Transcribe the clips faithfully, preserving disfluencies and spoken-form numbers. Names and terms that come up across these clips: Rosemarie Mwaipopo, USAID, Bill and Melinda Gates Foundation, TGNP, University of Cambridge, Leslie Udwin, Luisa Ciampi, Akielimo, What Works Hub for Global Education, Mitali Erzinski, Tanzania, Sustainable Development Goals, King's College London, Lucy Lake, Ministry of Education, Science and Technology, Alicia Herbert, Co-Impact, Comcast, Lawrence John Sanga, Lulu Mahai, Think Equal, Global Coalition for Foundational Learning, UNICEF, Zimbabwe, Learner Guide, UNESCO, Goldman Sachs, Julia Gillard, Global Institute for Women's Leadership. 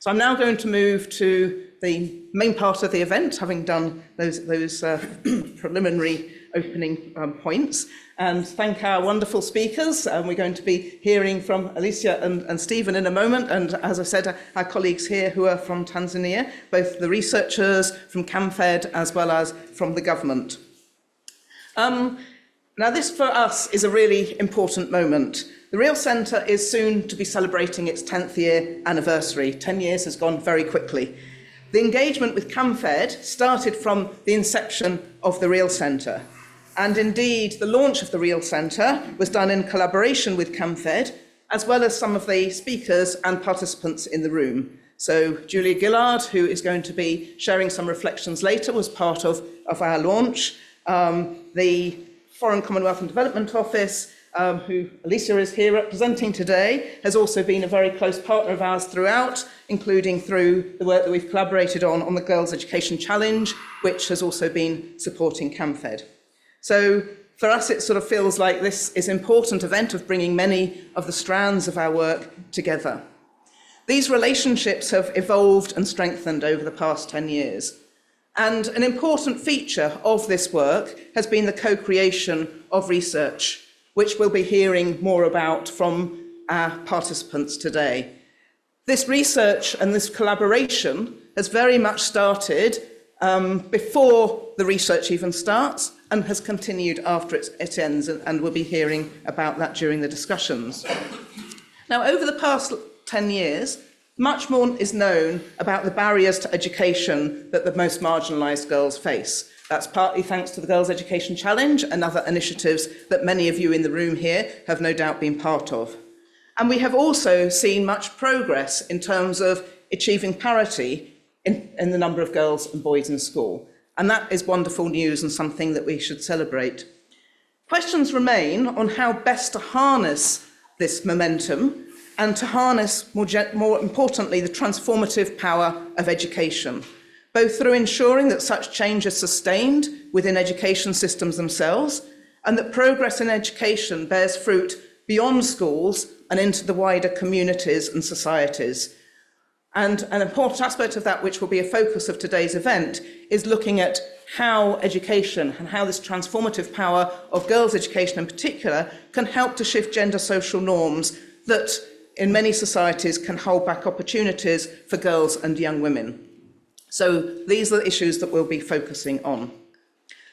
So I'm now going to move to the main part of the event, having done those, those uh, preliminary opening um, points, and thank our wonderful speakers. And um, we're going to be hearing from Alicia and, and Stephen in a moment, and as I said, our colleagues here who are from Tanzania, both the researchers from CAMFED as well as from the government. Um, now this for us is a really important moment. The Real Centre is soon to be celebrating its tenth year anniversary. ten years has gone very quickly. The engagement with CAMFED started from the inception of the Real Centre. And indeed, the launch of the Real Centre was done in collaboration with CAMFED, as well as some of the speakers and participants in the room. So Julia Gillard, who is going to be sharing some reflections later, was part of, of our launch. Um, the Foreign, Commonwealth and Development Office, um, who Alicia is here representing today, has also been a very close partner of ours throughout, including through the work that we've collaborated on on the Girls' Education Challenge, which has also been supporting CAMFED. So for us, it sort of feels like this is an important event of bringing many of the strands of our work together. These relationships have evolved and strengthened over the past ten years. And an important feature of this work has been the co-creation of research, which we'll be hearing more about from our participants today. This research and this collaboration has very much started um, before the research even starts, and has continued after it ends, and we'll be hearing about that during the discussions. Now, over the past ten years, much more is known about the barriers to education that the most marginalised girls face. That's partly thanks to the Girls' Education Challenge and other initiatives that many of you in the room here have no doubt been part of. And we have also seen much progress in terms of achieving parity in, in the number of girls and boys in school. And that is wonderful news and something that we should celebrate. Questions remain on how best to harness this momentum and to harness, more, more importantly, the transformative power of education, both through ensuring that such change is sustained within education systems themselves, and that progress in education bears fruit beyond schools and into the wider communities and societies. And an important aspect of that, which will be a focus of today's event, is looking at how education and how this transformative power of girls' education in particular can help to shift gender social norms that in many societies can hold back opportunities for girls and young women. So these are the issues that we'll be focusing on.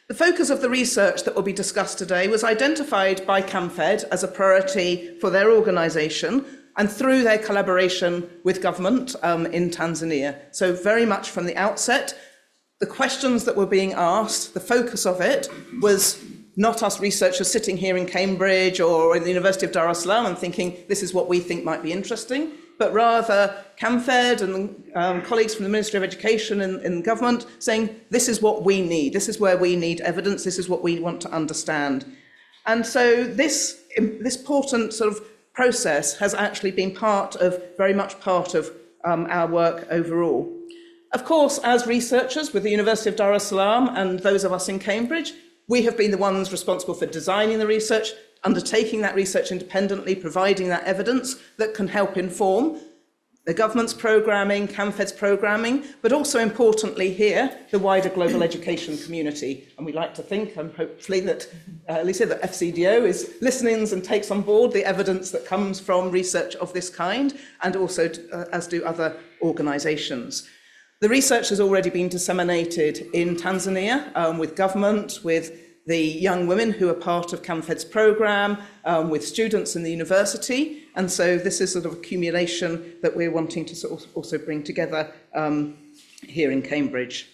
The focus of the research that will be discussed today was identified by CAMFED as a priority for their organisation, and through their collaboration with government um, in Tanzania. So very much from the outset, the questions that were being asked, the focus of it was not us researchers sitting here in Cambridge or in the University of Dar es Salaam and thinking this is what we think might be interesting, but rather CAMFED and um, colleagues from the Ministry of Education and, and government saying this is what we need, this is where we need evidence, this is what we want to understand. And so this, this important sort of process has actually been part of, very much part of um, our work overall. Of course, as researchers with the University of Dar es Salaam and those of us in Cambridge, we have been the ones responsible for designing the research, undertaking that research independently, providing that evidence that can help inform the government's programming, CAMFED's programming, but also importantly here, the wider global education community. And we like to think, and hopefully that, uh, Alicia, that F C D O is listening and takes on board the evidence that comes from research of this kind, and also uh, as do other organisations. The research has already been disseminated in Tanzania um, with government, with the young women who are part of CAMFED's programme, um, with students in the university. And so this is sort of accumulation that we're wanting to sort of also bring together um, here in Cambridge.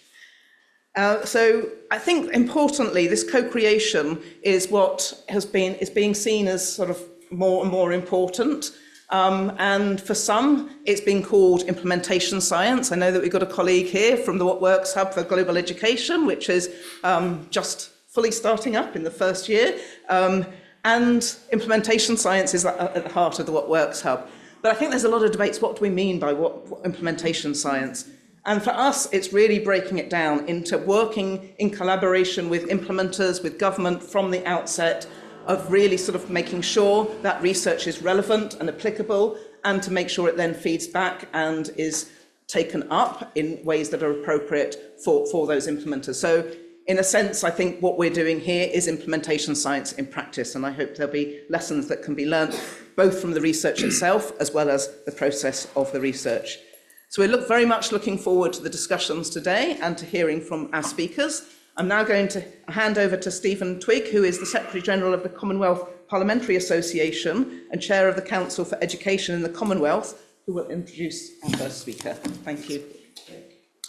Uh, so I think importantly, this co-creation is what has been, is being seen as sort of more and more important. Um, and for some, it's been called implementation science. I know that we've got a colleague here from the What Works Hub for Global Education, which is um, just fully starting up in the first year. Um, and implementation science is at the heart of the What Works Hub. But I think there's a lot of debates, what do we mean by what, what implementation science? And for us, it's really breaking it down into working in collaboration with implementers, with government from the outset, of really sort of making sure that research is relevant and applicable, and to make sure it then feeds back and is taken up in ways that are appropriate for, for those implementers. So in a sense, I think what we're doing here is implementation science in practice, and I hope there'll be lessons that can be learned both from the research itself as well as the process of the research. So we're look, very much looking forward to the discussions today and to hearing from our speakers. I'm now going to hand over to Stephen Twigg, who is the Secretary-General of the Commonwealth Parliamentary Association and Chair of the Council for Education in the Commonwealth, who will introduce our first speaker. Thank you.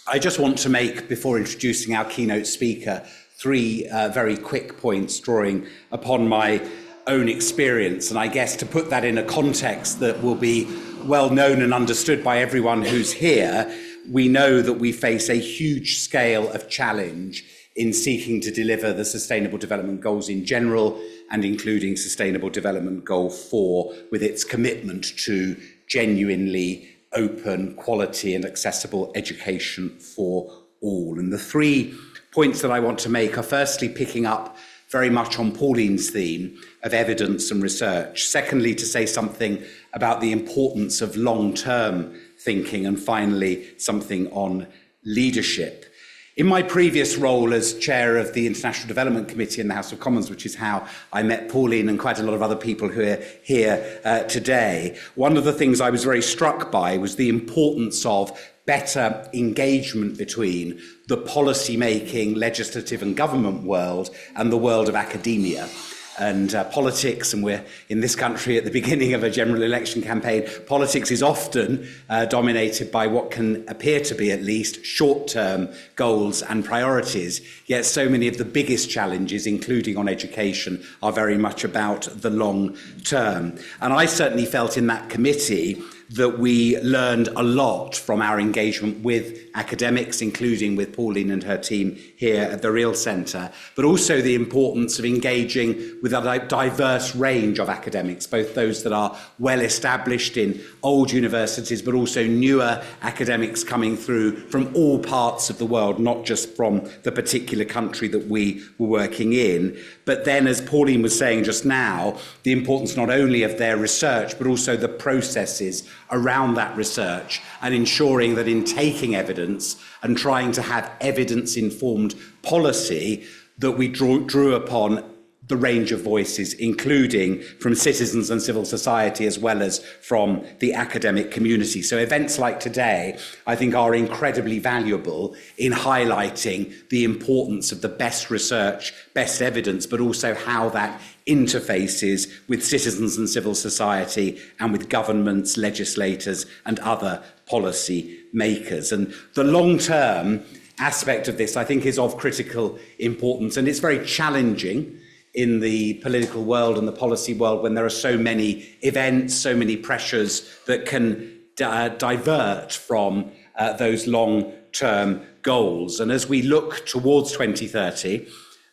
I just want to make, before introducing our keynote speaker, three uh, very quick points drawing upon my own experience, and I guess to put that in a context that will be well known and understood by everyone who's here. We know that we face a huge scale of challenge in seeking to deliver the Sustainable Development Goals in general, and including Sustainable Development Goal four with its commitment to genuinely open, quality and accessible education for all. And the three points that I want to make are firstly picking up very much on Pauline's theme of evidence and research. Secondly, to say something about the importance of long-term thinking, and finally something on leadership. In my previous role as chair of the International Development Committee in the House of Commons, which is how I met Pauline and quite a lot of other people who are here uh, today, one of the things I was very struck by was the importance of better engagement between the policy-making, legislative and government world and the world of academia and uh, politics, and we're in this country at the beginning of a general election campaign. Politics is often uh, dominated by what can appear to be at least short-term goals and priorities, yet so many of the biggest challenges, including on education, are very much about the long term. And I certainly felt in that committee that we learned a lot from our engagement with academics, including with Pauline and her team here at the Real Centre, but also the importance of engaging with a diverse range of academics, both those that are well established in old universities, but also newer academics coming through from all parts of the world, not just from the particular country that we were working in. But then, as Pauline was saying just now, the importance not only of their research, but also the processes around that research and ensuring that in taking evidence and trying to have evidence-informed policy, that we draw, drew upon the range of voices, including from citizens and civil society, as well as from the academic community. So events like today, I think, are incredibly valuable in highlighting the importance of the best research, best evidence, but also how that interfaces with citizens and civil society and with governments, legislators and other policy makers. And the long-term aspect of this, I think, is of critical importance, and it's very challenging in the political world and the policy world when there are so many events, so many pressures that can uh, divert from uh, those long-term goals. And as we look towards twenty thirty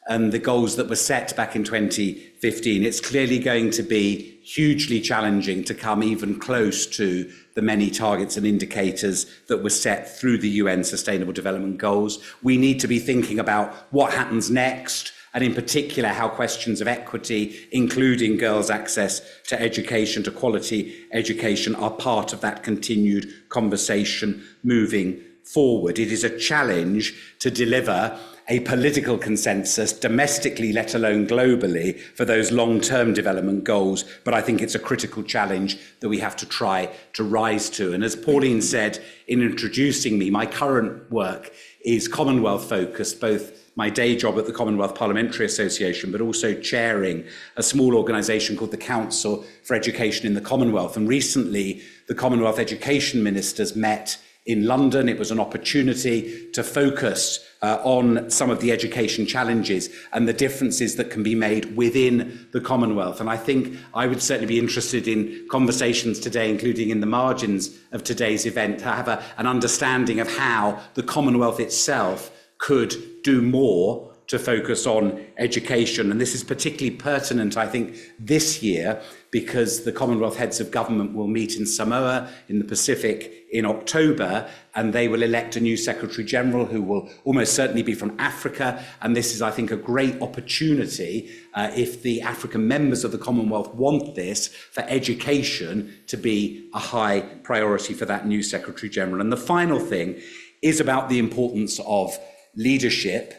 and the goals that were set back in twenty fifteen, it's clearly going to be hugely challenging to come even close to the many targets and indicators that were set through the U N Sustainable Development Goals. We need to be thinking about what happens next, and in particular how questions of equity, including girls' access to education, to quality education, are part of that continued conversation moving forward. It is a challenge to deliver a political consensus domestically, let alone globally, for those long-term development goals, but I think it's a critical challenge that we have to try to rise to. And as Pauline said in introducing me, my current work is Commonwealth-focused, both my day job at the Commonwealth Parliamentary Association, but also chairing a small organisation called the Council for Education in the Commonwealth. And recently, the Commonwealth Education Ministers met in London. It was an opportunity to focus uh, on some of the education challenges and the differences that can be made within the Commonwealth. And I think I would certainly be interested in conversations today, including in the margins of today's event, to have a, an understanding of how the Commonwealth itself could do more to focus on education. And this is particularly pertinent, I think, this year, because the Commonwealth heads of government will meet in Samoa in the Pacific in October, and they will elect a new Secretary General who will almost certainly be from Africa. And this is, I think, a great opportunity, uh, if the African members of the Commonwealth want this, for education to be a high priority for that new Secretary General. And the final thing is about the importance of leadership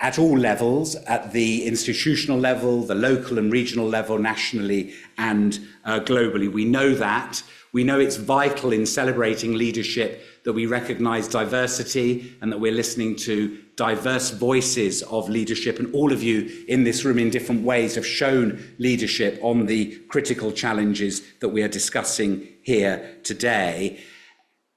at all levels, at the institutional level, the local and regional level, nationally and uh, globally. We know that. We know it's vital in celebrating leadership that we recognise diversity and that we're listening to diverse voices of leadership. And all of you in this room in different ways have shown leadership on the critical challenges that we are discussing here today.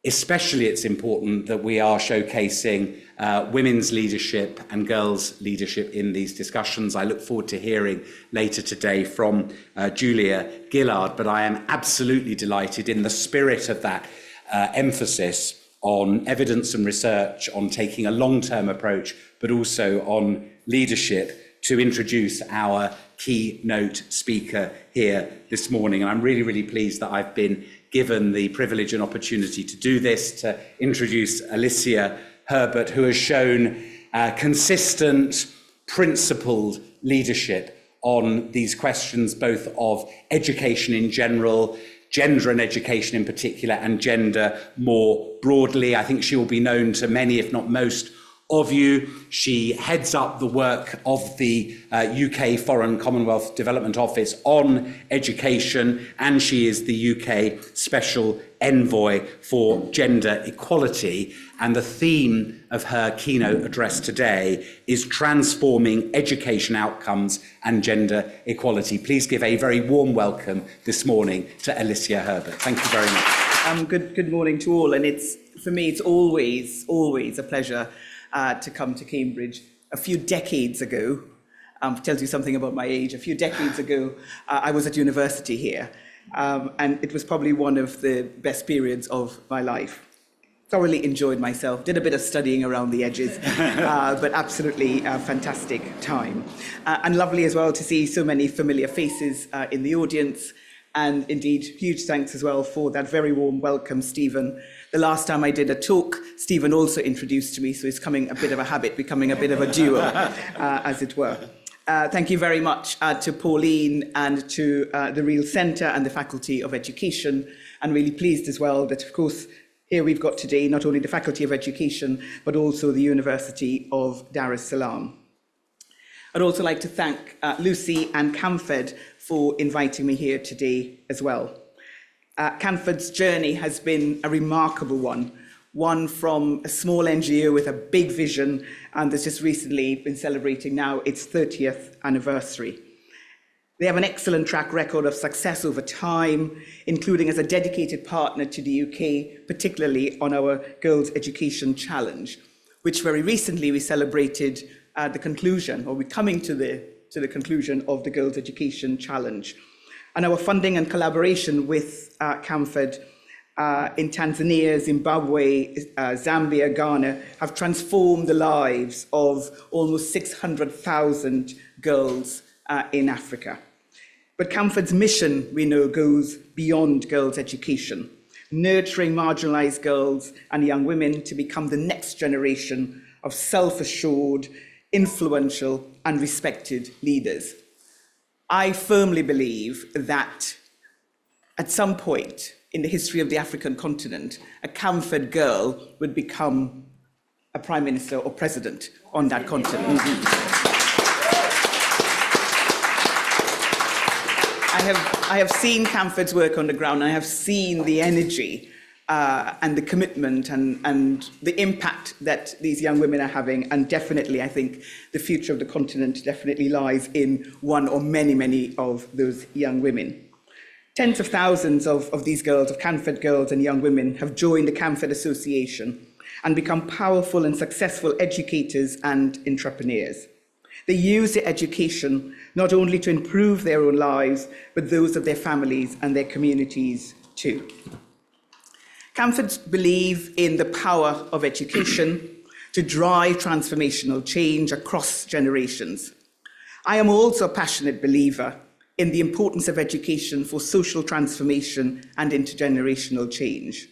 Especially, it's important that we are showcasing uh, women's leadership and girls' leadership in these discussions. I look forward to hearing later today from uh, Julia Gillard, but I am absolutely delighted, in the spirit of that uh, emphasis on evidence and research, on taking a long-term approach, but also on leadership, to introduce our keynote speaker here this morning. And I'm really, really pleased that I've been given the privilege and opportunity to do this, to introduce Alicia Herbert, who has shown uh, consistent, principled leadership on these questions, both of education in general, gender and education in particular, and gender more broadly. I think she will be known to many, if not most, of you. She heads up the work of the uh, U K Foreign Commonwealth Development Office on education, and she is the U K Special Envoy for Gender Equality. And the theme of her keynote address today is transforming education outcomes and gender equality. Please give a very warm welcome this morning to Alicia Herbert. Thank you very much. Um, good, good morning to all, and it's, for me, it's always, always a pleasure Uh, to come to Cambridge. A few decades ago, um, tells you something about my age, a few decades ago, uh, I was at university here, um, and it was probably one of the best periods of my life. Thoroughly enjoyed myself, did a bit of studying around the edges, uh, but absolutely uh, fantastic time. Uh, and lovely as well to see so many familiar faces uh, in the audience, and indeed huge thanks as well for that very warm welcome, Stephen. The last time I did a talk, Stephen also introduced me, so it's coming a bit of a habit, becoming a bit of a duo, uh, as it were. Uh, thank you very much uh, to Pauline and to uh, the Real Centre and the Faculty of Education. And really pleased as well that, of course, here we've got today not only the Faculty of Education, but also the University of Dar es Salaam. I'd also like to thank uh, Lucy and CAMFED for inviting me here today as well. Uh, CAMFED's journey has been a remarkable one, one from a small N G O with a big vision, and that's just recently been celebrating now its thirtieth anniversary. They have an excellent track record of success over time, including as a dedicated partner to the U K, particularly on our Girls' Education Challenge, which very recently we celebrated at the conclusion, or we're coming to the, to the conclusion of the Girls' Education Challenge. And our funding and collaboration with uh, CAMFED uh, in Tanzania, Zimbabwe, uh, Zambia, Ghana have transformed the lives of almost six hundred thousand girls uh, in Africa. But CAMFED's mission, we know, goes beyond girls' education, nurturing marginalized girls and young women to become the next generation of self-assured, influential, and respected leaders. I firmly believe that at some point in the history of the African continent, a CAMFED girl would become a prime minister or president on that continent. I have, I have seen CAMFED's work on the ground, and I have seen the energy uh, and the commitment and, and the impact that these young women are having, and definitely I think the future of the continent definitely lies in one or many, many of those young women. Tens of thousands of, of these girls, of CAMFED girls and young women, have joined the CAMFED Association and become powerful and successful educators and entrepreneurs. They use their education not only to improve their own lives, but those of their families and their communities too. CAMFED believe in the power of education to drive transformational change across generations. I am also a passionate believer in the importance of education for social transformation and intergenerational change.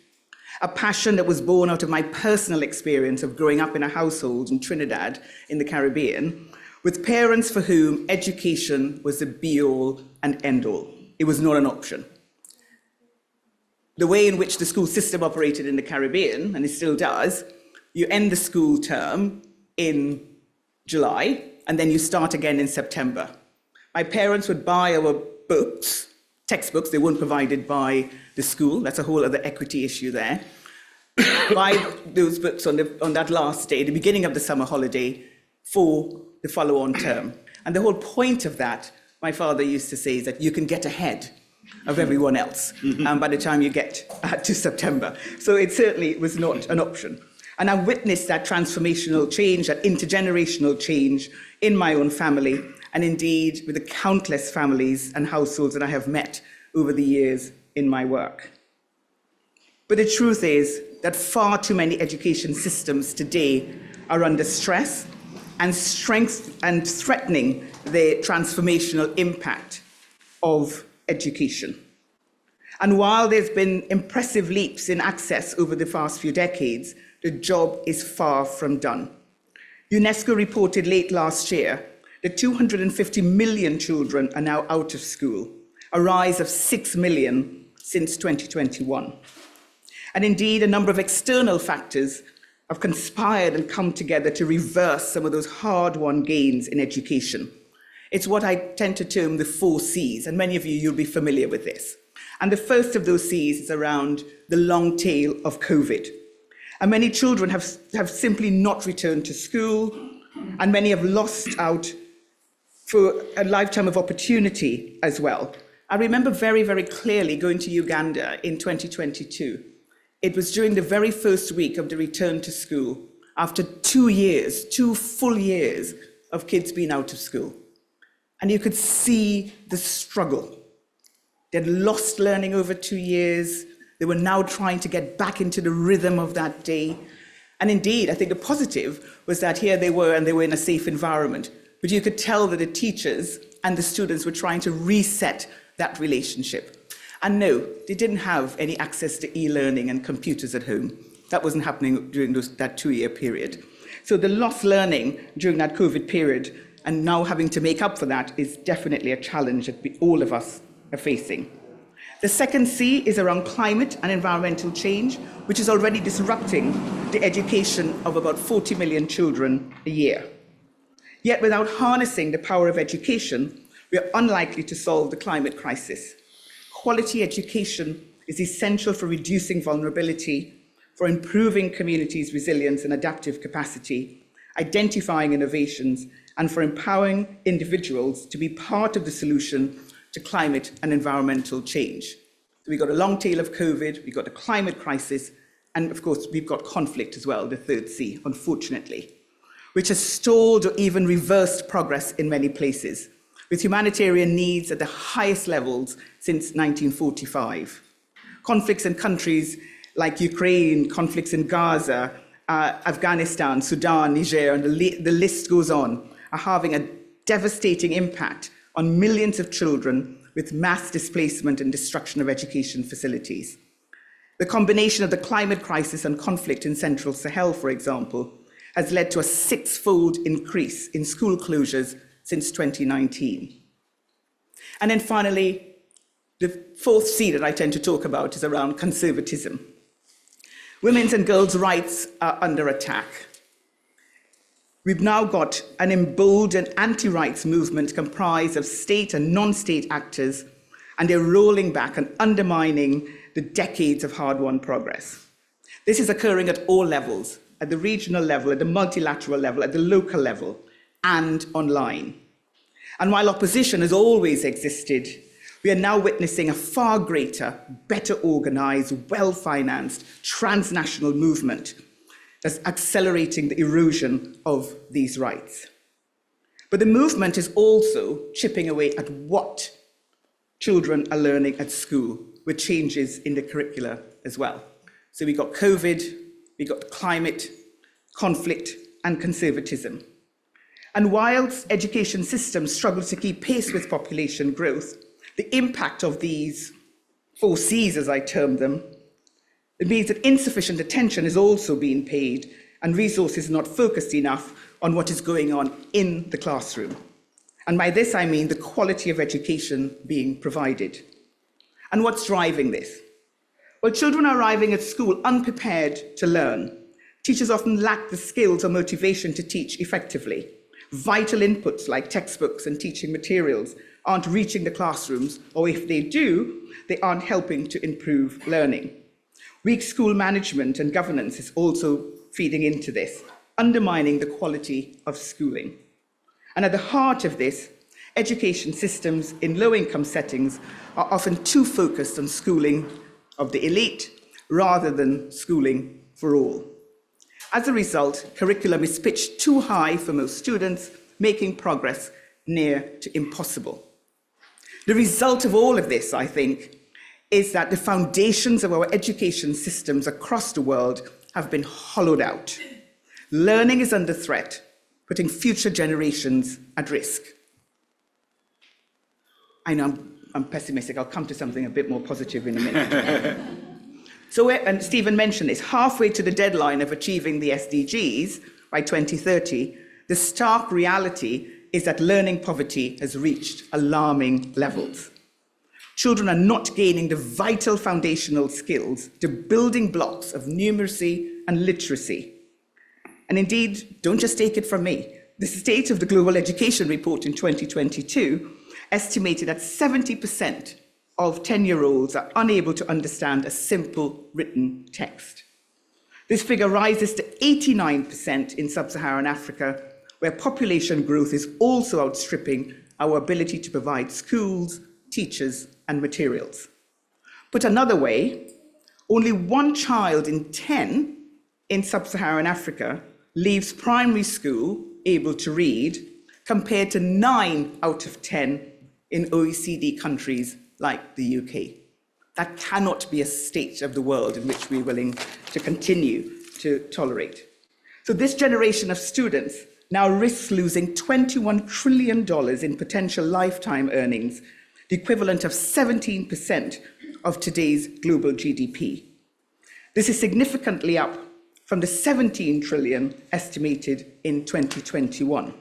A passion that was born out of my personal experience of growing up in a household in Trinidad in the Caribbean, with parents for whom education was the be-all and end-all. It was not an option. The way in which the school system operated in the Caribbean, and it still does, you end the school term in July, and then you start again in September. My parents would buy our books, textbooks, they weren't provided by the school, that's a whole other equity issue there, buy those books on, the, on that last day, the beginning of the summer holiday, for the follow-on term. And the whole point of that, my father used to say, is that you can get ahead of everyone else um, by the time you get uh, to September. So it certainly was not an option. And I witnessed that transformational change, that intergenerational change in my own family, and indeed with the countless families and households that I have met over the years in my work. But the truth is that far too many education systems today are under stress and strength and threatening the transformational impact of education. And while there's been impressive leaps in access over the past few decades, the job is far from done. UNESCO reported late last year that two hundred fifty million children are now out of school, a rise of six million since twenty twenty-one. And indeed, a number of external factors have conspired and come together to reverse some of those hard-won gains in education. It's what I tend to term the four C's, and many of you, you'll be familiar with this. And the first of those C's is around the long tail of COVID. And many children have, have simply not returned to school, and many have lost out for a lifetime of opportunity as well. I remember very, very clearly going to Uganda in twenty twenty-two. It was during the very first week of the return to school, after two years, two full years of kids being out of school. And you could see the struggle. They'd lost learning over two years. They were now trying to get back into the rhythm of that day. And indeed, I think the positive was that here they were and they were in a safe environment. But you could tell that the teachers and the students were trying to reset that relationship. And no, they didn't have any access to e-learning and computers at home. That wasn't happening during those, that two-year period. So the lost learning during that COVID period, and now having to make up for that, is definitely a challenge that we, all of us are facing. The second C is around climate and environmental change, which is already disrupting the education of about forty million children a year. Yet without harnessing the power of education, we are unlikely to solve the climate crisis. Quality education is essential for reducing vulnerability, for improving communities' resilience and adaptive capacity, identifying innovations, and for empowering individuals to be part of the solution to climate and environmental change. So we've got a long tail of COVID, we've got a climate crisis, and of course, we've got conflict as well, the third C, unfortunately, which has stalled or even reversed progress in many places, with humanitarian needs at the highest levels since nineteen forty-five. Conflicts in countries like Ukraine, conflicts in Gaza, uh, Afghanistan, Sudan, Niger, and the, li the list goes on, are having a devastating impact on millions of children with mass displacement and destruction of education facilities. The combination of the climate crisis and conflict in Central Sahel, for example, has led to a six-fold increase in school closures since twenty nineteen. And then finally, the fourth C that I tend to talk about is around conservatism. Women's and girls' rights are under attack. We've now got an emboldened anti-rights movement comprised of state and non-state actors, and they're rolling back and undermining the decades of hard-won progress. This is occurring at all levels, at the regional level, at the multilateral level, at the local level, and online. And while opposition has always existed, we are now witnessing a far greater, better organized, well-financed, transnational movement that's accelerating the erosion of these rights. But the movement is also chipping away at what children are learning at school, with changes in the curricula as well. So we got COVID, we got climate, conflict, and conservatism. And whilst education systems struggle to keep pace with population growth, the impact of these four C's, as I term them, it means that insufficient attention is also being paid and resources not focused enough on what is going on in the classroom. And by this, I mean the quality of education being provided. And what's driving this? Well, children are arriving at school unprepared to learn. Teachers often lack the skills or motivation to teach effectively. Vital inputs like textbooks and teaching materials aren't reaching the classrooms, or if they do, they aren't helping to improve learning. Weak school management and governance is also feeding into this, undermining the quality of schooling. And at the heart of this, education systems in low-income settings are often too focused on schooling of the elite rather than schooling for all. As a result, curriculum is pitched too high for most students, making progress near to impossible. The result of all of this, I think, is that the foundations of our education systems across the world have been hollowed out. Learning is under threat, putting future generations at risk. I know I'm, I'm pessimistic. I'll come to something a bit more positive in a minute. So, and Stephen mentioned this, halfway to the deadline of achieving the S D Gs by twenty thirty, the stark reality is that learning poverty has reached alarming levels. Children are not gaining the vital foundational skills, the building blocks of numeracy and literacy. And indeed, don't just take it from me. The State of the Global Education Report in twenty twenty-two estimated that seventy percent of ten-year-olds are unable to understand a simple written text. This figure rises to eighty-nine percent in sub-Saharan Africa, where population growth is also outstripping our ability to provide schools, teachers, and materials. Put another way, only one child in ten in sub-Saharan Africa leaves primary school able to read, compared to nine out of ten in O E C D countries like the U K. That cannot be a state of the world in which we're willing to continue to tolerate. So this generation of students now risks losing twenty-one trillion dollars in potential lifetime earnings, the equivalent of seventeen percent of today's global G D P. This is significantly up from the seventeen trillion dollars estimated in twenty twenty-one.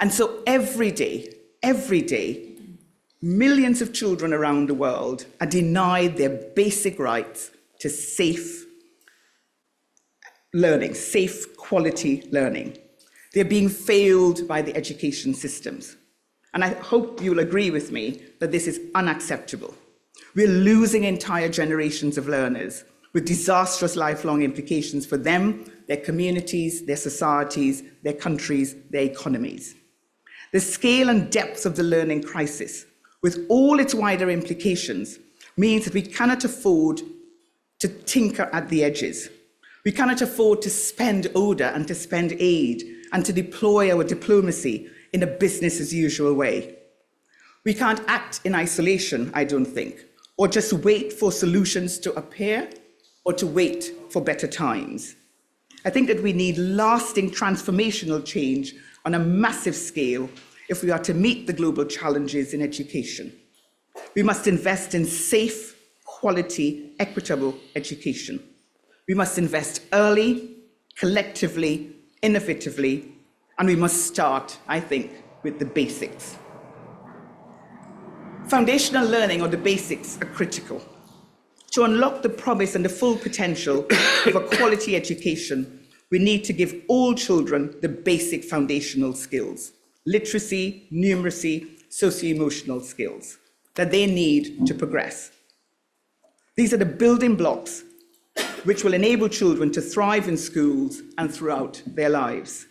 And so every day, every day, millions of children around the world are denied their basic rights to safe learning, safe quality learning. They're being failed by the education systems. And I hope you'll agree with me that this is unacceptable. We're losing entire generations of learners with disastrous lifelong implications for them, their communities, their societies, their countries, their economies. The scale and depth of the learning crisis, with all its wider implications, means that we cannot afford to tinker at the edges. We cannot afford to spend ODA and to spend aid and to deploy our diplomacy in a business as usual way. We can't act in isolation, I don't think, or just wait for solutions to appear or to wait for better times. I think that we need lasting transformational change on a massive scale if we are to meet the global challenges in education. We must invest in safe, quality, equitable education. We must invest early, collectively, innovatively, and we must start, I think, with the basics. Foundational learning or the basics are critical. To unlock the promise and the full potential of a quality education, we need to give all children the basic foundational skills, literacy, numeracy, socio-emotional skills that they need to progress. These are the building blocks which will enable children to thrive in schools and throughout their lives.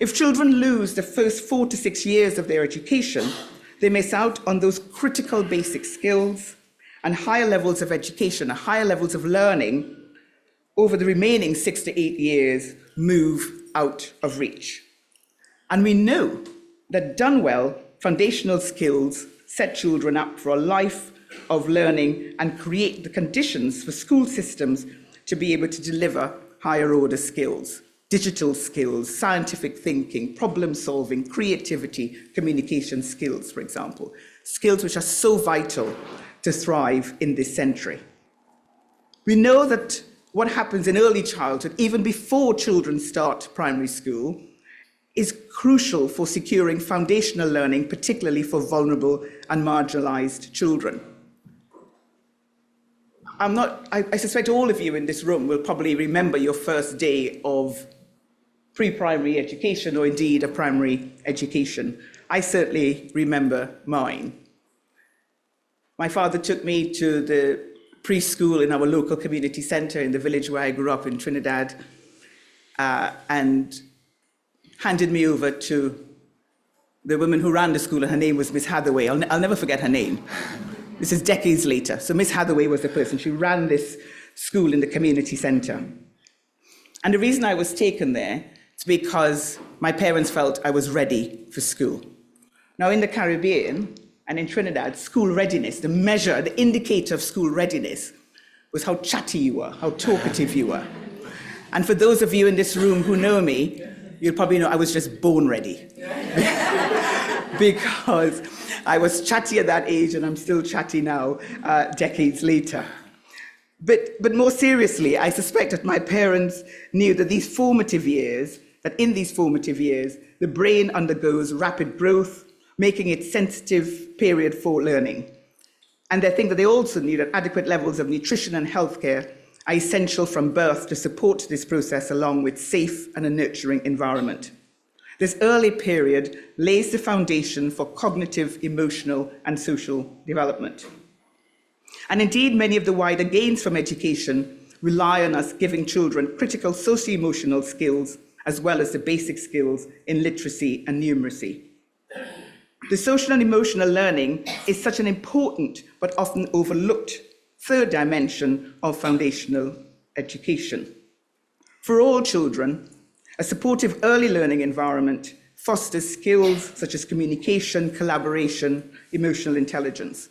If children lose the first four to six years of their education, they miss out on those critical basic skills and higher levels of education, and higher levels of learning over the remaining six to eight years move out of reach. And we know that done well, foundational skills set children up for a life of learning and create the conditions for school systems to be able to deliver higher order skills, digital skills, scientific thinking, problem solving, creativity, communication skills, for example, skills which are so vital to thrive in this century. We know that what happens in early childhood, even before children start primary school, is crucial for securing foundational learning, particularly for vulnerable and marginalized children. I'm not, I, I suspect all of you in this room will probably remember your first day of pre-primary education, or indeed a primary education. I certainly remember mine. My father took me to the preschool in our local community centre in the village where I grew up in Trinidad, uh, and handed me over to the woman who ran the school, and her name was Miss Hathaway. I'll, I'll never forget her name. This is decades later. So Miss Hathaway was the person. She ran this school in the community centre. And the reason I was taken there is because my parents felt I was ready for school. Now, in the Caribbean and in Trinidad, school readiness, the measure, the indicator of school readiness was how chatty you were, how talkative you were. And for those of you in this room who know me, you'll probably know I was just born ready. Because I was chatty at that age, and I'm still chatty now, uh, decades later. But, but more seriously, I suspect that my parents knew that these formative years, that in these formative years, the brain undergoes rapid growth, making it a sensitive period for learning. And they think that they also knew that adequate levels of nutrition and healthcare are essential from birth to support this process, along with safe and a nurturing environment. This early period lays the foundation for cognitive, emotional, and social development. And indeed, many of the wider gains from education rely on us giving children critical socio-emotional skills, as well as the basic skills in literacy and numeracy. The social and emotional learning is such an important but often overlooked third dimension of foundational education. For all children, a supportive early learning environment fosters skills such as communication, collaboration, emotional intelligence.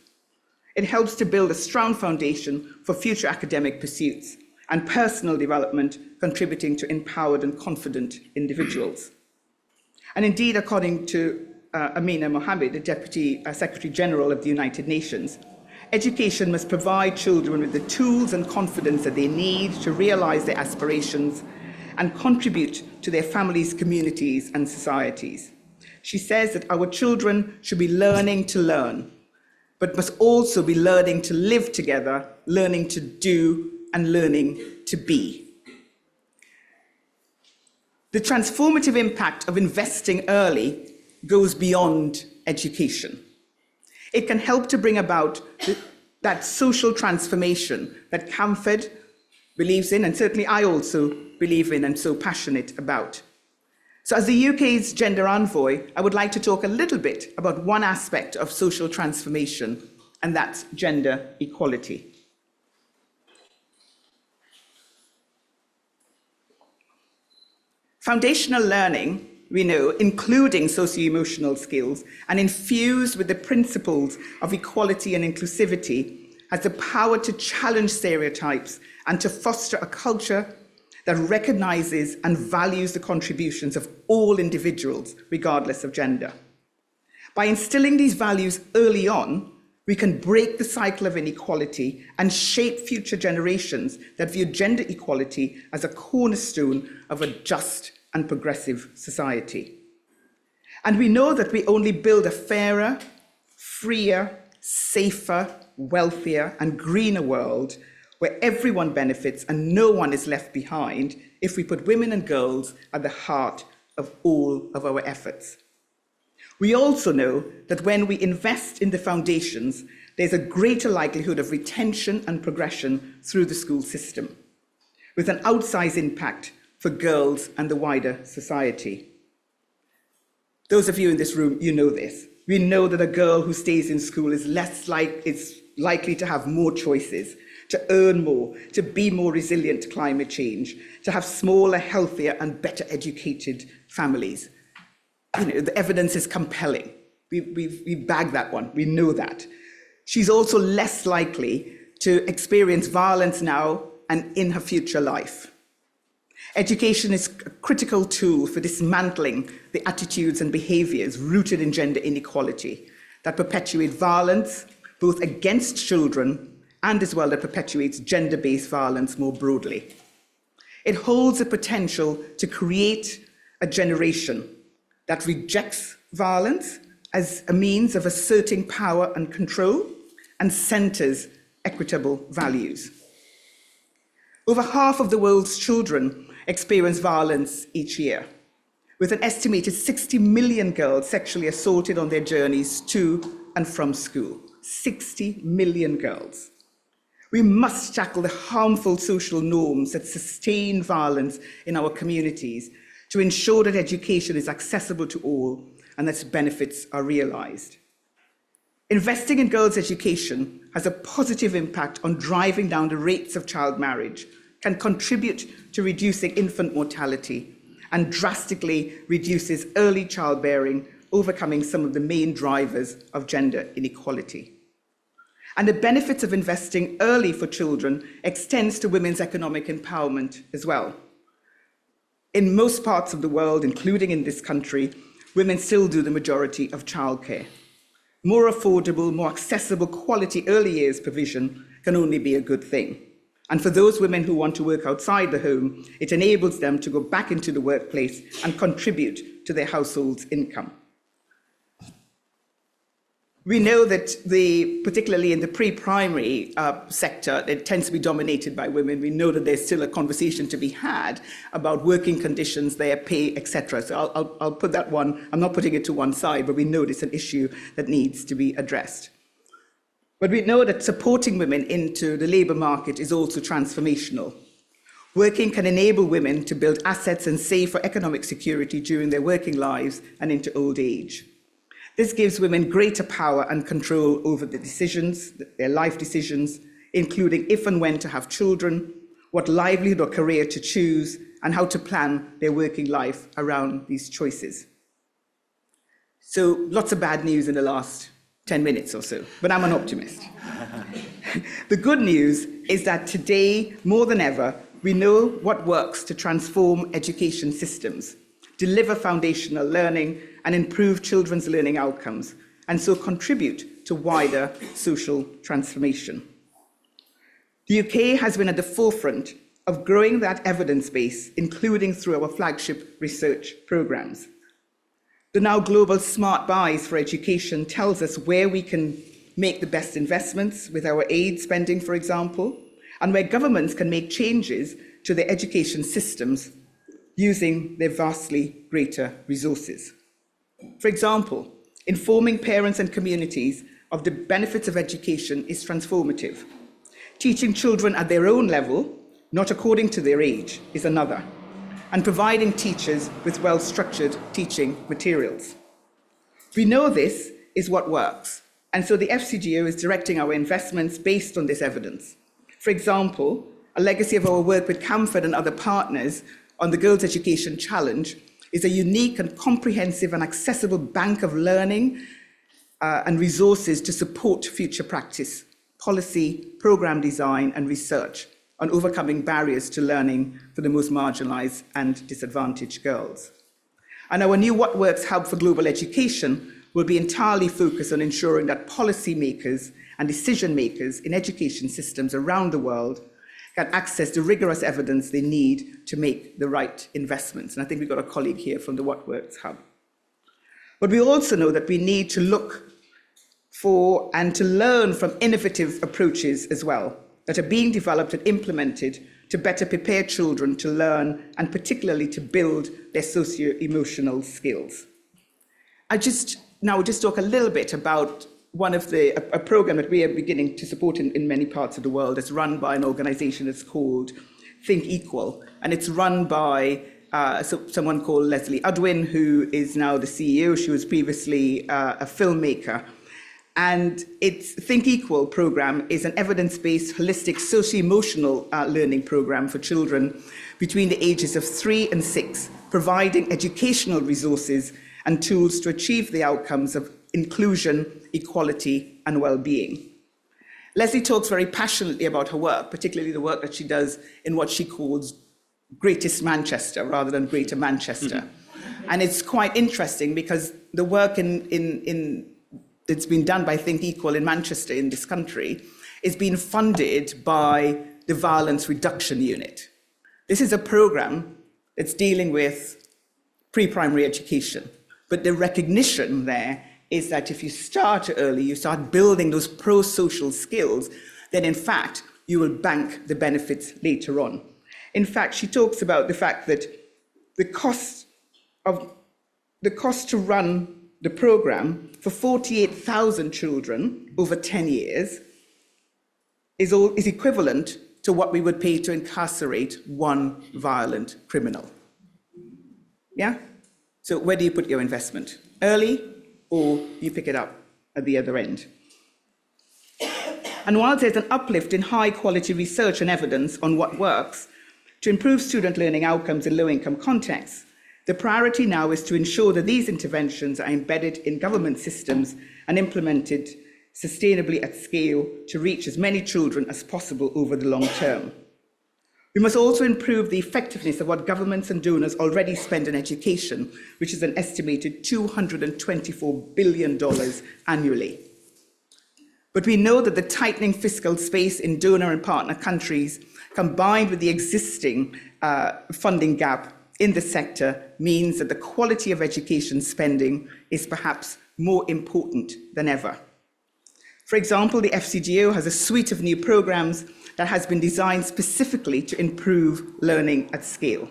It helps to build a strong foundation for future academic pursuits and personal development, contributing to empowered and confident individuals. And indeed, according to uh, Amina Mohammed, the Deputy uh, Secretary General of the United Nations, education must provide children with the tools and confidence that they need to realize their aspirations and contribute to their families, communities, and societies. She says that our children should be learning to learn, but must also be learning to live together, learning to do, and learning to be. The transformative impact of investing early goes beyond education. It can help to bring about the, that social transformation that CAMFED believes in, and certainly I also believe in and so passionate about. So as the U K's gender envoy, I would like to talk a little bit about one aspect of social transformation, and that's gender equality. Foundational learning, we know, including socio-emotional skills, and infused with the principles of equality and inclusivity, has the power to challenge stereotypes and to foster a culture that recognizes and values the contributions of all individuals, regardless of gender. By instilling these values early on, we can break the cycle of inequality and shape future generations that view gender equality as a cornerstone of a just and progressive society. And we know that we only build a fairer, freer, safer, wealthier, and greener world where everyone benefits and no one is left behind, if we put women and girls at the heart of all of our efforts. We also know that when we invest in the foundations, there's a greater likelihood of retention and progression through the school system, with an outsized impact for girls and the wider society. Those of you in this room, you know this. We know that a girl who stays in school is less like, is likely to have more choices, to earn more, to be more resilient to climate change, to have smaller, healthier, and better educated families. You know, the evidence is compelling. We, we, we bag that one, we know that. She's also less likely to experience violence now and in her future life. Education is a critical tool for dismantling the attitudes and behaviours rooted in gender inequality that perpetuate violence both against children and as well that perpetuates gender-based violence more broadly. It holds the potential to create a generation that rejects violence as a means of asserting power and control and centres equitable values. Over half of the world's children experience violence each year, with an estimated sixty million girls sexually assaulted on their journeys to and from school. sixty million girls. We must tackle the harmful social norms that sustain violence in our communities to ensure that education is accessible to all and that its benefits are realised. Investing in girls' education has a positive impact on driving down the rates of child marriage, can contribute to reducing infant mortality, and drastically reduces early childbearing, overcoming some of the main drivers of gender inequality. And the benefits of investing early for children extends to women's economic empowerment as well. In most parts of the world, including in this country, women still do the majority of childcare. More affordable, more accessible, quality early years provision can only be a good thing. And for those women who want to work outside the home, it enables them to go back into the workplace and contribute to their household's income. We know that the, particularly in the pre-primary uh, sector, it tends to be dominated by women. We know that there's still a conversation to be had about working conditions, their pay, et cetera. So I'll, I'll, I'll put that one, I'm not putting it to one side, but we know it's an issue that needs to be addressed. But we know that supporting women into the labour market is also transformational. Working can enable women to build assets and save for economic security during their working lives and into old age. This gives women greater power and control over the decisions, their life decisions, including if and when to have children, what livelihood or career to choose, and how to plan their working life around these choices. So lots of bad news in the last ten minutes or so, but I'm an optimist. The good news is that today, more than ever, we know what works to transform education systems, deliver foundational learning, and improve children's learning outcomes, and so contribute to wider social transformation. The U K has been at the forefront of growing that evidence base, including through our flagship research programmes. The now global smart buys for education tells us where we can make the best investments with our aid spending, for example, and where governments can make changes to their education systems using their vastly greater resources. For example, informing parents and communities of the benefits of education is transformative. Teaching children at their own level, not according to their age, is another, and providing teachers with well-structured teaching materials. We know this is what works, and so the F C D O is directing our investments based on this evidence. For example, a legacy of our work with CAMFED and other partners on the Girls' Education Challenge is a unique and comprehensive and accessible bank of learning uh, and resources to support future practice, policy, program design, and research on overcoming barriers to learning for the most marginalized and disadvantaged girls. And our new What Works Hub for Global Education will be entirely focused on ensuring that policymakers and decision makers in education systems around the world can access the rigorous evidence they need to make the right investments. And I think we've got a colleague here from the What Works Hub. But we also know that we need to look for and to learn from innovative approaches as well that are being developed and implemented to better prepare children to learn and particularly to build their socio-emotional skills. I just now just talk a little bit about one of the, a, a program that we are beginning to support in, in many parts of the world. It's run by an organization that's called Think Equal, and it's run by uh, so, someone called Leslie Udwin, who is now the C E O. She was previously uh, a filmmaker. And its Think Equal program is an evidence-based, holistic, socio-emotional uh, learning program for children between the ages of three and six, providing educational resources and tools to achieve the outcomes of inclusion, equality, and well-being. Leslie talks very passionately about her work, particularly the work that she does in what she calls Greatest Manchester rather than Greater Manchester. Mm-hmm. And it's quite interesting because the work in, in, in, that's been done by Think Equal in Manchester in this country is being funded by the Violence Reduction Unit. This is a program that's dealing with pre-primary education, but the recognition there is that if you start early, you start building those pro-social skills, then in fact, you will bank the benefits later on. In fact, she talks about the fact that the cost, of, the cost to run the program for forty-eight thousand children over ten years is, all, is equivalent to what we would pay to incarcerate one violent criminal. Yeah? So where do you put your investment? Early, or you pick it up at the other end? And while there's an uplift in high-quality research and evidence on what works to improve student learning outcomes in low-income contexts, the priority now is to ensure that these interventions are embedded in government systems and implemented sustainably at scale to reach as many children as possible over the long term. We must also improve the effectiveness of what governments and donors already spend on education, which is an estimated two hundred twenty-four billion dollars annually. But we know that the tightening fiscal space in donor and partner countries, combined with the existing uh, funding gap in the sector, means that the quality of education spending is perhaps more important than ever. For example, the F C D O has a suite of new programs that has been designed specifically to improve learning at scale.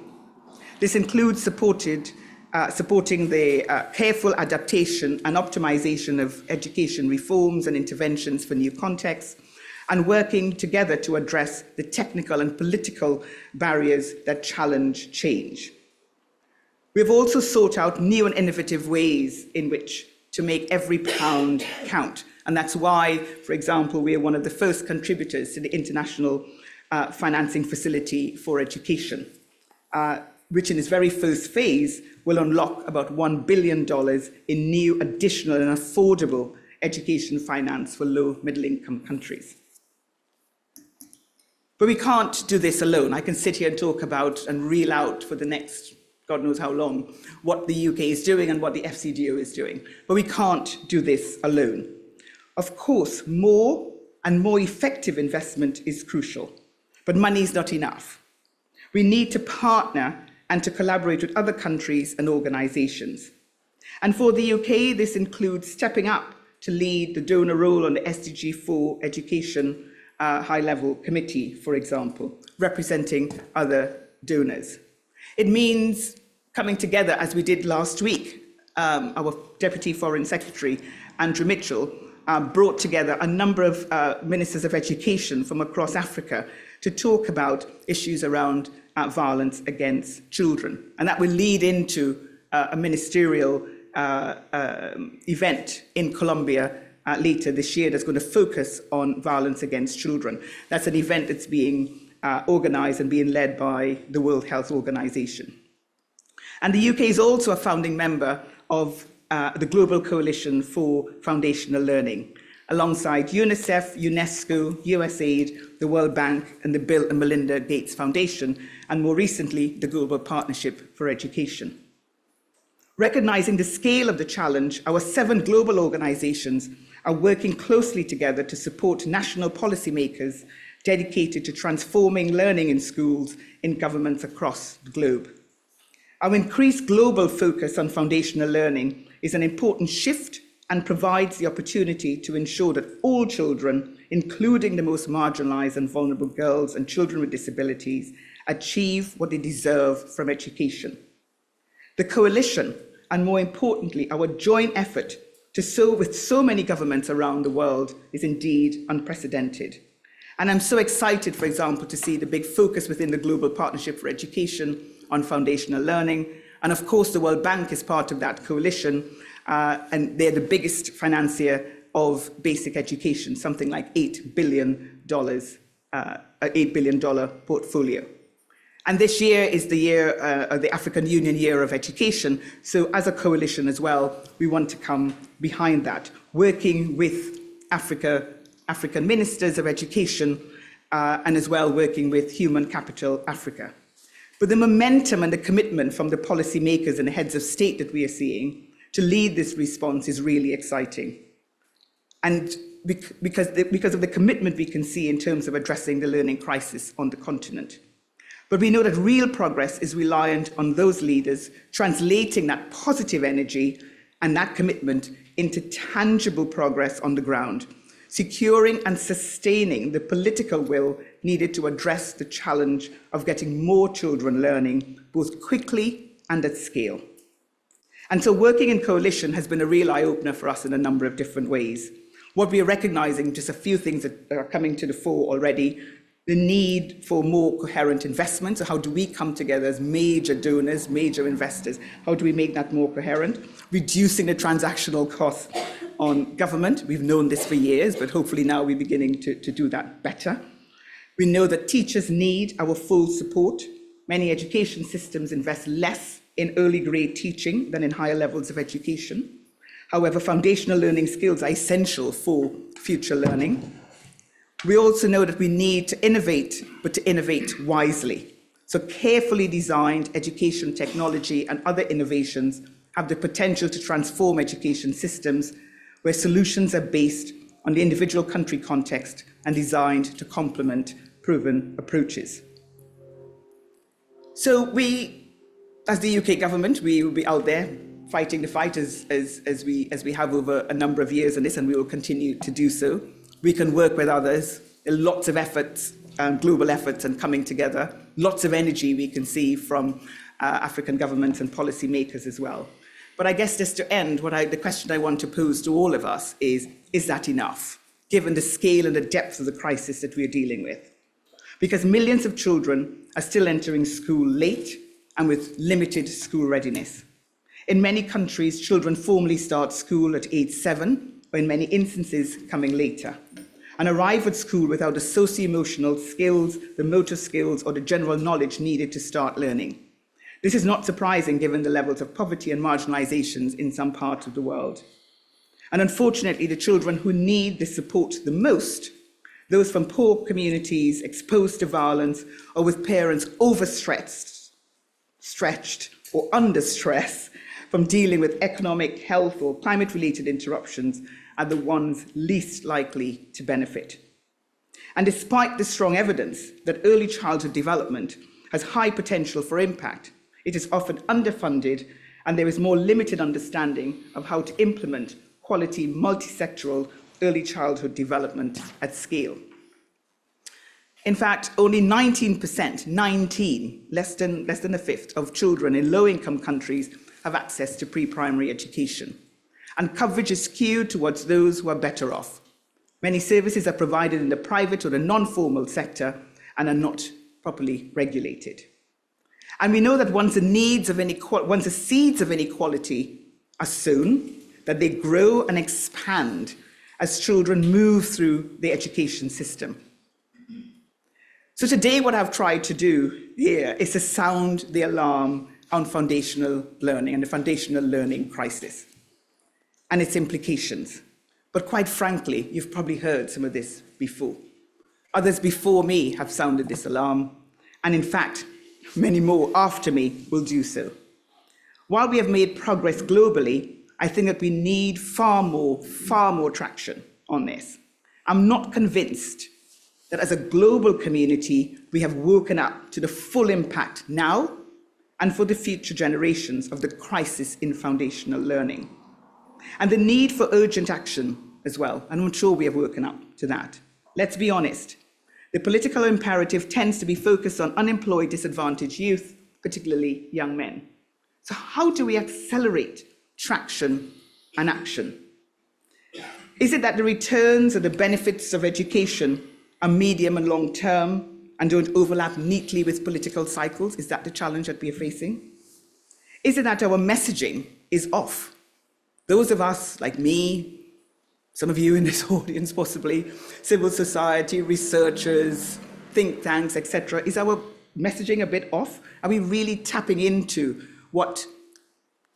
This includes supported, uh, supporting the uh, careful adaptation and optimization of education reforms and interventions for new contexts, and working together to address the technical and political barriers that challenge change. We've also sought out new and innovative ways in which to make every pound count. And that's why, for example, we are one of the first contributors to the International uh, Financing Facility for Education, uh, which in its very first phase will unlock about one billion dollars in new, additional and affordable education finance for low, middle income countries. But we can't do this alone. I can sit here and talk about and reel out for the next God knows how long what the U K is doing and what the F C D O is doing. But we can't do this alone. Of course, more and more effective investment is crucial, but money is not enough. We need to partner and to collaborate with other countries and organisations. And for the U K, this includes stepping up to lead the donor role on the S D G four Education uh, High-Level Committee, for example, representing other donors. It means coming together, as we did last week. Um, our Deputy Foreign Secretary, Andrew Mitchell, Uh, brought together a number of uh, ministers of education from across Africa to talk about issues around uh, violence against children. And that will lead into uh, a ministerial uh, uh, event in Colombia uh, later this year that's going to focus on violence against children. That's an event that's being uh, organised and being led by the World Health Organization. And the U K is also a founding member of Uh, the Global Coalition for Foundational Learning, alongside UNICEF, UNESCO, USAID, the World Bank, and the Bill and Melinda Gates Foundation, and more recently, the Global Partnership for Education. Recognizing the scale of the challenge, our seven global organizations are working closely together to support national policymakers dedicated to transforming learning in schools in governments across the globe. Our increased global focus on foundational learning is an important shift and provides the opportunity to ensure that all children, including the most marginalized and vulnerable girls and children with disabilities, achieve what they deserve from education. The coalition, and more importantly, our joint effort to so with so many governments around the world is indeed unprecedented. And I'm so excited, for example, to see the big focus within the Global Partnership for Education on foundational learning. And of course, the World Bank is part of that coalition, uh, and they're the biggest financier of basic education, something like eight billion dollars, uh, an eight billion dollars portfolio. And this year is the year, uh, the African Union Year of Education. So as a coalition as well, we want to come behind that, working with Africa, African ministers of education, uh, and as well working with Human Capital Africa. But the momentum and the commitment from the policymakers and the heads of state that we are seeing to lead this response is really exciting. And because because of the commitment we can see in terms of addressing the learning crisis on the continent. But we know that real progress is reliant on those leaders translating that positive energy and that commitment into tangible progress on the ground, securing and sustaining the political will needed to address the challenge of getting more children learning, both quickly and at scale. And so working in coalition has been a real eye-opener for us in a number of different ways. What we are recognising, just a few things that are coming to the fore already, the need for more coherent investment. So how do we come together as major donors, major investors? How do we make that more coherent? Reducing the transactional costs on government. We've known this for years, but hopefully now we're beginning to, to do that better. We know that teachers need our full support. Many education systems invest less in early grade teaching than in higher levels of education. However, foundational learning skills are essential for future learning. We also know that we need to innovate, but to innovate wisely. So carefully designed education technology and other innovations have the potential to transform education systems where solutions are based on the individual country context and designed to complement proven approaches. So we, as the U K government, we will be out there fighting the fight as, as, as, we, as we have over a number of years on this, and we will continue to do so. We can work with others, lots of efforts, um, global efforts and coming together, lots of energy we can see from uh, African governments and policymakers as well. But I guess just to end, what I, the question I want to pose to all of us is, is that enough, given the scale and the depth of the crisis that we are dealing with? Because millions of children are still entering school late and with limited school readiness. In many countries, children formally start school at age seven, or in many instances coming later, and arrive at school without the socio-emotional skills, the motor skills, or the general knowledge needed to start learning. This is not surprising given the levels of poverty and marginalizations in some parts of the world. And unfortunately, the children who need this support the most, those from poor communities exposed to violence or with parents overstretched, stretched or under stress, from dealing with economic, health, or climate-related interruptions are the ones least likely to benefit. And despite the strong evidence that early childhood development has high potential for impact, it is often underfunded and there is more limited understanding of how to implement quality, multi-sectoral early childhood development at scale. In fact, only nineteen percent, nineteen, less than, less than a fifth of children in low-income countries have access to pre-primary education, and coverage is skewed towards those who are better off. Many services are provided in the private or the non-formal sector and are not properly regulated. And we know that once the needs of inequality, once the seeds of inequality are sown, that they grow and expand as children move through the education system. So today what I've tried to do here is to sound the alarm on foundational learning and the foundational learning crisis and its implications. But quite frankly, you've probably heard some of this before. Others before me have sounded this alarm, and in fact, many more after me will do so. While we have made progress globally, I think that we need far more, far more traction on this. I'm not convinced that as a global community, we have woken up to the full impact now and for the future generations of the crisis in foundational learning. And the need for urgent action as well, and I'm sure we have woken up to that. Let's be honest, the political imperative tends to be focused on unemployed, disadvantaged youth, particularly young men. So how do we accelerate traction and action? Is it that the returns or the benefits of education are medium and long term, and don't overlap neatly with political cycles? Is that the challenge that we are facing? Is it that our messaging is off? Those of us, like me, some of you in this audience possibly, civil society, researchers, think tanks, et cetera, is our messaging a bit off? Are we really tapping into what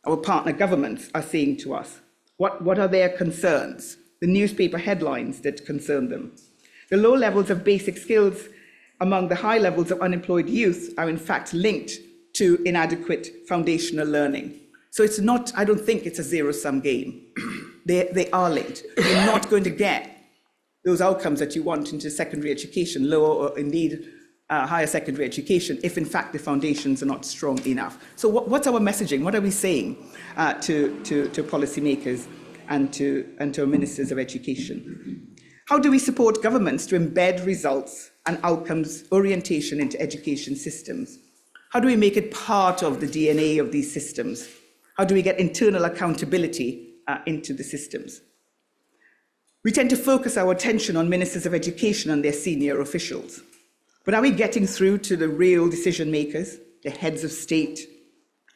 our partner governments are saying to us? What, what are their concerns? The newspaper headlines that concern them. The low levels of basic skills among the high levels of unemployed youth are in fact linked to inadequate foundational learning. So it's not, I don't think it's a zero-sum game. they, they are linked. You're not going to get those outcomes that you want into secondary education, lower or indeed uh, higher secondary education, if in fact the foundations are not strong enough. So what, what's our messaging? What are we saying uh, to, to, to policymakers and to, and to our ministers of education? How do we support governments to embed results and outcomes orientation into education systems? How do we make it part of the D N A of these systems? How do we get internal accountability uh, into the systems? We tend to focus our attention on ministers of education and their senior officials. But are we getting through to the real decision makers, the heads of state,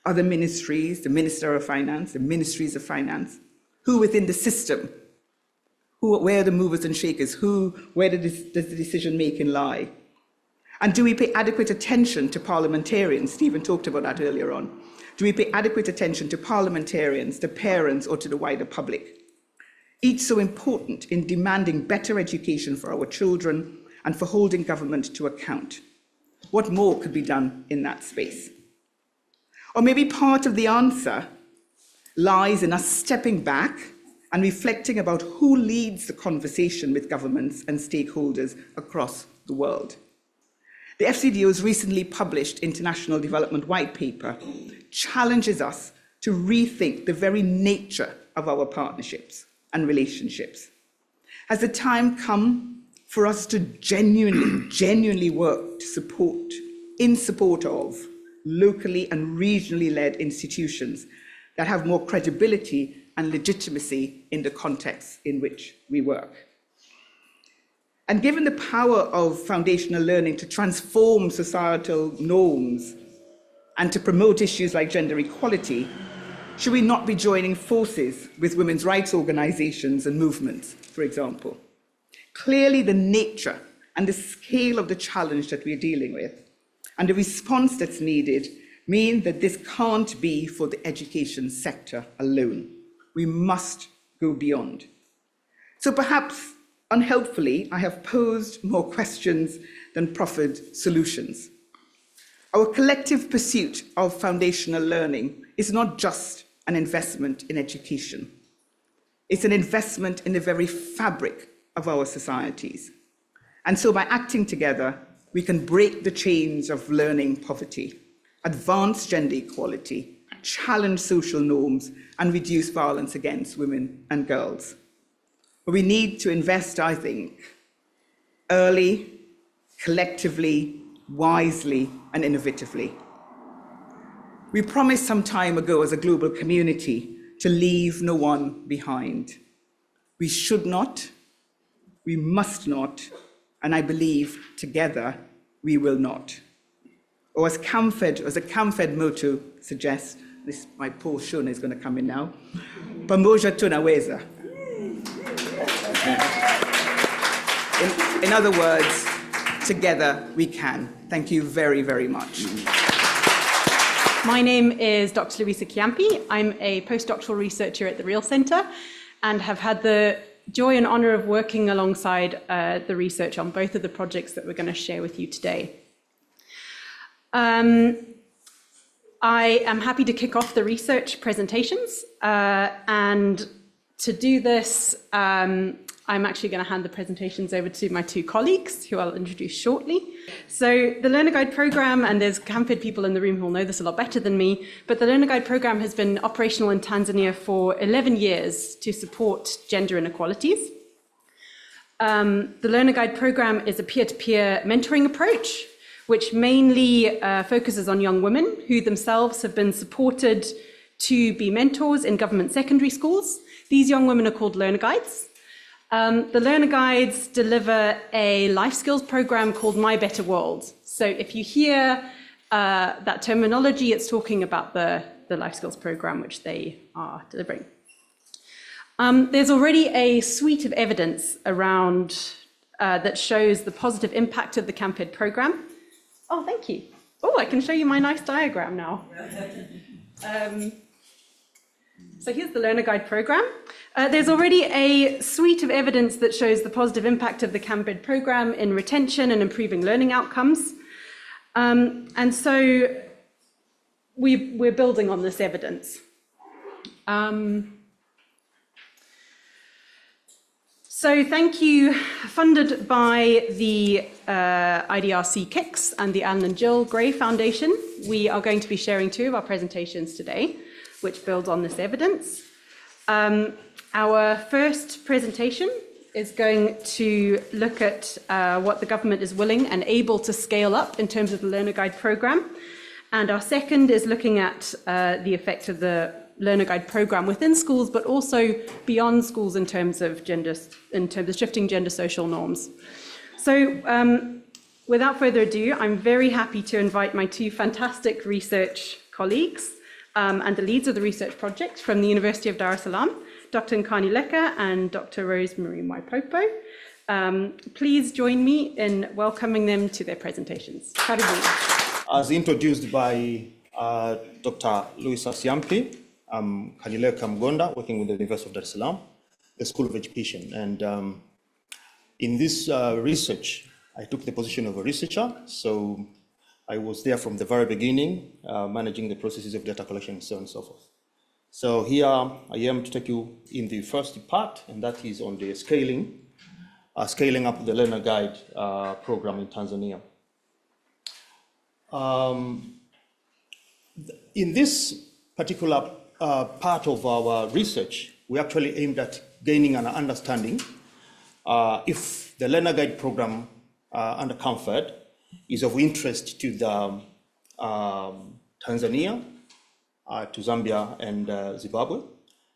other ministries, the Minister of Finance, the ministries of finance, who within the system, who, where are the movers and shakers, who, where does, does the decision making lie? And do we pay adequate attention to parliamentarians? Stephen talked about that earlier on. Do we pay adequate attention to parliamentarians, to parents, or to the wider public? Each so important in demanding better education for our children and for holding government to account. What more could be done in that space? Or maybe part of the answer lies in us stepping back and reflecting about who leads the conversation with governments and stakeholders across the world. The F C D O's recently published International Development White Paper challenges us to rethink the very nature of our partnerships and relationships. Has the time come for us to genuinely, genuinely work to support, in support of, locally and regionally led institutions that have more credibility and legitimacy in the context in which we work? And given the power of foundational learning to transform societal norms and to promote issues like gender equality, should we not be joining forces with women's rights organizations and movements, for example? Clearly, the nature and the scale of the challenge that we're dealing with and the response that's needed mean that this can't be for the education sector alone. We must go beyond. So perhaps, unhelpfully, I have posed more questions than proffered solutions. Our collective pursuit of foundational learning is not just an investment in education. It's an investment in the very fabric of our societies. And so by acting together, we can break the chains of learning poverty, advance gender equality, challenge social norms, and reduce violence against women and girls. But we need to invest, I think, early, collectively, wisely, and innovatively. We promised some time ago as a global community to leave no one behind. We should not, we must not, and I believe together we will not. Or as CAMFED, as a CAMFED motto suggests, this, my poor Shona is going to come in now, Pamoja Tunaweza. In, in other words, together we can. Thank you very, very much. My name is Doctor Luisa Ciampi. I'm a postdoctoral researcher at the Real Centre and have had the joy and honour of working alongside uh, the research on both of the projects that we're going to share with you today. Um, I am happy to kick off the research presentations uh, and to do this, um, I'm actually going to hand the presentations over to my two colleagues, who I'll introduce shortly. So the Learner Guide programme, and there's CAMFED people in the room who will know this a lot better than me, but the Learner Guide programme has been operational in Tanzania for eleven years to support gender inequalities. Um, the Learner Guide programme is a peer-to-peer mentoring approach, which mainly uh, focuses on young women who themselves have been supported to be mentors in government secondary schools. These young women are called Learner Guides. Um, the Learner Guides deliver a life skills program called My Better World. So if you hear uh, that terminology, it's talking about the, the life skills program which they are delivering. Um, there's already a suite of evidence around uh, that shows the positive impact of the CAMFED program. Oh, thank you. Oh, I can show you my nice diagram now. Um, So here's the Learner Guide program. Uh, there's already a suite of evidence that shows the positive impact of the CAMFED program in retention and improving learning outcomes. Um, and so we, we're building on this evidence. Um, so thank you, funded by the uh, I D R C Kicks and the Alan and Jill Gray Foundation. We are going to be sharing two of our presentations today, which builds on this evidence. Um, our first presentation is going to look at uh, what the government is willing and able to scale up in terms of the Learner Guide programme. And our second is looking at uh, the effect of the Learner Guide programme within schools, but also beyond schools in terms of gender, in terms of shifting gender social norms. So um, without further ado, I'm very happy to invite my two fantastic research colleagues, Um, and the leads of the research project from the University of Dar es Salaam, Doctor Nkani Leka and Doctor Rosemarie Mwaipopo. Um, please join me in welcoming them to their presentations. As introduced by uh, Doctor Luisa Ciampi, I'm Nkani Leka Mgonda, working with the University of Dar es Salaam, the School of Education. And um, in this uh, research, I took the position of a researcher. So I was there from the very beginning, uh, managing the processes of data collection, so on and so forth. So here I am to take you in the first part, and that is on the scaling, uh, scaling up the Learner Guide uh, program in Tanzania. Um, in this particular uh, part of our research, we actually aimed at gaining an understanding uh, if the Learner Guide program uh, under CAMFED is of interest to the um, Tanzania, uh, to Zambia, and uh, Zimbabwe.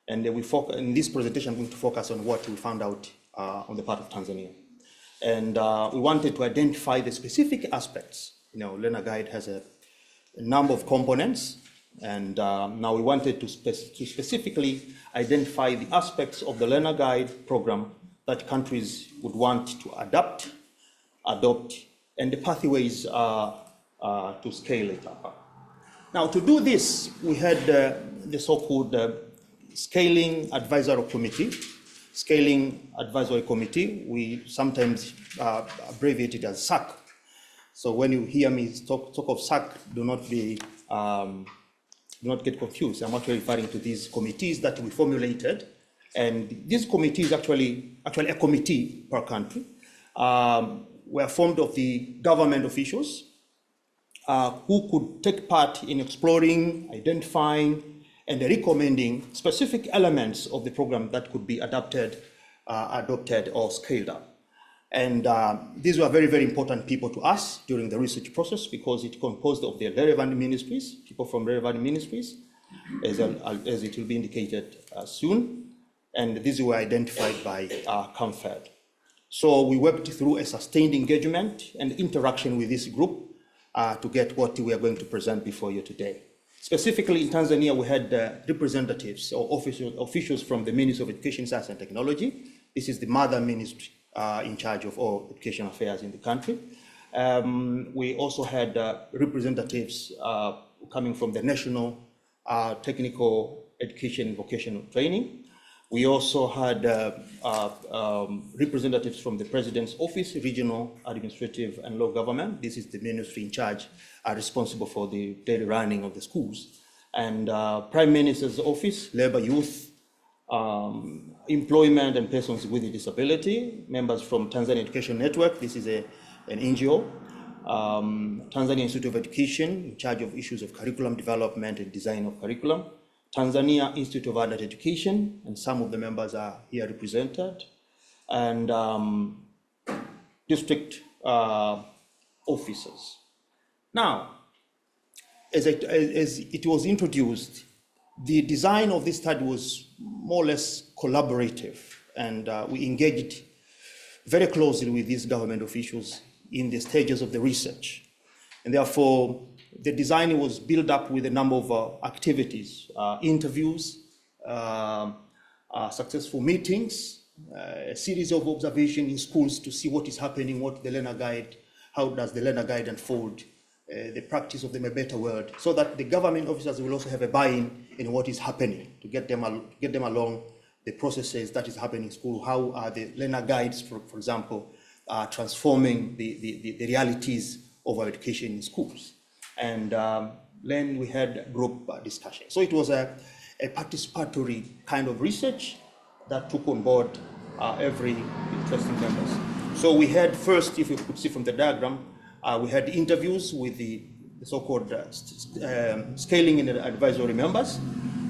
And uh, we in this presentation, I'm going to focus on what we found out uh, on the part of Tanzania. And uh, we wanted to identify the specific aspects. You know, Learner Guide has a, a number of components, and uh, now we wanted to, spe to specifically identify the aspects of the Learner Guide program that countries would want to adapt, adopt, and the pathways uh, uh, to scale it up. Now, to do this, we had uh, the so-called uh, Scaling Advisory Committee. Scaling Advisory Committee, we sometimes uh, abbreviate it as S A C. So when you hear me talk, talk of S A C, do not be, um, do not get confused. I'm actually referring to these committees that we formulated. And this committee is actually, actually a committee per country. Um, were formed of the government officials uh, who could take part in exploring, identifying, and recommending specific elements of the program that could be adapted, uh, adopted, or scaled up. And uh, these were very, very important people to us during the research process because it composed of the relevant ministries, people from relevant ministries, as, as it will be indicated uh, soon. And these were identified by uh, CAMFED. So we worked through a sustained engagement and interaction with this group uh, to get what we are going to present before you today. Specifically in Tanzania, we had uh, representatives or official, officials from the Ministry of Education, Science and Technology. This is the mother ministry uh, in charge of all education affairs in the country. Um, we also had uh, representatives uh, coming from the National uh, Technical Education and Vocational Training. We also had uh, uh, um, representatives from the President's Office, Regional Administrative and Local Government. This is the ministry in charge, are responsible for the daily running of the schools. And uh, Prime Minister's Office, Labour, Youth, um, Employment and Persons with a Disability, members from Tanzania Education Network, this is a, an N G O, um, Tanzania Institute of Education, in charge of issues of curriculum development and design of curriculum, Tanzania Institute of Adult Education, and some of the members are here represented, and um, district uh, officers. Now, as it, as it was introduced, the design of this study was more or less collaborative, and uh, we engaged very closely with these government officials in the stages of the research, and therefore, the design was built up with a number of uh, activities, uh, interviews, uh, uh, successful meetings, uh, a series of observations in schools to see what is happening, what the Learner Guide, how does the Learner Guide unfold uh, the practice of the My Better World, so that the government officers will also have a buy-in in what is happening, to get them, al get them along the processes that is happening in school. How are the learner guides, for, for example, uh, transforming the, the, the, the realities of our education in schools? And um, then we had group uh, discussion. So it was a, a participatory kind of research that took on board uh, every interested members. So we had first, if you could see from the diagram, uh, we had interviews with the so-called uh, um, scaling and advisory members.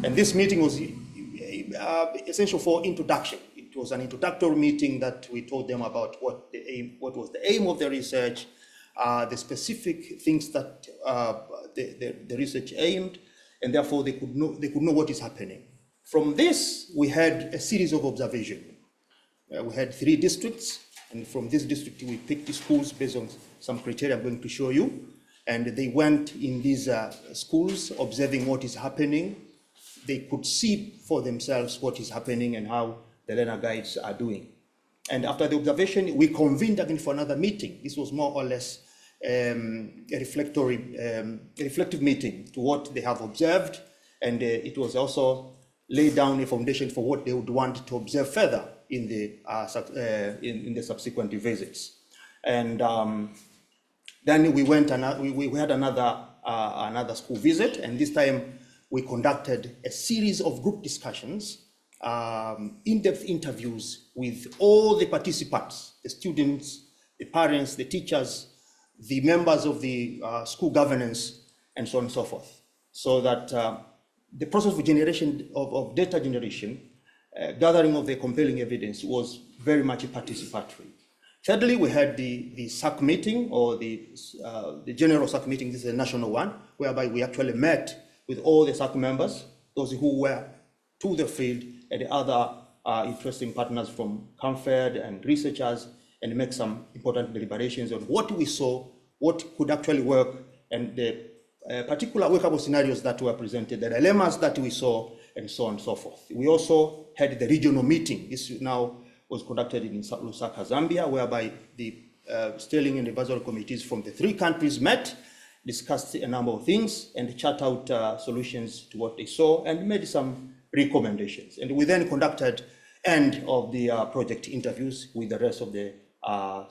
And this meeting was uh, essential for introduction. It was an introductory meeting that we told them about what the aim, what was the aim of the research, uh, the specific things that uh, the, the, the research aimed, and therefore they could know, they could know what is happening. From this, we had a series of observations. Uh, we had three districts, and from this district, we picked the schools based on some criteria I'm going to show you. And they went in these uh, schools, observing what is happening. They could see for themselves what is happening and how the learner guides are doing. And after the observation, we convened again for another meeting. This was more or less um, a, reflectory, um, a reflective meeting to what they have observed. And uh, it was also laid down a foundation for what they would want to observe further in the, uh, uh, in, in the subsequent visits. And um, then we went and we, we had another, uh, another school visit, and this time we conducted a series of group discussions, um, in-depth interviews with all the participants, the students, the parents, the teachers, the members of the uh, school governance, and so on and so forth. So that uh, the process of generation of, of data generation, Uh, gathering of the compelling evidence was very much participatory. Thirdly, we had the, the S A C meeting, or the, uh, the general S A C meeting. This is a national one, whereby we actually met with all the S A C members, those who were to the field, and the other uh, interesting partners from CAMFED and researchers, and make some important deliberations on what we saw, what could actually work, and the uh, particular workable scenarios that were presented, the dilemmas that we saw, and so on and so forth. We also had the regional meeting. This now was conducted in Lusaka, Zambia, whereby the uh, steering and advisory committees from the three countries met, discussed a number of things, and chart out uh, solutions to what they saw, and made some recommendations. And we then conducted end of the uh, project interviews with the rest of the uh,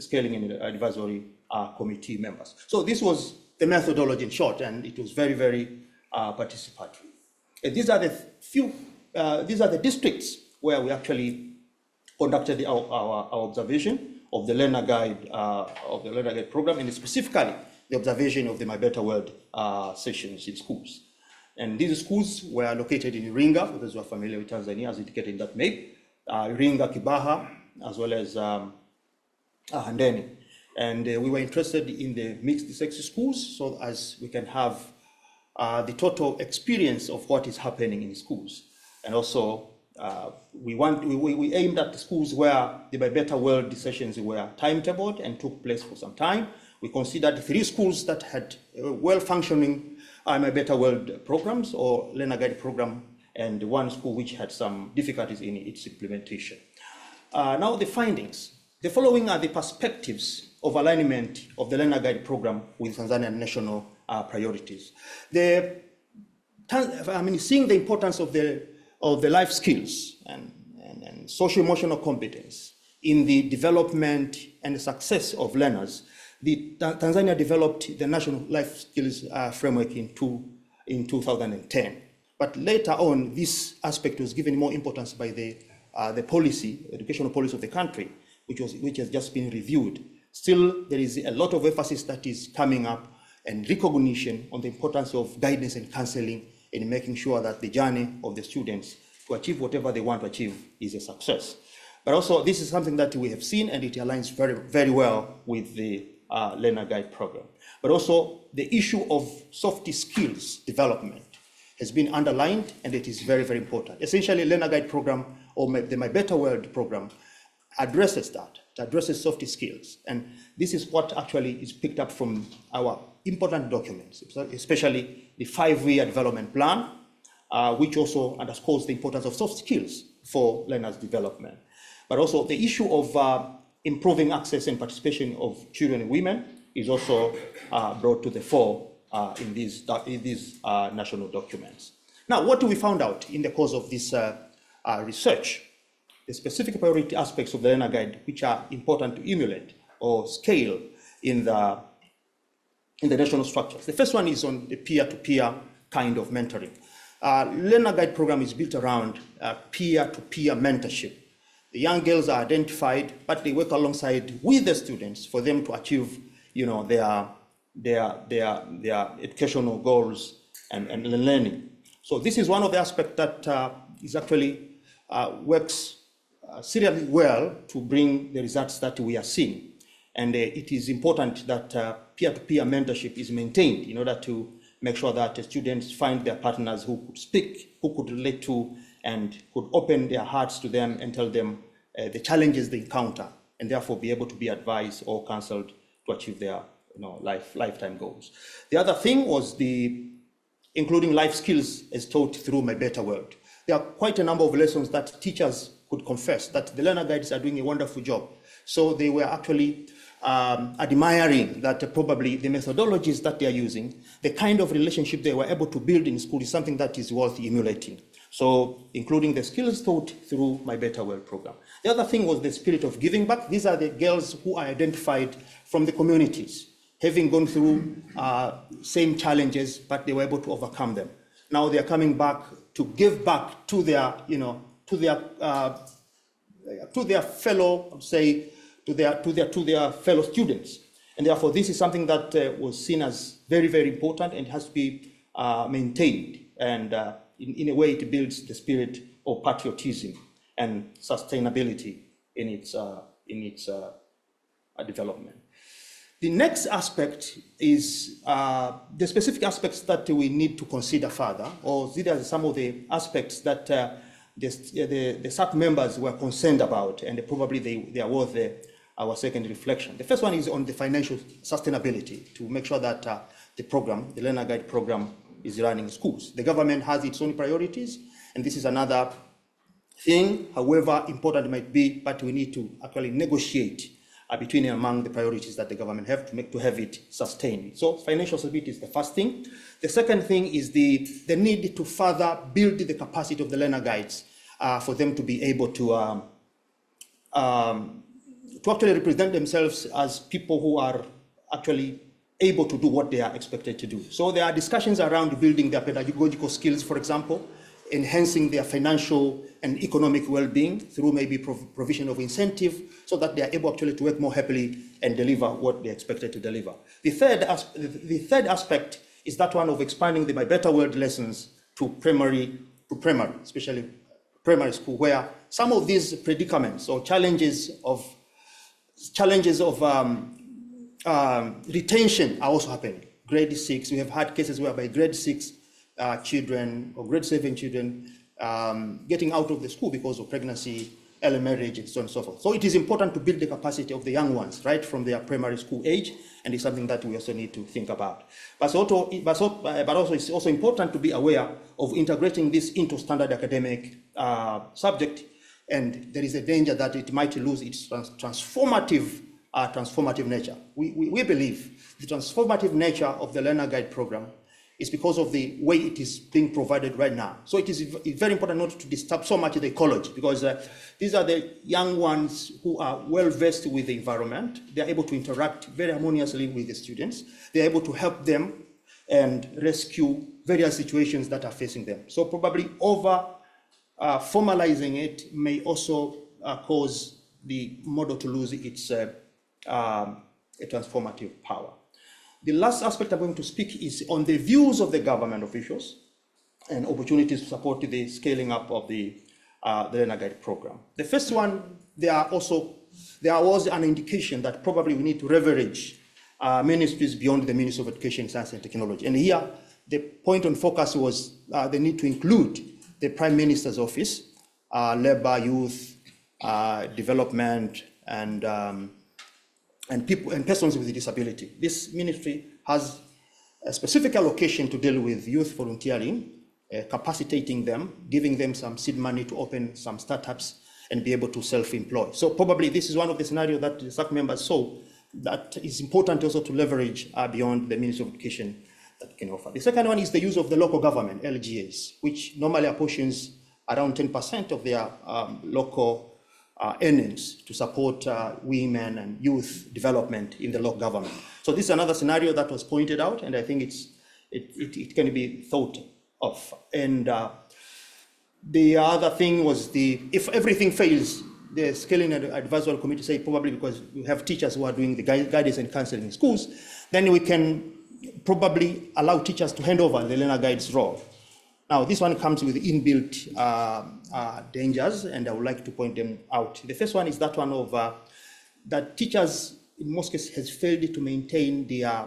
scaling and advisory uh, committee members. So this was the methodology in short, and it was very, very uh, participatory. And these are the few, uh, these are the districts where we actually conducted the, our, our, our observation of the learner guide uh, of the learner guide program, and specifically the observation of the My Better World uh, sessions in schools. And these schools were located in Iringa, for those who are familiar with Tanzania, as indicated in that map, uh, Iringa, Kibaha, as well as um, Handeni. And uh, we were interested in the mixed-sex schools, so as we can have Uh, the total experience of what is happening in schools. And also uh, we, want, we, we aimed at the schools where the My Better World sessions were timetabled and took place for some time. We considered three schools that had well-functioning uh, My Better World programs or learner guide program, and one school which had some difficulties in its implementation. Uh, now the findings. The following are the perspectives of alignment of the learner guide program with Tanzanian national Uh, priorities. The, I mean, seeing the importance of the of the life skills and, and, and socio-emotional competence in the development and the success of learners, the Tanzania developed the National Life Skills uh, Framework in two in two thousand ten. But later on, this aspect was given more importance by the uh, the policy, educational policy of the country, which was which has just been reviewed. Still, there is a lot of emphasis that is coming up, and recognition on the importance of guidance and counseling in making sure that the journey of the students to achieve whatever they want to achieve is a success. But also, this is something that we have seen, and it aligns very, very well with the uh, Learner Guide program. But also, the issue of soft skills development has been underlined, and it is very, very important. Essentially, Learner Guide program, or my, the My Better World program, addresses that, addresses soft skills. And this is what actually is picked up from our important documents, especially the five-year development plan, uh, which also underscores the importance of soft skills for learners' development. But also the issue of uh, improving access and participation of children and women is also uh, brought to the fore uh, in these, in these uh, national documents. Now, what do we find out in the course of this uh, uh, research? The specific priority aspects of the Learner Guide, which are important to emulate or scale in the, in the national structures. The first one is on the peer-to-peer kind of mentoring. Uh, Learner Guide program is built around uh, peer-to-peer mentorship. The young girls are identified, but they work alongside with the students for them to achieve, you know, their, their, their, their educational goals and, and learning. So this is one of the aspects that uh, is actually uh, works uh, seriously well to bring the results that we are seeing. And uh, it is important that uh, peer-to-peer mentorship is maintained in order to make sure that uh, students find their partners who could speak, who could relate to, and could open their hearts to them and tell them uh, the challenges they encounter, and therefore be able to be advised or counseled to achieve their you know, life, lifetime goals. The other thing was the including life skills as taught through My Better World. There are quite a number of lessons that teachers could confess that the learner guides are doing a wonderful job. So they were actually um, admiring that uh, probably the methodologies that they are using, the kind of relationship they were able to build in school is something that is worth emulating. So including the skills taught through My Better World program. The other thing was the spirit of giving back. These are the girls who are identified from the communities, having gone through uh, same challenges, but they were able to overcome them. Now they are coming back to give back to their, you know, to their, uh, to their fellow, say, to their, to their, to their fellow students. And therefore, this is something that uh, was seen as very, very important and has to be uh, maintained. And uh, In, in a way, it builds the spirit of patriotism and sustainability in its, uh, in its uh, development. The next aspect is uh, the specific aspects that we need to consider further, or these are some of the aspects that uh, the, the, the S A C members were concerned about, and probably they, they are worth the, our second reflection. The first one is on the financial sustainability, to make sure that uh, the program, the Learner Guide program, is running schools. The government has its own priorities, and this is another thing, however important it might be, but we need to actually negotiate uh, between and among the priorities that the government have to make to have it sustained. So financial stability is the first thing. The second thing is the, the need to further build the capacity of the learner guides uh, for them to be able to, um, um, to actually represent themselves as people who are actually able to do what they are expected to do. So there are discussions around building their pedagogical skills, for example, enhancing their financial and economic well-being through maybe prov provision of incentive so that they are able actually to work more happily and deliver what they are expected to deliver. The third, as the third aspect is that one of expanding the My Better World lessons to primary, to primary, especially primary school, where some of these predicaments or challenges of, challenges of um, Um, retention are also happening. Grade six, we have had cases where by grade six uh, children or grade seven children um, getting out of the school because of pregnancy, early marriage, and so on and so forth. So it is important to build the capacity of the young ones right from their primary school age, and it's something that we also need to think about. But also, but also it's also important to be aware of integrating this into standard academic uh, subject, and there is a danger that it might lose its trans transformative Uh, transformative nature. We, we, we believe the transformative nature of the Learner Guide program is because of the way it is being provided right now. So it is very important not to disturb so much the ecology, because uh, these are the young ones who are well versed with the environment. They are able to interact very harmoniously with the students. They are able to help them and rescue various situations that are facing them. So probably over uh, formalizing it may also uh, cause the model to lose its uh, Um, a transformative power. The last aspect I'm going to speak is on the views of the government officials and opportunities to support the scaling up of the, uh, the Learner Guide program. The first one, there are also there was an indication that probably we need to leverage uh, ministries beyond the Ministry of Education, Science and Technology. And here, the point on focus was uh, the need to include the Prime Minister's Office, uh, Labour, Youth, uh, Development, and um, and people and persons with disability. This ministry has a specific allocation to deal with youth volunteering, uh, capacitating them, giving them some seed money to open some startups and be able to self-employ. So probably this is one of the scenarios that the S A C members saw that is important also to leverage uh, beyond the Ministry of Education that can offer. The second one is the use of the local government, L G As, which normally apportions around ten percent of their um, local uh, earnings to support uh, women and youth development in the local government. So this is another scenario that was pointed out, and I think it's, it, it, it can be thought of. And uh, the other thing was the, if everything fails, the Scaling Advisory Committee say probably because we have teachers who are doing the guidance and counseling in schools, then we can probably allow teachers to hand over the learner guide's role. Now, this one comes with inbuilt uh, uh, dangers, and I would like to point them out. The first one is that one of uh, that teachers, in most cases, has failed to maintain the, uh,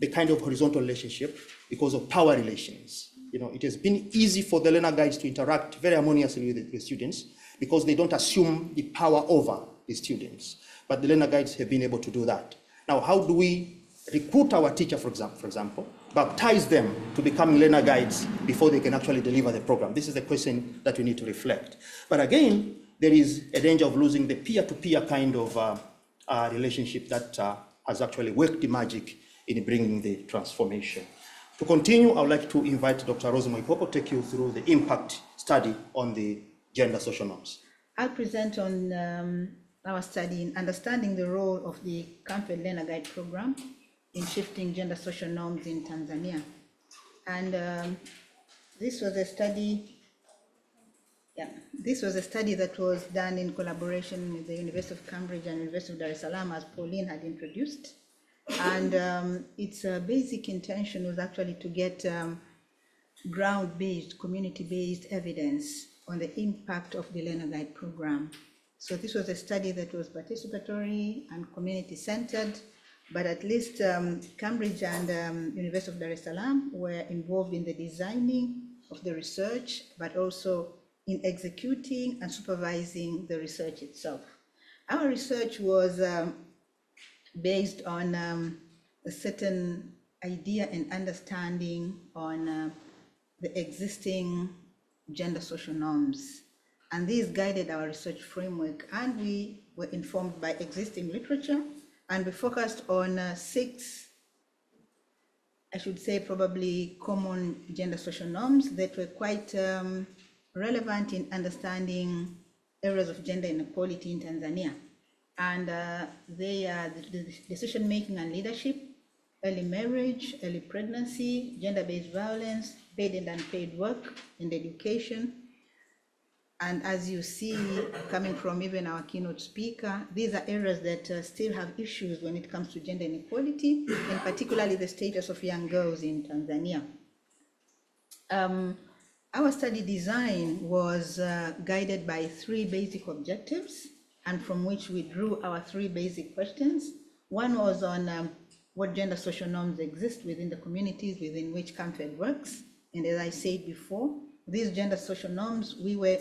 the kind of horizontal relationship because of power relations. You know, it has been easy for the learner guides to interact very harmoniously with the, the students, because they don't assume the power over the students. But the learner guides have been able to do that. Now, how do we recruit our teacher, for example, for example, baptize them to become learner guides before they can actually deliver the program? This is the question that we need to reflect. But again, there is a danger of losing the peer-to-peer kind of uh, uh, relationship that uh, has actually worked the magic in bringing the transformation. To continue, I would like to invite Doctor Rosemarie Mwaipopo to take you through the impact study on the gender social norms. I'll present on um, our study in understanding the role of the CAMFED Learner Guide program in shifting gender social norms in Tanzania. And um, this was a study, yeah, this was a study that was done in collaboration with the University of Cambridge and University of Dar es Salaam, as Pauline had introduced. And um, its uh, basic intention was actually to get um, ground-based, community-based evidence on the impact of the Learner Guide program. So this was a study that was participatory and community-centered, but at least um, Cambridge and um, University of Dar es Salaam were involved in the designing of the research, but also in executing and supervising the research itself. Our research was um, based on um, a certain idea and understanding on uh, the existing gender social norms, and these guided our research framework, and we were informed by existing literature, and we focused on uh, six, I should say probably common gender social norms that were quite um, relevant in understanding areas of gender inequality in Tanzania. And uh, they are the decision making and leadership, early marriage, early pregnancy, gender-based violence, paid and unpaid work, and education. And as you see, coming from even our keynote speaker, these are areas that uh, still have issues when it comes to gender inequality, and particularly the status of young girls in Tanzania. Um, our study design was uh, guided by three basic objectives, and from which we drew our three basic questions. One was on um, what gender social norms exist within the communities within which CAMFED works. And as I said before, these gender social norms, we were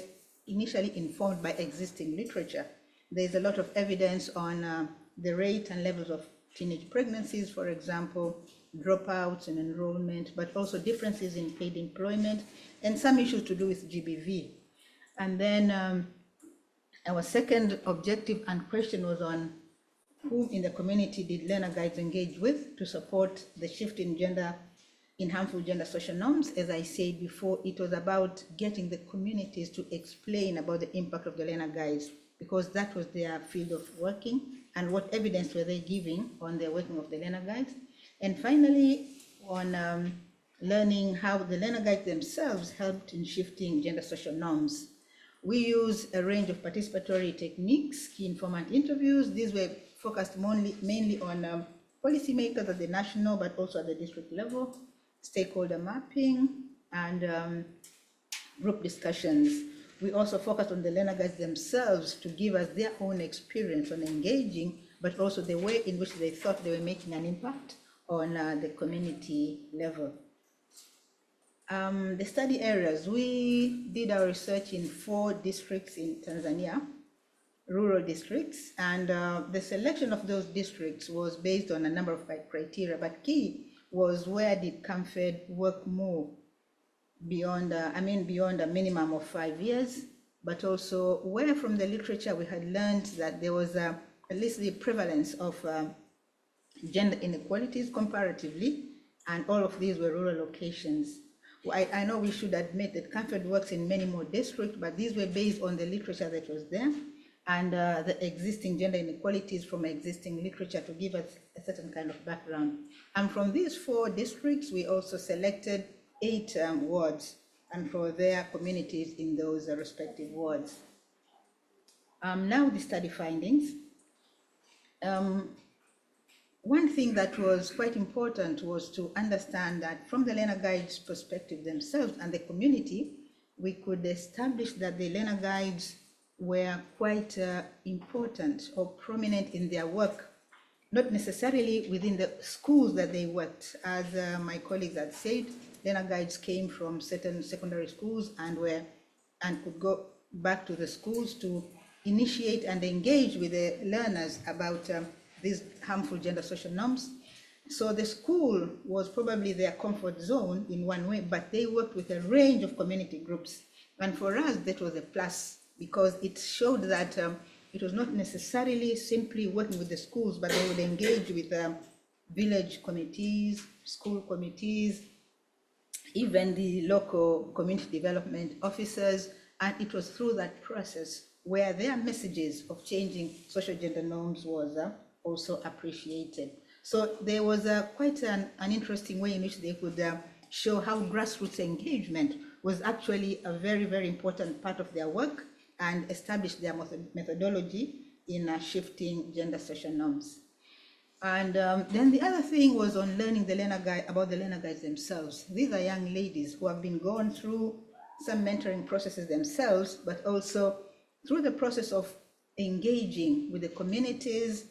initially informed by existing literature. There's a lot of evidence on uh, the rate and levels of teenage pregnancies, for example, dropouts and enrollment, but also differences in paid employment and some issues to do with G B V. And then um, our second objective and question was on whom in the community did learner guides engage with to support the shift in gender, in harmful gender social norms. As I said before, it was about getting the communities to explain about the impact of the learner guides, because that was their field of working, and what evidence were they giving on the working of the learner guides. And finally, on um, learning how the learner guides themselves helped in shifting gender social norms. We use a range of participatory techniques, key informant interviews. These were focused mainly, mainly on um, policymakers at the national, but also at the district level, stakeholder mapping, and um, group discussions. We also focused on the learner guides themselves to give us their own experience on engaging, but also the way in which they thought they were making an impact on uh, the community level. Um, the study areas, we did our research in four districts in Tanzania, rural districts, and uh, the selection of those districts was based on a number of criteria, but key was where did CAMFED work more beyond, uh, I mean, beyond a minimum of five years, but also where from the literature we had learned that there was a, at least the prevalence of uh, gender inequalities comparatively, and all of these were rural locations. I, I know we should admit that CAMFED works in many more districts, but these were based on the literature that was there and uh, the existing gender inequalities from existing literature to give us a certain kind of background. And from these four districts, we also selected eight um, wards and for their communities in those uh, respective wards. Um, now the study findings. Um, One thing that was quite important was to understand that from the Learner Guides perspective themselves and the community, we could establish that the Learner Guides were quite uh, important or prominent in their work, not necessarily within the schools that they worked. As uh, my colleagues had said, Learner Guides came from certain secondary schools and were and could go back to the schools to initiate and engage with the learners about um, these harmful gender social norms. So the school was probably their comfort zone in one way, but they worked with a range of community groups. And for us, that was a plus because it showed that um, it was not necessarily simply working with the schools, but they would engage with um, village committees, school committees, even the local community development officers. And it was through that process where their messages of changing social gender norms was uh, also appreciated. So there was a, quite an, an interesting way in which they could uh, show how grassroots engagement was actually a very, very important part of their work and establish their methodology in uh, shifting gender social norms. And um, then the other thing was on learning the learner guide, about the learner guides themselves. These are young ladies who have been going through some mentoring processes themselves, but also through the process of engaging with the communities,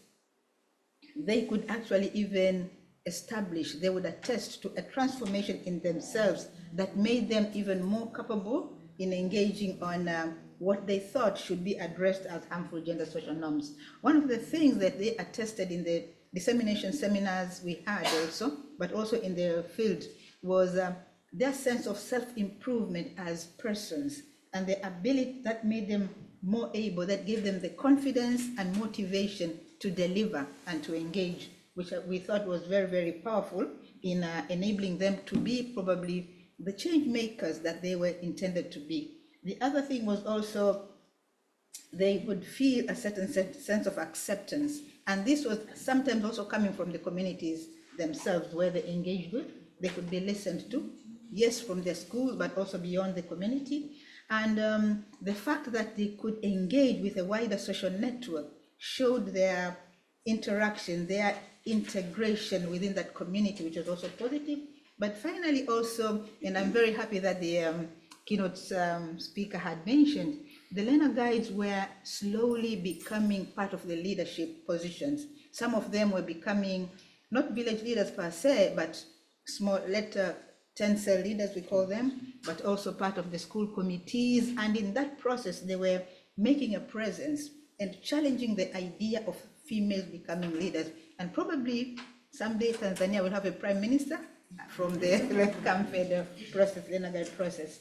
they could actually even establish, they would attest to a transformation in themselves that made them even more capable in engaging on um, what they thought should be addressed as harmful gender social norms. One of the things that they attested in the dissemination seminars we had also, but also in their field, was uh, their sense of self-improvement as persons and the ability that made them more able, that gave them the confidence and motivation to deliver and to engage, which we thought was very, very powerful in uh, enabling them to be probably the change makers that they were intended to be. The other thing was also they would feel a certain sense of acceptance. And this was sometimes also coming from the communities themselves where they engaged with, they could be listened to, yes, from their schools, but also beyond the community. And um, the fact that they could engage with a wider social network showed their interaction, their integration within that community, which was also positive. But finally also, and I'm very happy that the um, keynote um, speaker had mentioned, the learner guides were slowly becoming part of the leadership positions. Some of them were becoming, not village leaders per se, but small letter ten cell leaders, we call them, but also part of the school committees. And in that process, they were making a presence and challenging the idea of females becoming leaders. And probably someday Tanzania will have a prime minister from the CAMFED process, Learner Guide process.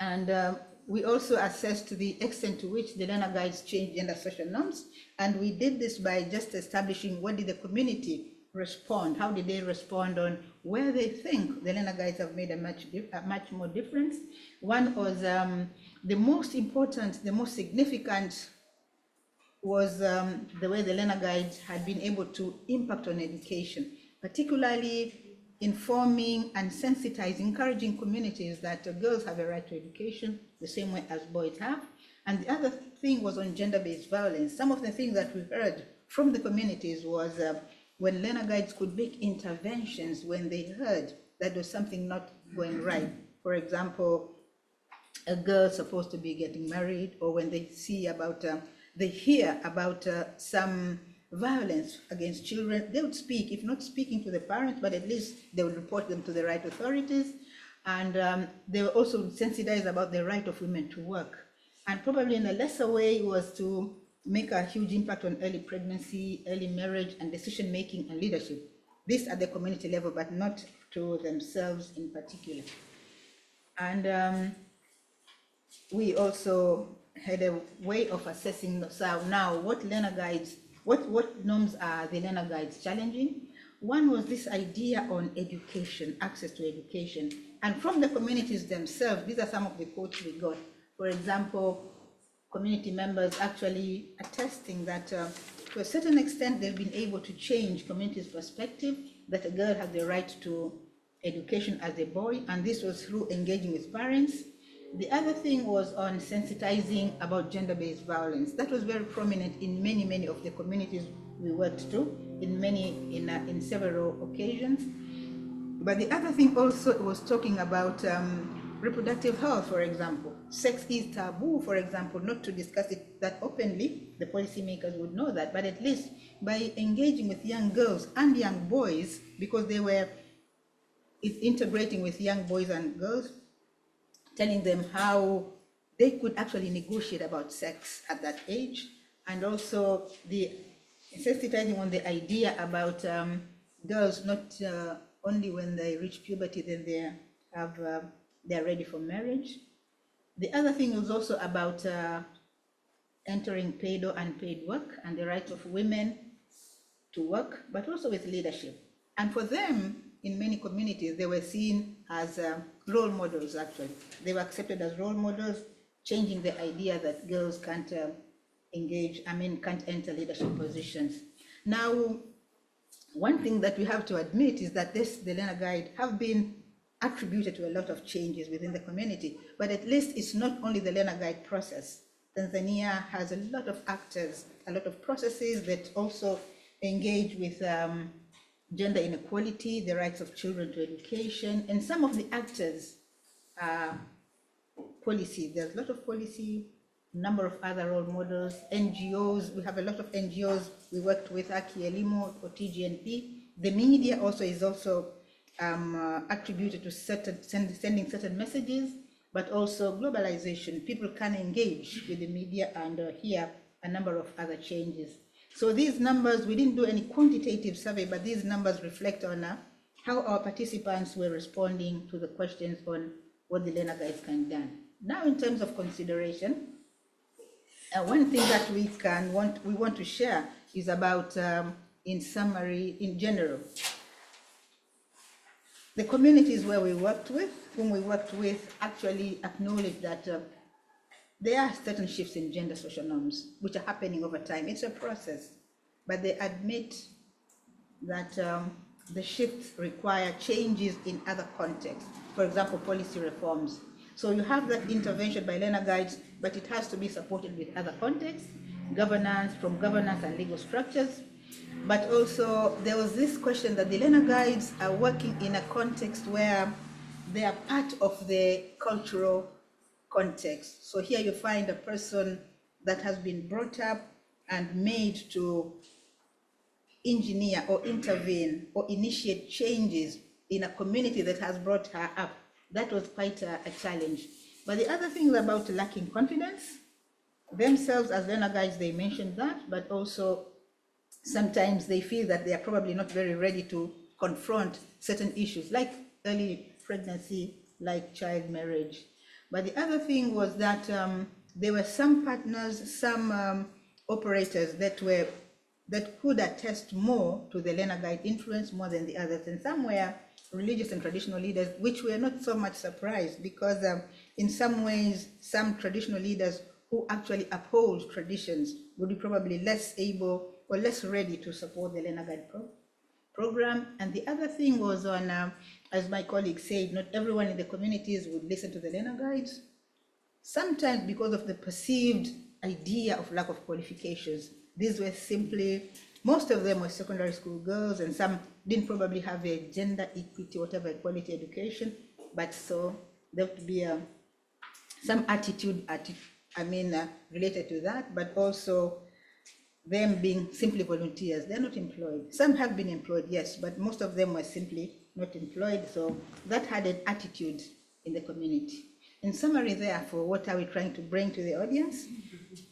And um, we also assessed the extent to which the Learner Guides change gender social norms. And we did this by just establishing what did the community respond, how did they respond on where they think the Learner Guides have made a much, a much more difference. One was um, the most important, the most significant was um, the way the Learner Guides had been able to impact on education, particularly informing and sensitizing, encouraging communities that uh, girls have a right to education the same way as boys have. And the other thing was on gender-based violence. Some of the things that we heard from the communities was uh, when learner guides could make interventions when they heard that there was something not going right. For example, a girl supposed to be getting married, or when they see about, uh, they hear about uh, some violence against children, they would speak, if not speaking to the parents, but at least they would report them to the right authorities. And um, they were also sensitized about the right of women to work. And probably in a lesser way was to make a huge impact on early pregnancy, early marriage, and decision-making and leadership. This at the community level, but not to themselves in particular. And um, we also had a way of assessing so now what learner guides what, what norms are the Learner Guides challenging? One was this idea on education, access to education. And from the communities themselves, these are some of the quotes we got. For example, community members actually attesting that uh, to a certain extent, they've been able to change community's perspective that a girl has the right to education as a boy, and this was through engaging with parents. The other thing was on sensitizing about gender-based violence. That was very prominent in many, many of the communities we worked to, in many, in, uh, in several occasions. But the other thing also was talking about um, reproductive health, for example. Sex is taboo, for example, not to discuss it that openly. The policymakers would know that, but at least by engaging with young girls and young boys, because they were it's integrating with young boys and girls, telling them how they could actually negotiate about sex at that age, and also the sensitizing on the idea about um, girls not uh, only when they reach puberty, then they have uh, they are ready for marriage. The other thing was also about uh, entering paid or unpaid work and the right of women to work, but also with leadership. And for them, in many communities, they were seen as uh, role models, actually. They were accepted as role models, changing the idea that girls can't uh, engage, I mean, can't enter leadership positions. Now, one thing that we have to admit is that this, the Learner Guide, have been attributed to a lot of changes within the community, but at least it's not only the Learner Guide process. Tanzania has a lot of actors, a lot of processes that also engage with um, gender inequality, the rights of children to education, and some of the actors are uh, policy. There's a lot of policy, a number of other role models, N G Os. We have a lot of N G Os. We worked with Akielimo or T G N P. The media also is also um, uh, attributed to certain, send, sending certain messages, but also globalization. People can engage with the media and uh, hear a number of other changes. So these numbers, we didn't do any quantitative survey, but these numbers reflect on uh, how our participants were responding to the questions on what the Learner Guides can do. Now, in terms of consideration, uh, one thing that we can want we want to share is about, um, in summary, in general, the communities where we worked with, whom we worked with, actually acknowledged that. Uh, There are certain shifts in gender social norms which are happening over time. It's a process, but they admit that um, the shifts require changes in other contexts, for example, policy reforms. So you have that intervention by Learner Guides, but it has to be supported with other contexts, governance, from governance and legal structures. But also there was this question that the Learner Guides are working in a context where they are part of the cultural context. So here you find a person that has been brought up and made to engineer or intervene or initiate changes in a community that has brought her up. That was quite a, a challenge. But the other thing is about lacking confidence. Themselves as Learner Guides, they mentioned that, but also sometimes they feel that they are probably not very ready to confront certain issues like early pregnancy, like child marriage. But the other thing was that um, there were some partners, some um, operators that were that could attest more to the Learner Guide influence more than the others, and some were religious and traditional leaders, which were not so much surprised because um, in some ways, some traditional leaders who actually uphold traditions would be probably less able or less ready to support the Learner Guide pro program. And the other thing was on. Um, As my colleague said, not everyone in the communities would listen to the Learner Guides, sometimes because of the perceived idea of lack of qualifications. These were simply, most of them were secondary school girls, and some didn't probably have a gender equity, whatever, equality education, but so there would be a, some attitude, atti I mean, uh, related to that, but also them being simply volunteers. They're not employed. Some have been employed, yes, but most of them were simply not employed, so that had an attitude in the community. In summary, therefore, what are we trying to bring to the audience?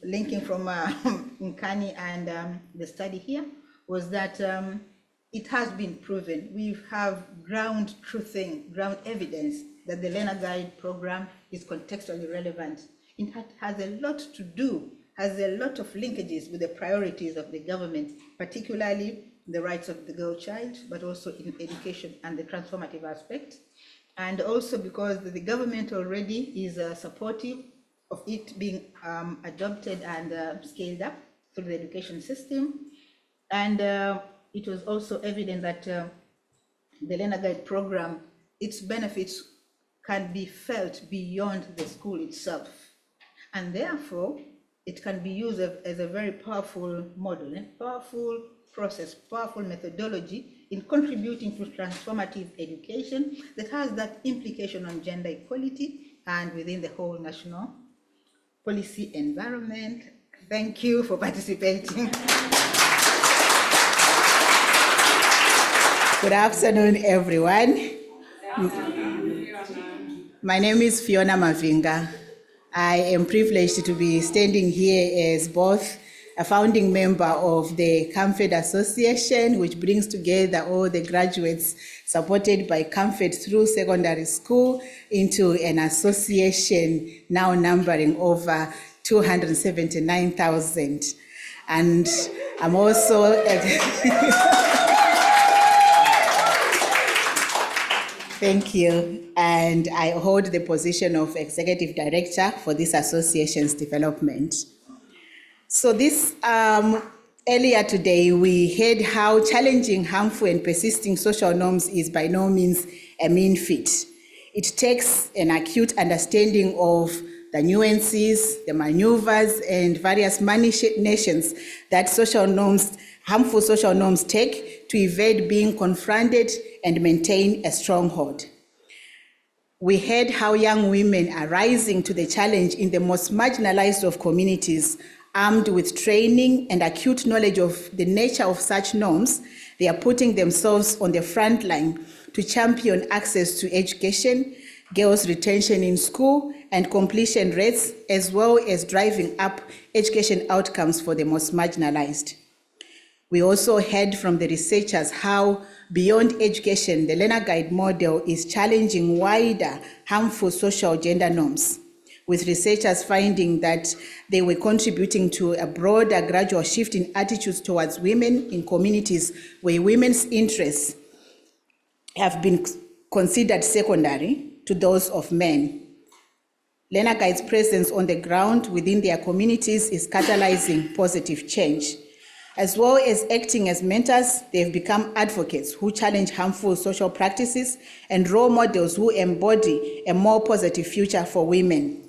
Linking from uh, Nkani and um, the study here was that um, it has been proven. We have ground truthing, ground evidence that the Learner Guide program is contextually relevant. It has a lot to do has a lot of linkages with the priorities of the government, particularly the rights of the girl child, but also in education and the transformative aspect. And also because the government already is uh, supportive of it being um, adopted and uh, scaled up through the education system. And uh, it was also evident that uh, the Learner Guide program, its benefits can be felt beyond the school itself. And therefore, it can be used as a very powerful model, a powerful process, powerful methodology in contributing to transformative education that has that implication on gender equality and within the whole national policy environment. Thank you for participating. Good afternoon, everyone. My name is Fiona Mavinga. I am privileged to be standing here as both a founding member of the CAMFED Association, which brings together all the graduates supported by CAMFED through secondary school into an association now numbering over two hundred seventy-nine thousand. And I'm also... Thank you. And I hold the position of Executive Director for this association's development. So this, um, earlier today, we heard how challenging, harmful, and persisting social norms is by no means a mean feat. It takes an acute understanding of the nuances, the maneuvers, and various machinations that social norms, harmful social norms take to evade being confronted and maintain a stronghold. We heard how young women are rising to the challenge in the most marginalized of communities, armed with training and acute knowledge of the nature of such norms. They are putting themselves on the front line to champion access to education, girls' retention in school, and completion rates, as well as driving up education outcomes for the most marginalized. We also heard from the researchers how beyond education, the Learner Guide model is challenging wider, harmful social gender norms, with researchers finding that they were contributing to a broader gradual shift in attitudes towards women in communities where women's interests have been considered secondary to those of men. Learner Guide's presence on the ground within their communities is catalyzing positive change. As well as acting as mentors, they've become advocates who challenge harmful social practices and role models who embody a more positive future for women.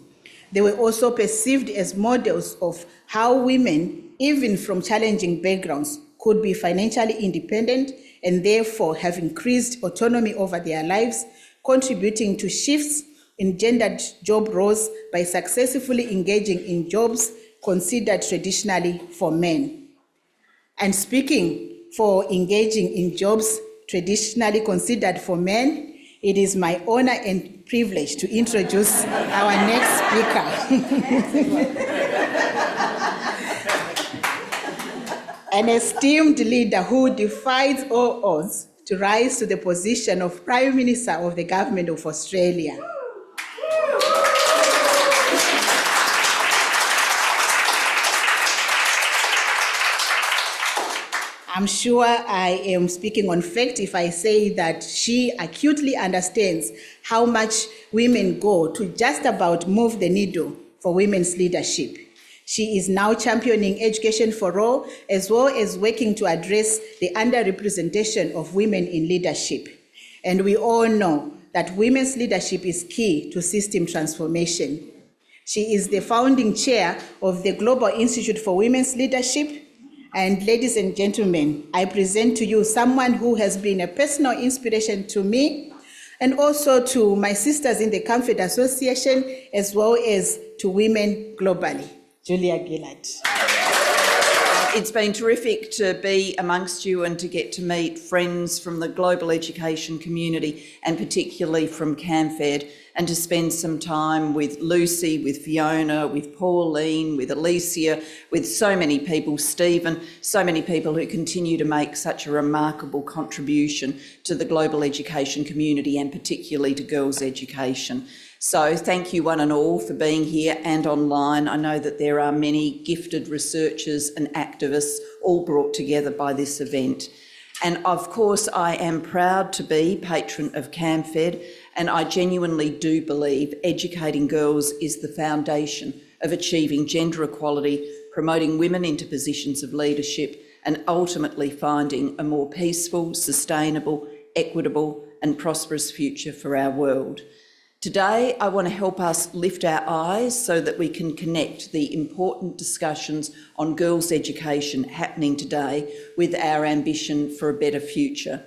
They were also perceived as models of how women, even from challenging backgrounds, could be financially independent and therefore have increased autonomy over their lives, contributing to shifts in gendered job roles by successfully engaging in jobs considered traditionally for men. And speaking for engaging in jobs traditionally considered for men, it is my honor and privilege to introduce our next speaker. An esteemed leader who defies all odds to rise to the position of Prime Minister of the Government of Australia. I'm sure I am speaking on fact if I say that she acutely understands how much women go to just about move the needle for women's leadership. She is now championing education for all, as well as working to address the underrepresentation of women in leadership. And we all know that women's leadership is key to system transformation. She is the founding chair of the Global Institute for Women's Leadership. And ladies and gentlemen, I present to you someone who has been a personal inspiration to me and also to my sisters in the CAMFED Association, as well as to women globally, Julia Gillard. It's been terrific to be amongst you and to get to meet friends from the global education community and particularly from CAMFED, and to spend some time with Lucy, with Fiona, with Pauline, with Alicia, with so many people, Stephen, so many people who continue to make such a remarkable contribution to the global education community and particularly to girls' education. So thank you one and all for being here and online. I know that there are many gifted researchers and activists all brought together by this event. And of course, I am proud to be patron of CAMFED, and I genuinely do believe educating girls is the foundation of achieving gender equality, promoting women into positions of leadership, and ultimately finding a more peaceful, sustainable, equitable, and prosperous future for our world. Today, I want to help us lift our eyes so that we can connect the important discussions on girls' education happening today with our ambition for a better future.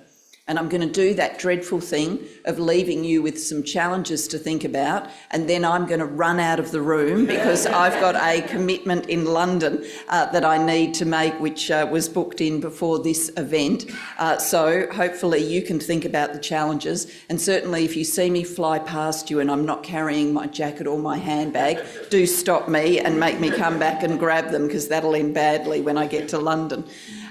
And I'm going to do that dreadful thing of leaving you with some challenges to think about, and then I'm going to run out of the room because I've got a commitment in London uh, that I need to make, which uh, was booked in before this event. Uh, so hopefully you can think about the challenges. And certainly if you see me fly past you and I'm not carrying my jacket or my handbag, do stop me and make me come back and grab them, because that'll end badly when I get to London.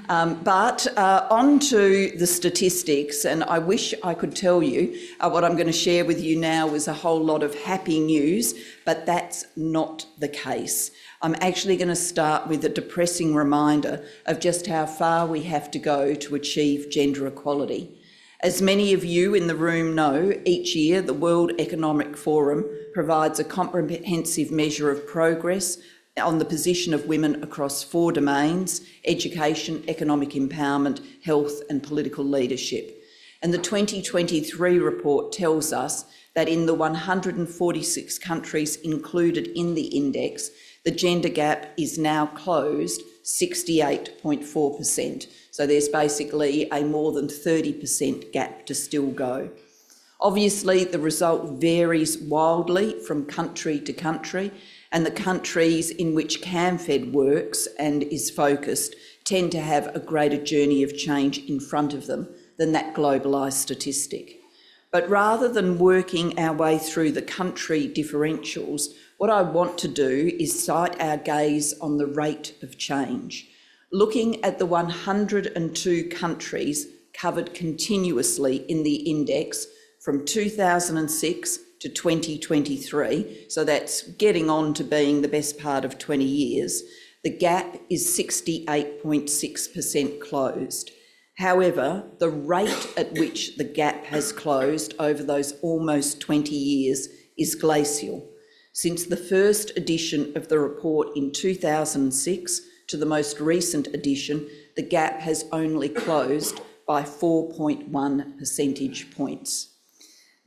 Um, but uh, on to the statistics, and I wish I could tell you uh, what I'm going to share with you now was a whole lot of happy news, but that's not the case. I'm actually going to start with a depressing reminder of just how far we have to go to achieve gender equality. As many of you in the room know, each year the World Economic Forum provides a comprehensive measure of progress on the position of women across four domains: education, economic empowerment, health and political leadership. And the twenty twenty-three report tells us that in the one hundred forty-six countries included in the index, the gender gap is now closed sixty-eight point four percent. So there's basically a more than thirty percent gap to still go. Obviously, the result varies wildly from country to country, and the countries in which CAMFED works and is focused tend to have a greater journey of change in front of them than that globalised statistic. But rather than working our way through the country differentials, what I want to do is sight our gaze on the rate of change, looking at the one hundred and two countries covered continuously in the index from two thousand six to twenty twenty-three, so that's getting on to being the best part of twenty years, the gap is sixty-eight point six percent closed. However, the rate at which the gap has closed over those almost twenty years is glacial. Since the first edition of the report in two thousand six to the most recent edition, the gap has only closed by four point one percentage points.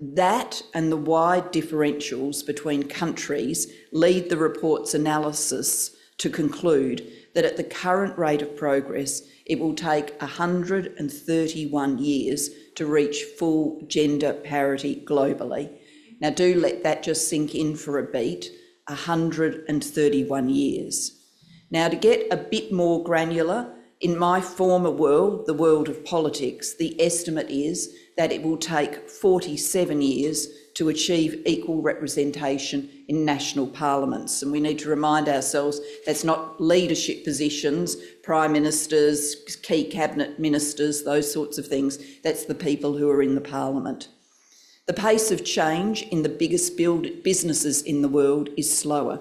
That and the wide differentials between countries lead the report's analysis to conclude that at the current rate of progress, it will take one hundred thirty-one years to reach full gender parity globally. Now, do let that just sink in for a beat, one hundred thirty-one years. Now, to get a bit more granular, in my former world, the world of politics, the estimate is that it will take forty-seven years to achieve equal representation in national parliaments. And we need to remind ourselves that's not leadership positions, prime ministers, key cabinet ministers, those sorts of things. That's the people who are in the parliament. The pace of change in the biggest build businesses in the world is slower.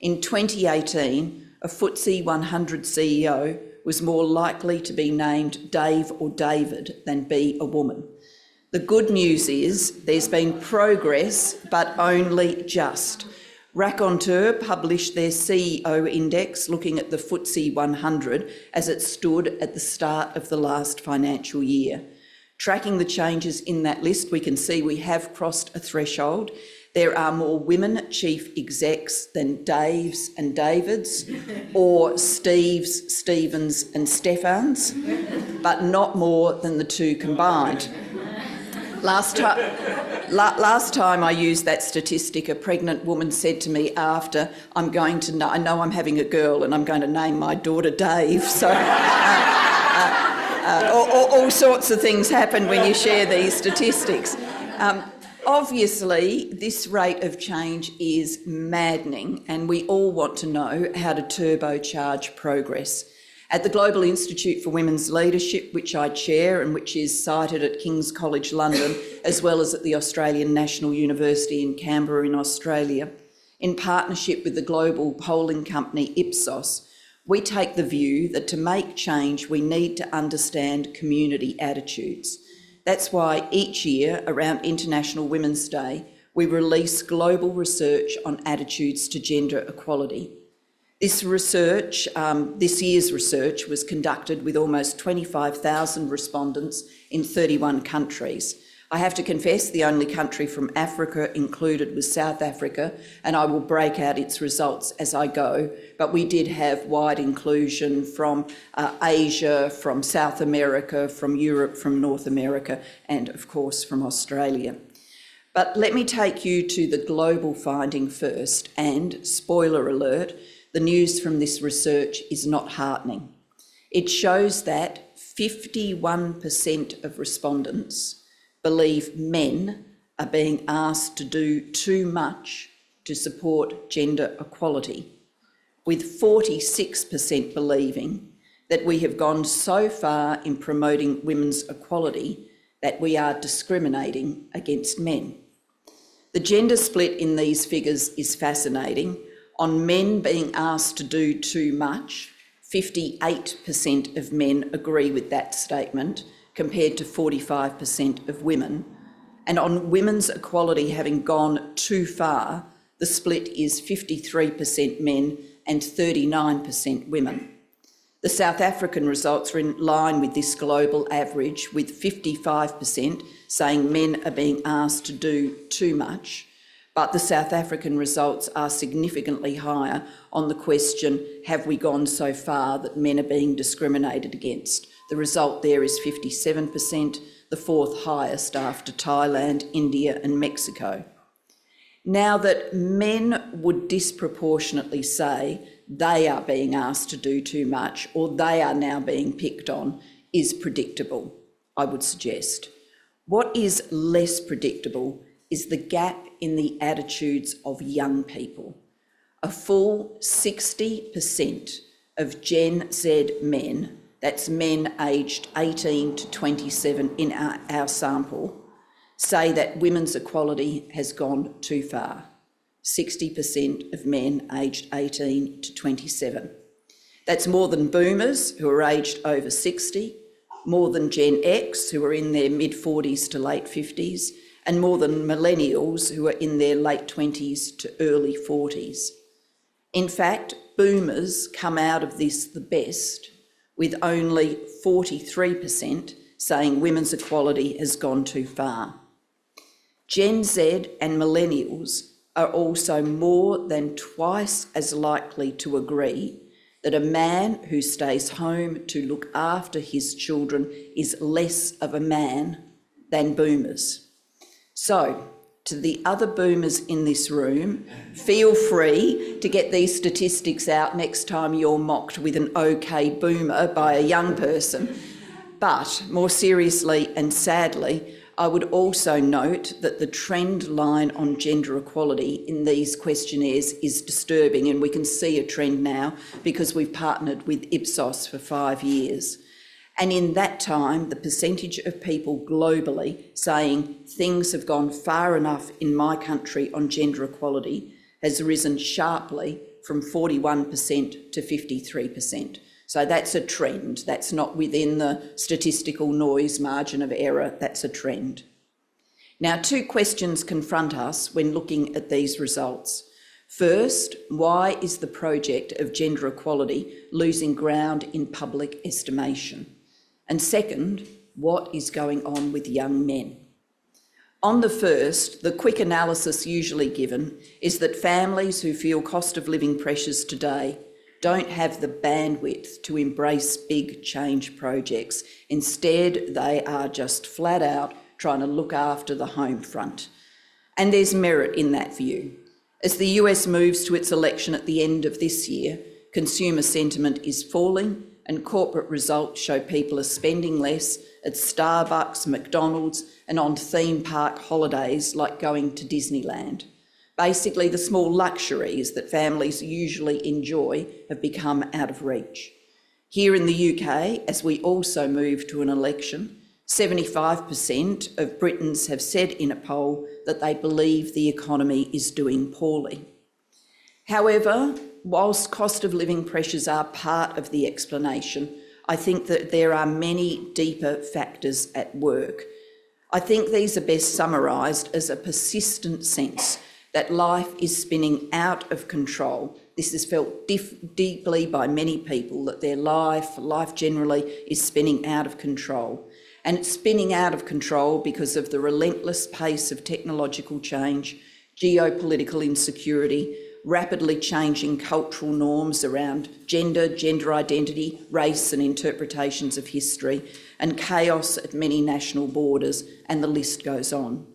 In twenty eighteen, a F T S E one hundred C E O was more likely to be named Dave or David than be a woman. The good news is there's been progress, but only just. Raconteur published their C E O index looking at the F T S E one hundred as it stood at the start of the last financial year. Tracking the changes in that list, we can see we have crossed a threshold. There are more women chief execs than Daves and Davids, or Steves, Stevens and Stefans, but not more than the two combined. Last time, last time I used that statistic, a pregnant woman said to me after, I'm going to know, I know I'm having a girl and I'm going to name my daughter Dave. So uh, uh, uh, all, all, all sorts of things happen when you share these statistics. Um, obviously, this rate of change is maddening, and we all want to know how to turbocharge progress. At the Global Institute for Women's Leadership, which I chair and which is sited at King's College London, as well as at the Australian National University in Canberra in Australia, in partnership with the global polling company Ipsos, we take the view that to make change, we need to understand community attitudes. That's why each year around International Women's Day, we release global research on attitudes to gender equality. This research, um, this year's research was conducted with almost twenty-five thousand respondents in thirty-one countries. I have to confess the only country from Africa included was South Africa, and I will break out its results as I go, but we did have wide inclusion from uh, Asia, from South America, from Europe, from North America, and of course from Australia. But let me take you to the global finding first, and spoiler alert, the news from this research is not heartening. It shows that fifty-one percent of respondents believe men are being asked to do too much to support gender equality, with forty-six percent believing that we have gone so far in promoting women's equality that we are discriminating against men. The gender split in these figures is fascinating. On men being asked to do too much, fifty-eight percent of men agree with that statement, compared to forty-five percent of women. And on women's equality having gone too far, the split is fifty-three percent men and thirty-nine percent women. The South African results are in line with this global average, with fifty-five percent saying men are being asked to do too much. But the South African results are significantly higher on the question, have we gone so far that men are being discriminated against? The result there is fifty-seven percent, the fourth highest after Thailand, India and Mexico. Now that men would disproportionately say they are being asked to do too much, or they are now being picked on, is predictable, I would suggest. What is less predictable is the gap in the attitudes of young people. A full sixty percent of Gen Z men, that's men aged eighteen to twenty-seven in our, our sample, say that women's equality has gone too far. sixty percent of men aged eighteen to twenty-seven. That's more than boomers who are aged over sixty, more than Gen X who are in their mid forties to late fifties, and more than millennials who are in their late twenties to early forties. In fact, boomers come out of this the best, with only forty-three percent saying women's equality has gone too far. Gen Z and millennials are also more than twice as likely to agree that a man who stays home to look after his children is less of a man than boomers. So, to the other boomers in this room, feel free to get these statistics out next time you're mocked with an OK boomer by a young person. But more seriously and sadly, I would also note that the trend line on gender equality in these questionnaires is disturbing, and we can see a trend now because we've partnered with Ipsos for five years. And in that time, the percentage of people globally saying things have gone far enough in my country on gender equality has risen sharply from forty-one percent to fifty-three percent. So that's a trend. That's not within the statistical noise margin of error. That's a trend. Now, two questions confront us when looking at these results. First, why is the project of gender equality losing ground in public estimation? And second, what is going on with young men? On the first, the quick analysis usually given is that families who feel cost of living pressures today don't have the bandwidth to embrace big change projects. Instead, they are just flat out trying to look after the home front. And there's merit in that view. As the U S moves to its election at the end of this year, consumer sentiment is falling, and corporate results show people are spending less at Starbucks, McDonald's, and on theme park holidays like going to Disneyland. Basically, the small luxuries that families usually enjoy have become out of reach. Here in the U K, as we also move to an election, seventy-five percent of Britons have said in a poll that they believe the economy is doing poorly. However, whilst cost of living pressures are part of the explanation, I think that there are many deeper factors at work. I think these are best summarised as a persistent sense that life is spinning out of control. This is felt deeply by many people, that their life, life generally, is spinning out of control. And it's spinning out of control because of the relentless pace of technological change, geopolitical insecurity, rapidly changing cultural norms around gender, gender identity, race and interpretations of history, and chaos at many national borders, and the list goes on.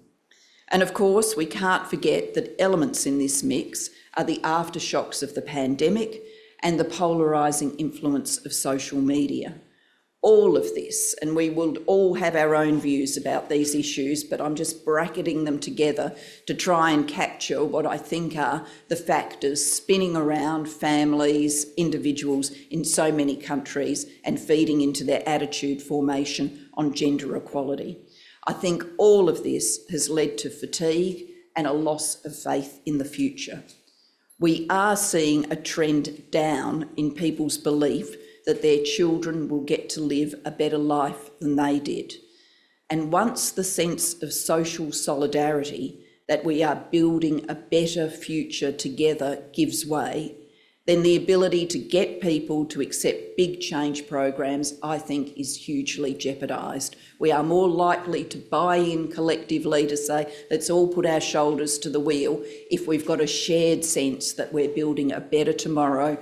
And of course, we can't forget that elements in this mix are the aftershocks of the pandemic and the polarising influence of social media. All of this, and we will all have our own views about these issues, but I'm just bracketing them together to try and capture what I think are the factors spinning around families, individuals in so many countries, and feeding into their attitude formation on gender equality. I think all of this has led to fatigue and a loss of faith in the future. We are seeing a trend down in people's belief that their children will get to live a better life than they did. And once the sense of social solidarity, that we are building a better future together, gives way, then the ability to get people to accept big change programs, I think, is hugely jeopardised. We are more likely to buy in collectively to say, let's all put our shoulders to the wheel, if we've got a shared sense that we're building a better tomorrow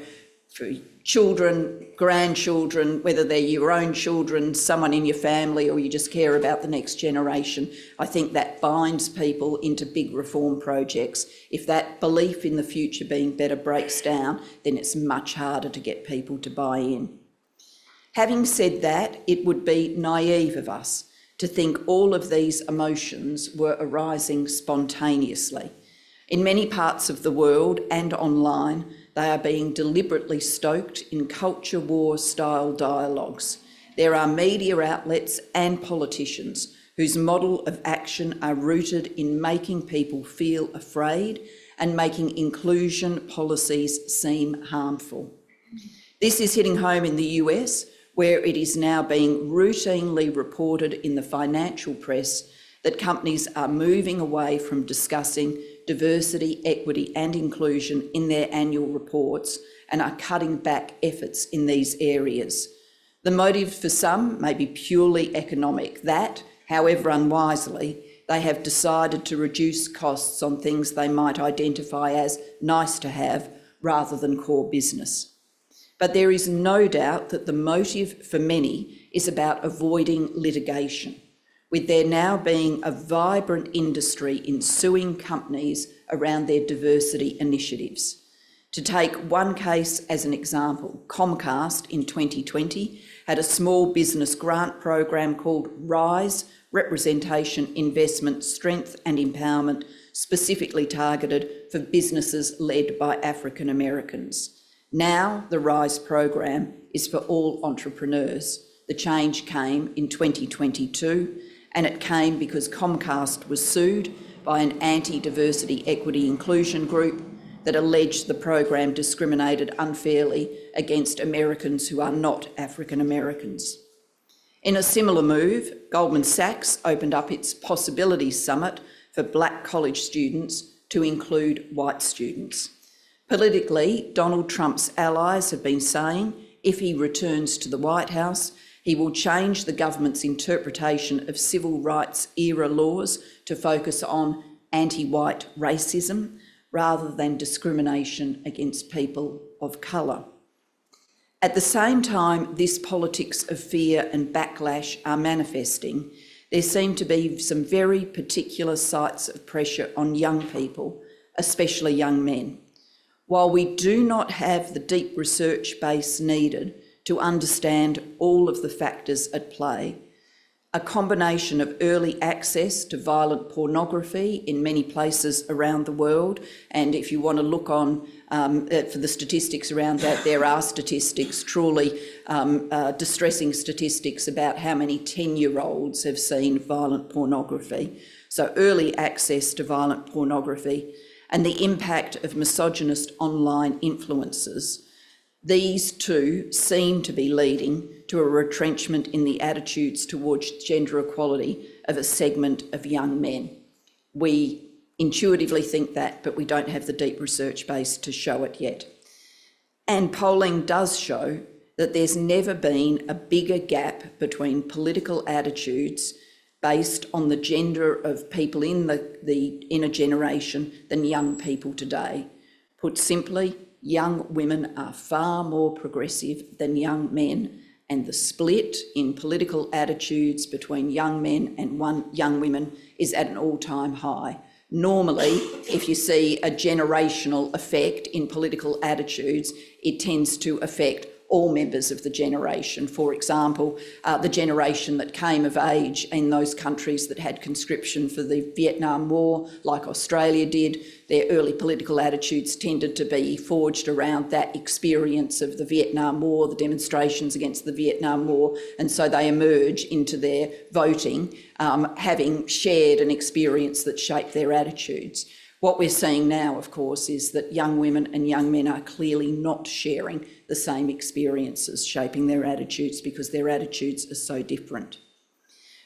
for children, grandchildren, whether they're your own children, someone in your family, or you just care about the next generation. I think that binds people into big reform projects. If that belief in the future being better breaks down, then it's much harder to get people to buy in. Having said that, it would be naive of us to think all of these emotions were arising spontaneously. In many parts of the world and online, they are being deliberately stoked in culture war-style dialogues. There are media outlets and politicians whose model of action are rooted in making people feel afraid and making inclusion policies seem harmful. This is hitting home in the U S, where it is now being routinely reported in the financial press that companies are moving away from discussing diversity, equity and inclusion in their annual reports, and are cutting back efforts in these areas. The motive for some may be purely economic, that, however unwisely, they have decided to reduce costs on things they might identify as nice to have rather than core business. But there is no doubt that the motive for many is about avoiding litigation, with there now being a vibrant industry in suing companies around their diversity initiatives. To take one case as an example, Comcast in twenty twenty had a small business grant program called RISE, Representation, Investment, Strength and Empowerment, specifically targeted for businesses led by African Americans. Now the RISE program is for all entrepreneurs. The change came in twenty twenty-two, and it came because Comcast was sued by an anti-diversity, equity, inclusion group that alleged the program discriminated unfairly against Americans who are not African Americans. In a similar move, Goldman Sachs opened up its Possibilities Summit for black college students to include white students. Politically, Donald Trump's allies have been saying if he returns to the White House, he will change the government's interpretation of civil rights era laws to focus on anti-white racism rather than discrimination against people of colour. At the same time this politics of fear and backlash are manifesting, there seem to be some very particular sites of pressure on young people, especially young men. While we do not have the deep research base needed to understand all of the factors at play, a combination of early access to violent pornography in many places around the world. And if you want to look on um, for the statistics around that, there are statistics, truly um, uh, distressing statistics about how many ten-year-olds have seen violent pornography. So early access to violent pornography and the impact of misogynist online influences. These two seem to be leading to a retrenchment in the attitudes towards gender equality of a segment of young men. We intuitively think that, but we don't have the deep research base to show it yet. And polling does show that there's never been a bigger gap between political attitudes based on the gender of people in the, the inner generation than young people today. Put simply, young women are far more progressive than young men, and the split in political attitudes between young men and one, young women is at an all-time high. Normally, if you see a generational effect in political attitudes, it tends to affect all members of the generation. For example, uh, the generation that came of age in those countries that had conscription for the Vietnam War, like Australia did, their early political attitudes tended to be forged around that experience of the Vietnam War, the demonstrations against the Vietnam War, and so they emerge into their voting, um, having shared an experience that shaped their attitudes. What we're seeing now, of course, is that young women and young men are clearly not sharing the same experiences shaping their attitudes because their attitudes are so different.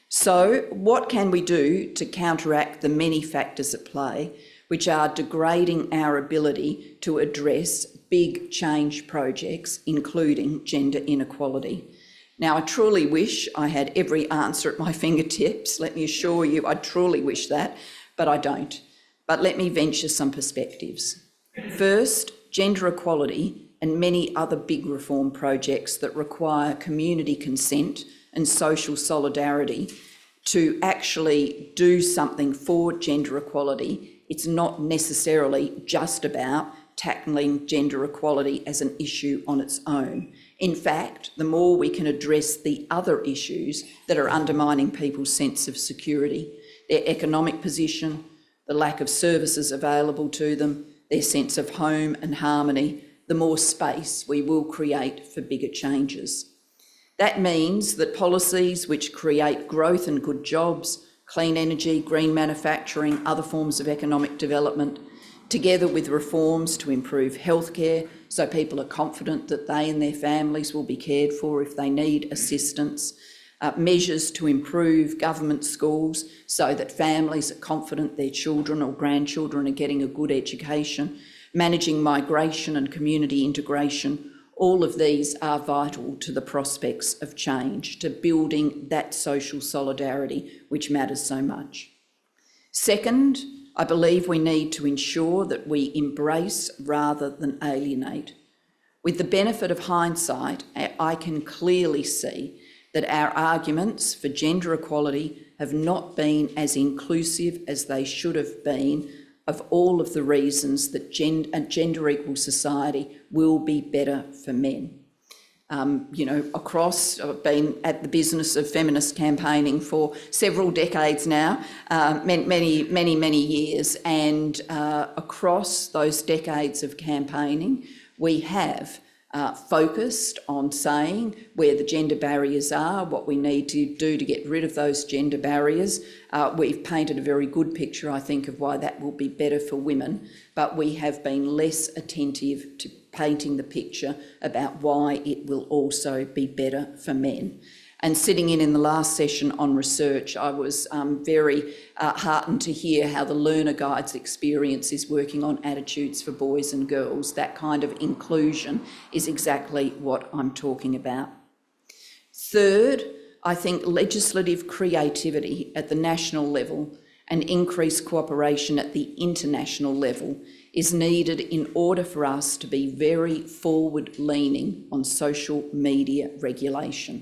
So what can we do to counteract the many factors at play which are degrading our ability to address big change projects, including gender inequality? Now, I truly wish I had every answer at my fingertips. Let me assure you, I truly wish that, but I don't. But let me venture some perspectives. First, gender equality and many other big reform projects that require community consent and social solidarity to actually do something for gender equality. It's not necessarily just about tackling gender equality as an issue on its own. In fact, the more we can address the other issues that are undermining people's sense of security, their economic position, the lack of services available to them, their sense of home and harmony, the more space we will create for bigger changes. That means that policies which create growth and good jobs, clean energy, green manufacturing, other forms of economic development, together with reforms to improve healthcare so people are confident that they and their families will be cared for if they need assistance, Uh, measures to improve government schools so that families are confident their children or grandchildren are getting a good education, managing migration and community integration, all of these are vital to the prospects of change, to building that social solidarity which matters so much. Second, I believe we need to ensure that we embrace rather than alienate. With the benefit of hindsight, I can clearly see that our arguments for gender equality have not been as inclusive as they should have been of all of the reasons that gen a gender equal society will be better for men. Um, you know, across, I've been at the business of feminist campaigning for several decades now, uh, many, many, many years, and uh, across those decades of campaigning, we have Uh, focused on saying where the gender barriers are, what we need to do to get rid of those gender barriers. Uh, we've painted a very good picture, I think, of why that will be better for women, but we have been less attentive to painting the picture about why it will also be better for men. And sitting in in the last session on research, I was um, very uh, heartened to hear how the Learner Guide's experience is working on attitudes for boys and girls. That kind of inclusion is exactly what I'm talking about. Third, I think legislative creativity at the national level and increased cooperation at the international level is needed in order for us to be very forward-leaning on social media regulation.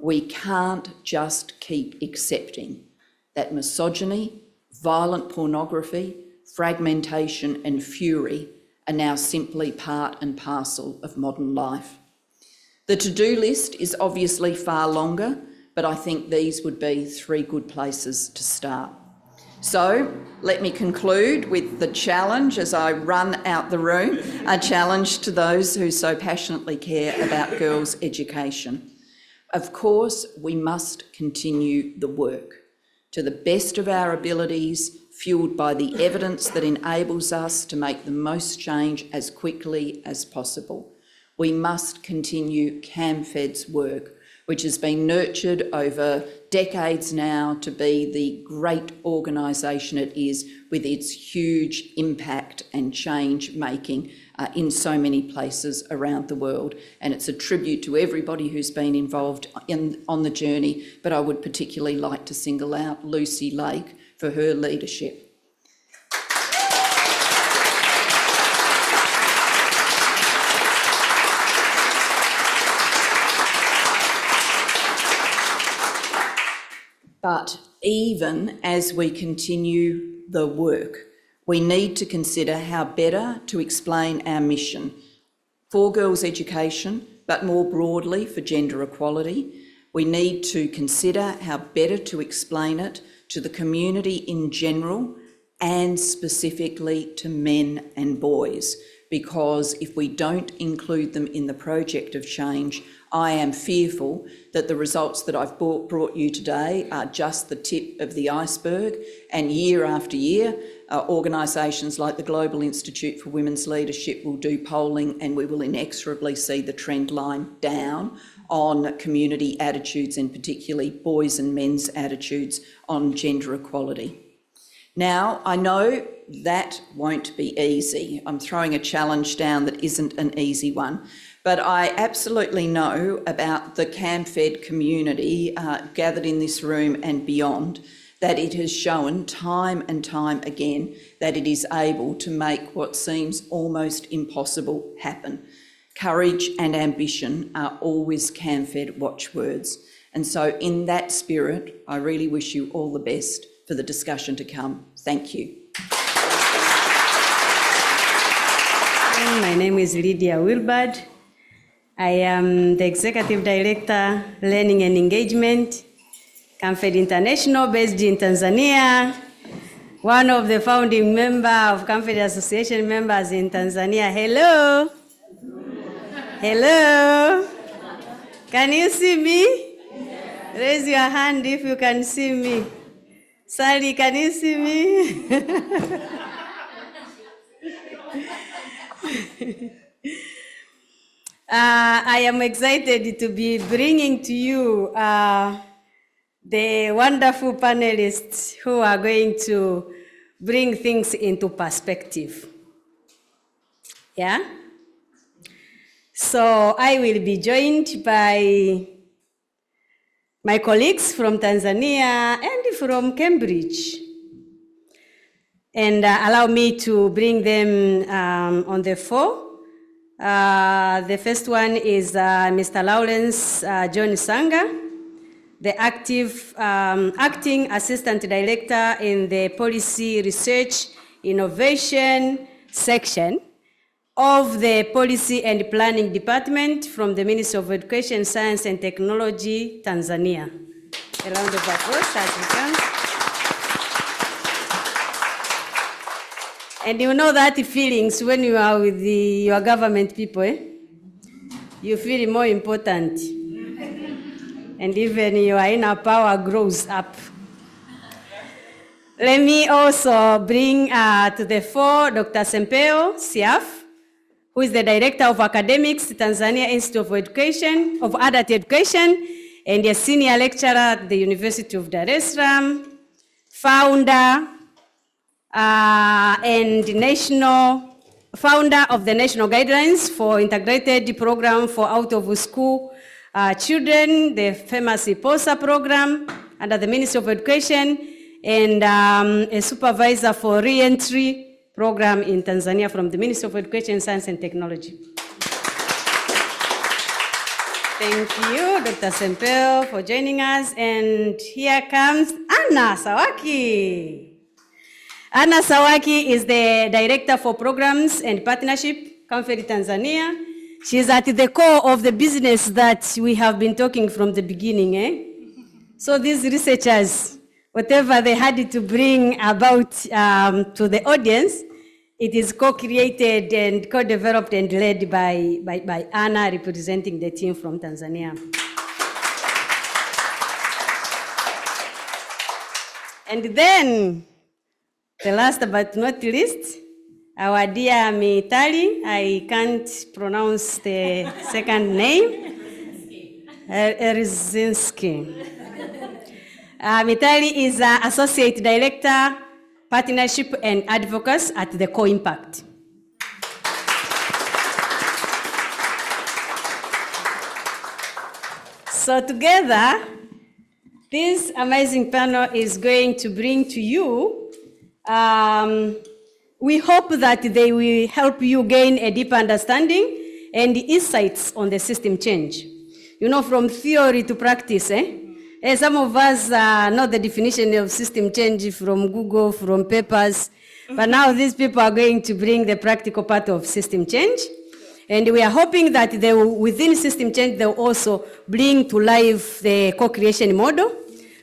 We can't just keep accepting that misogyny, violent pornography, fragmentation and fury are now simply part and parcel of modern life. The to-do list is obviously far longer, but I think these would be three good places to start. So let me conclude with the challenge as I run out the room, a challenge to those who so passionately care about girls' education. Of course, we must continue the work to the best of our abilities, fuelled by the evidence that enables us to make the most change as quickly as possible. We must continue CAMFED's work, which has been nurtured over decades now to be the great organisation it is, with its huge impact and change making uh, in so many places around the world. And it's a tribute to everybody who's been involved in, on the journey, but I would particularly like to single out Lucy Lake for her leadership. But even as we continue the work, we need to consider how better to explain our mission for girls' education, but more broadly for gender equality. We need to consider how better to explain it to the community in general and specifically to men and boys, because if we don't include them in the project of change, I am fearful that the results that I've brought you today are just the tip of the iceberg, and year after year, uh, organisations like the Global Institute for Women's Leadership will do polling and we will inexorably see the trend line down on community attitudes, and particularly boys' and men's attitudes on gender equality. Now, I know that won't be easy. I'm throwing a challenge down that isn't an easy one. But I absolutely know about the CAMFED community uh, gathered in this room and beyond, that it has shown time and time again that it is able to make what seems almost impossible happen. Courage and ambition are always CAMFED watchwords. And so in that spirit, I really wish you all the best for the discussion to come. Thank you. My name is Lydia Wilbard. I am the Executive Director, Learning and Engagement, CAMFED International, based in Tanzania, one of the founding members of CAMFED Association members in Tanzania. Hello. Hello. Can you see me? Raise your hand if you can see me. Sally, can you see me? Uh, I am excited to be bringing to you uh, the wonderful panelists who are going to bring things into perspective. Yeah? So I will be joined by my colleagues from Tanzania and from Cambridge. And uh, allow me to bring them um, on the floor. Uh, the first one is uh, Mister Lawrence uh, John Sanga, the active, um, acting assistant director in the policy research innovation section of the policy and planning department from the Ministry of Education, Science and Technology, Tanzania. A round of applause as it comes. And you know that feelings when you are with the, your government people, eh? You feel more important. And even your inner power grows up. Let me also bring uh, to the fore Doctor Sempeho Siafu, who is the Director of Academics, Tanzania Institute of Education, of Adult Education, and a senior lecturer at the University of Dar es Salaam, founder, Uh, and national founder of the National Guidelines for Integrated Program for Out of School uh, Children, the famous IPOSA program under the Ministry of Education, and um, a supervisor for re-entry program in Tanzania from the Ministry of Education, Science and Technology. Thank you, Doctor Sempeho, for joining us. And here comes Anna Sawaki. Anna Sawaki is the Director for Programs and Partnership, CAMFED Tanzania. She's at the core of the business that we have been talking from the beginning. Eh? So these researchers, whatever they had to bring about um, to the audience, it is co-created and co-developed and led by, by, by Anna, representing the team from Tanzania. And then, the last but not least, our dear Mitali, I can't pronounce the second name, Erzinski. Uh, Mitali is uh, Associate Director, Partnership and Advocacy at the Co-Impact. So together, this amazing panel is going to bring to you, um, we hope that they will help you gain a deep understanding and insights on the system change. You know, from theory to practice, eh? And some of us uh, know the definition of system change from Google, from papers, but now these people are going to bring the practical part of system change. And we are hoping that they will, within system change, they will also bring to life the co-creation model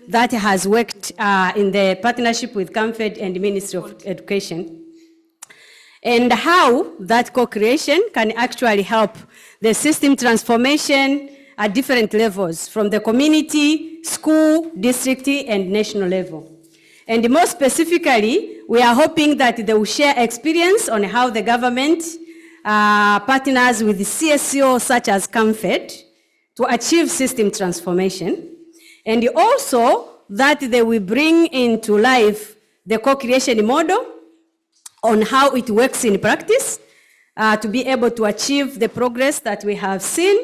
that has worked uh, in the partnership with CAMFED and the Ministry of Education, and how that co-creation can actually help the system transformation at different levels, from the community, school, district, and national level. And more specifically, we are hoping that they will share experience on how the government Uh, partners with the C S O such as CAMFED to achieve system transformation, and also that they will bring into life the co-creation model on how it works in practice uh, to be able to achieve the progress that we have seen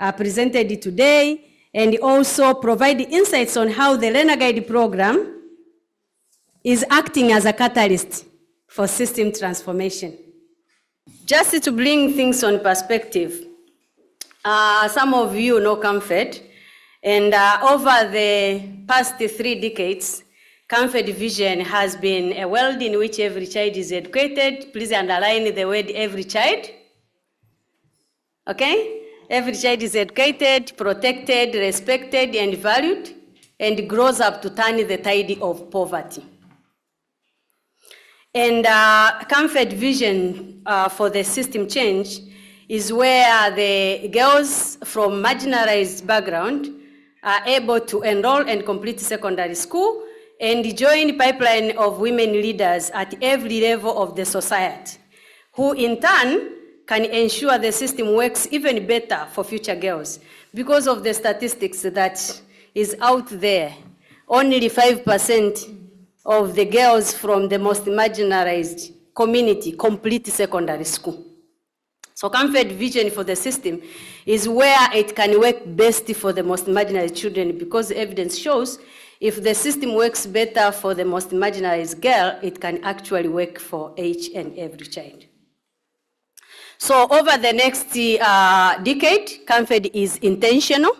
uh, presented today, and also provide insights on how the Learner Guide program is acting as a catalyst for system transformation. Just to bring things on perspective, uh, some of you know CAMFED, and uh, over the past three decades, CAMFED vision has been a world in which every child is educated. Please underline the word every child. Okay? Every child is educated, protected, respected, and valued, and grows up to turn the tide of poverty. And uh, CAMFED vision uh, for the system change is where the girls from marginalized background are able to enroll and complete secondary school and join pipeline of women leaders at every level of the society, who in turn can ensure the system works even better for future girls. Because of the statistics that is out there, only five percent of the girls from the most marginalized community complete secondary school. So CAMFED vision for the system is where it can work best for the most marginalized children, because evidence shows if the system works better for the most marginalized girl, it can actually work for each and every child. So over the next uh, decade, CAMFED is intentional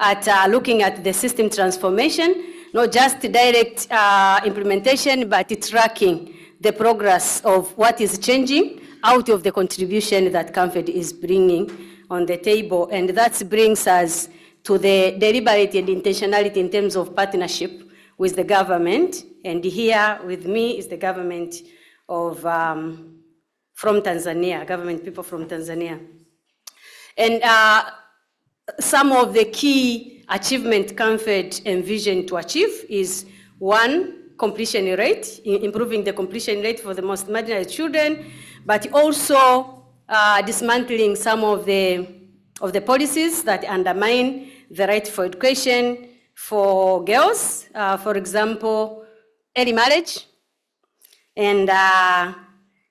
at uh, looking at the system transformation, not just direct uh, implementation, but tracking the progress of what is changing out of the contribution that CAMFED is bringing on the table. And that brings us to the deliberate and intentionality in terms of partnership with the government. And here with me is the government of, um, from Tanzania, government people from Tanzania. And uh, some of the key achievement CAMFED envisioned to achieve is one, completion rate, improving the completion rate for the most marginalized children, but also uh, dismantling some of the, of the policies that undermine the right for education for girls, uh, for example, early marriage, and uh,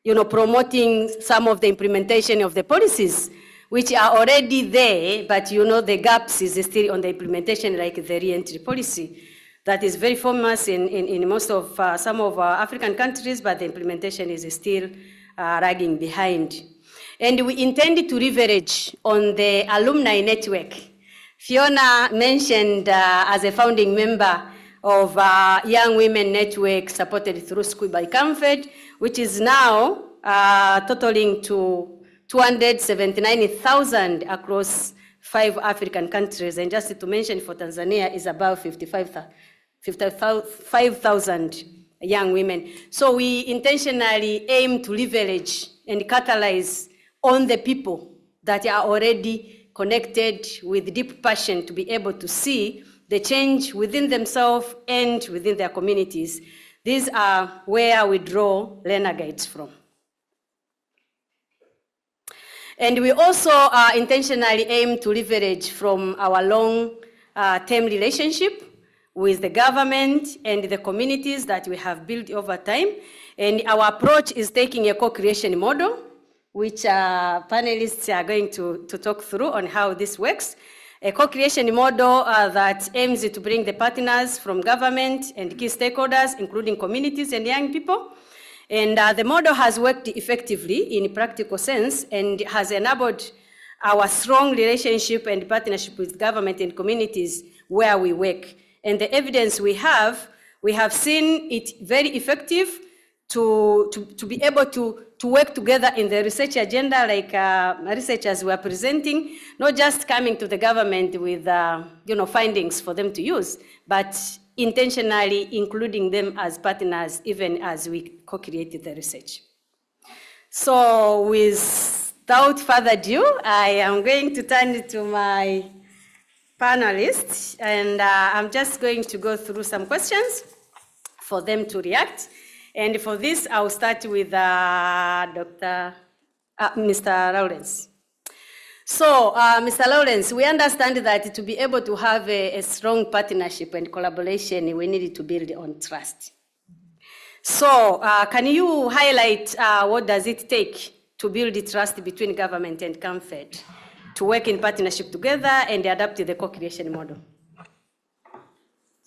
you know, promoting some of the implementation of the policies which are already there, but you know the gaps is still on the implementation, like the re-entry policy that is very famous in, in, in most of uh, some of our African countries, but the implementation is still uh, lagging behind. And we intended to leverage on the alumni network. Fiona mentioned uh, as a founding member of uh, Young Women Network supported through school by CAMFED, which is now uh, totaling to two hundred seventy-nine thousand across five African countries, and just to mention for Tanzania is about fifty-five thousand young women. So we intentionally aim to leverage and catalyze on the people that are already connected with deep passion to be able to see the change within themselves and within their communities. These are where we draw learner guides from. And we also uh, intentionally aim to leverage from our long-term uh, relationship with the government and the communities that we have built over time. And our approach is taking a co-creation model, which uh, panelists are going to, to talk through on how this works. A co-creation model uh, that aims to bring the partners from government and key stakeholders, including communities and young people. And uh, the model has worked effectively in a practical sense and has enabled our strong relationship and partnership with government and communities where we work. And the evidence we have, we have seen it very effective to, to, to be able to, to work together in the research agenda, like uh, researchers were presenting, not just coming to the government with uh, you know, findings for them to use, but intentionally including them as partners, even as we co-created the research. So without further ado, I am going to turn to my panelists, and uh, I'm just going to go through some questions for them to react. And for this, I'll start with uh, Doctor Uh, Mister Lawrence. So, uh, Mister Lawrence, we understand that to be able to have a, a strong partnership and collaboration, we need to build on trust. So, uh, can you highlight uh, what does it take to build the trust between government and CAMFED to work in partnership together and adapt to the co-creation model?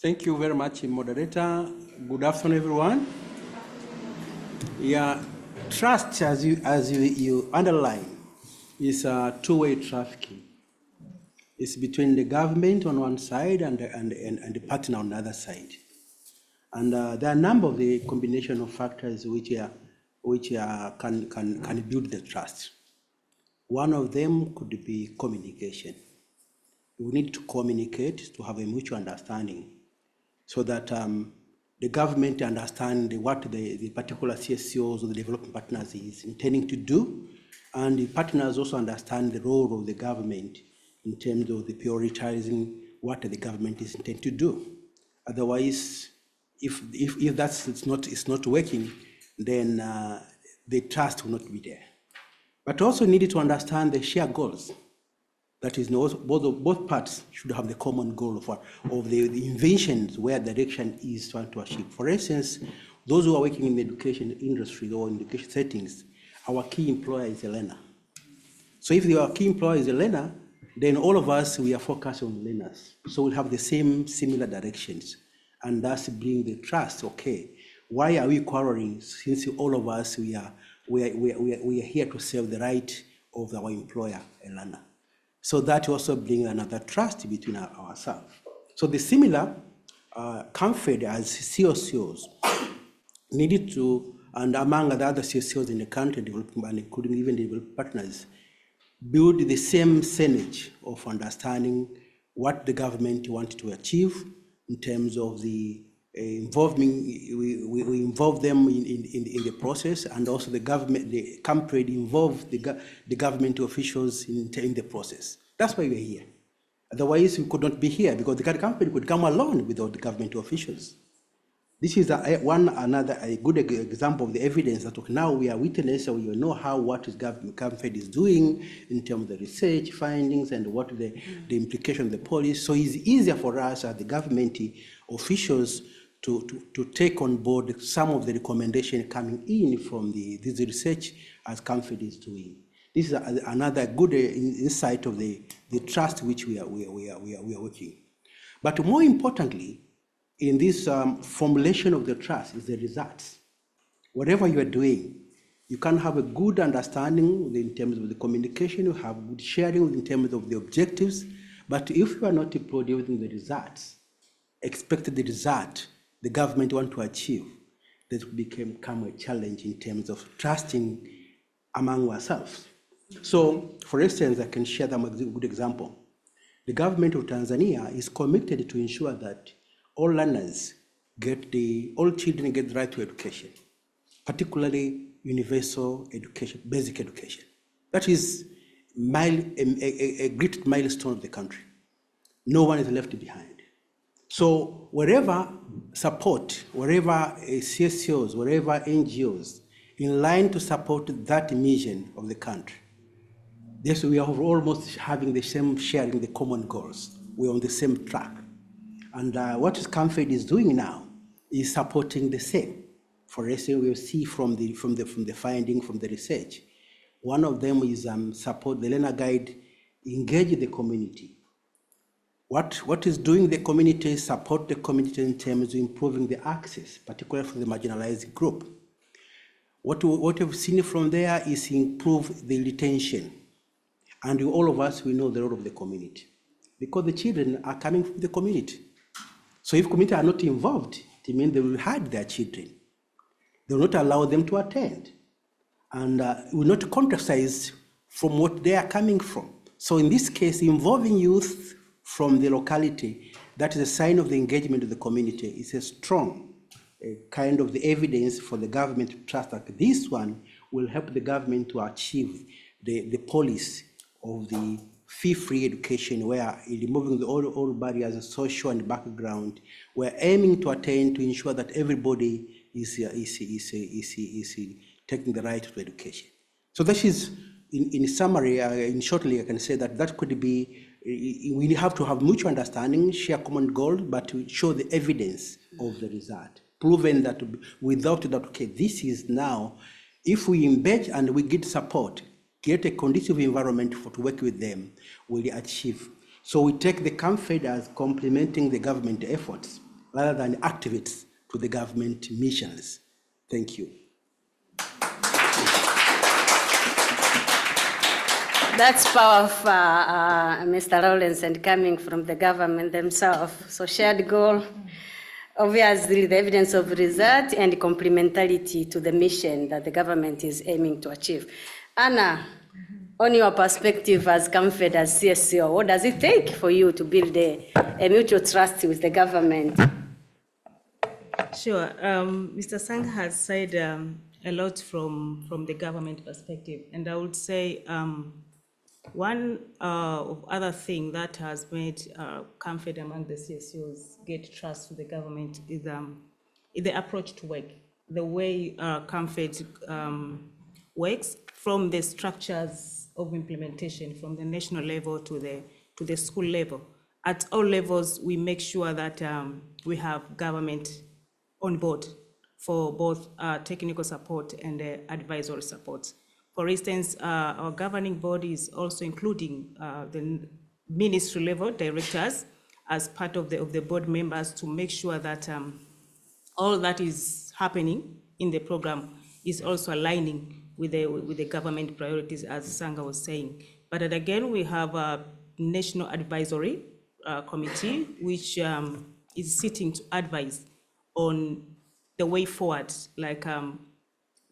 Thank you very much, moderator. Good afternoon, everyone. Yeah, trust, as you, as you, you underline, is a two-way trafficking. It's between the government on one side and the, and, and, and the partner on the other side. And uh, there are a number of the combination of factors which, are, which are, can, can, can build the trust. One of them could be communication. We need to communicate to have a mutual understanding so that um, the government understands what the, the particular C S Os or the development partners is intending to do, and the partners also understand the role of the government in terms of the prioritizing what the government is intending to do. Otherwise, if, if, if that's it's not, it's not working, then uh, the trust will not be there. But also needed to understand the shared goals. That is, both, both parts should have the common goal of, of the, the inventions where direction is trying to achieve. For instance, those who are working in the education industry or in education settings, our key employer is a learner. So if our key employer is a learner, then all of us, we are focused on learners. So we'll have the same similar directions, and thus bring the trust. Okay, why are we quarreling since all of us, we are, we are, we are, we are, we are here to serve the right of our employer, a learner? So that also brings another trust between our, ourselves. So the similar uh, CAMFED as C O C Os needed to, and among the other C S Os in the country, development, including even development partners, build the same synergy of understanding what the government wants to achieve in terms of the uh, involving, we, we, we involve them in, in, in the process, and also the government, the CAMFED involve the, the government officials in, in the process. That's why we're here. Otherwise, we could not be here, because the CAMFED could come alone without the government officials. This is a, one another a good example of the evidence that now we are witness, so you know how what is CAMFED is doing in terms of the research findings and what the, the implication of the policy. So it's easier for us as the government officials to, to, to take on board some of the recommendations coming in from the, this research as CAMFED is doing. This is a, another good insight of the, the trust which we are, we, are, we, are, we, are, we are working. But more importantly, in this um, formulation of the trust is the results. Whatever you are doing, you can have a good understanding in terms of the communication, you have good sharing in terms of the objectives, but if you are not producing the results, expect the result the government want to achieve, that became become a challenge in terms of trusting among ourselves. So, for instance, I can share them a good example. The government of Tanzania is committed to ensure that all learners get the, all children get the right to education, particularly universal education, basic education. That is mile, a, a, a great milestone of the country. No one is left behind. So wherever support, wherever C S Os, wherever N G Os, in line to support that mission of the country, yes, we are almost having the same, sharing the common goals. We're on the same track. And uh, what CAMFED is doing now is supporting the same. For instance, we'll see from the, from the, from the finding, from the research. One of them is um, support the Learner Guide, engage the community. What, what is doing the community, support the community in terms of improving the access, particularly for the marginalized group. What, what we've seen from there is improve the retention. And all of us, we know the role of the community, because the children are coming from the community. So if community are not involved, it means they will hide their children. They will not allow them to attend. And uh, will not contextualize from what they are coming from. So in this case, involving youth from the locality, that is a sign of the engagement of the community. It's a strong uh, kind of the evidence for the government to trust that this one will help the government to achieve the, the policy of the fee-free education, where removing the all, all barriers and social and background, we're aiming to attain to ensure that everybody is, is, is, is, is, is taking the right to education. So this is, in, in summary, uh, in shortly, I can say that that could be, we have to have mutual understanding, share common goals, but to show the evidence of the result, proven that without that, okay, this is now, if we embed and we get support, create a conducive environment for to work with them, will achieve. So we take the CAMFED as complementing the government efforts rather than activists to the government missions. Thank you. That's powerful, uh, Mister Rollins, and coming from the government themselves. So shared goal, obviously the evidence of result and complementarity to the mission that the government is aiming to achieve. Anna, on your perspective as CAMFED, as C S O, what does it take for you to build a, a mutual trust with the government? Sure. Um, Mister Sanga has said um, a lot from, from the government perspective. And I would say um, one uh, other thing that has made uh, CAMFED among the C S Os get trust with the government is um, the approach to work, the way uh, CAMFED um, works, from the structures of implementation, from the national level to the to the school level. At all levels, we make sure that um, we have government on board for both uh, technical support and uh, advisory support. For instance, uh, our governing body is also including uh, the ministry level directors as part of the of the board members to make sure that um, all that is happening in the program is also aligning with the, with the government priorities, as Sanga was saying. But again, we have a national advisory uh, committee, which um, is sitting to advise on the way forward. Like um,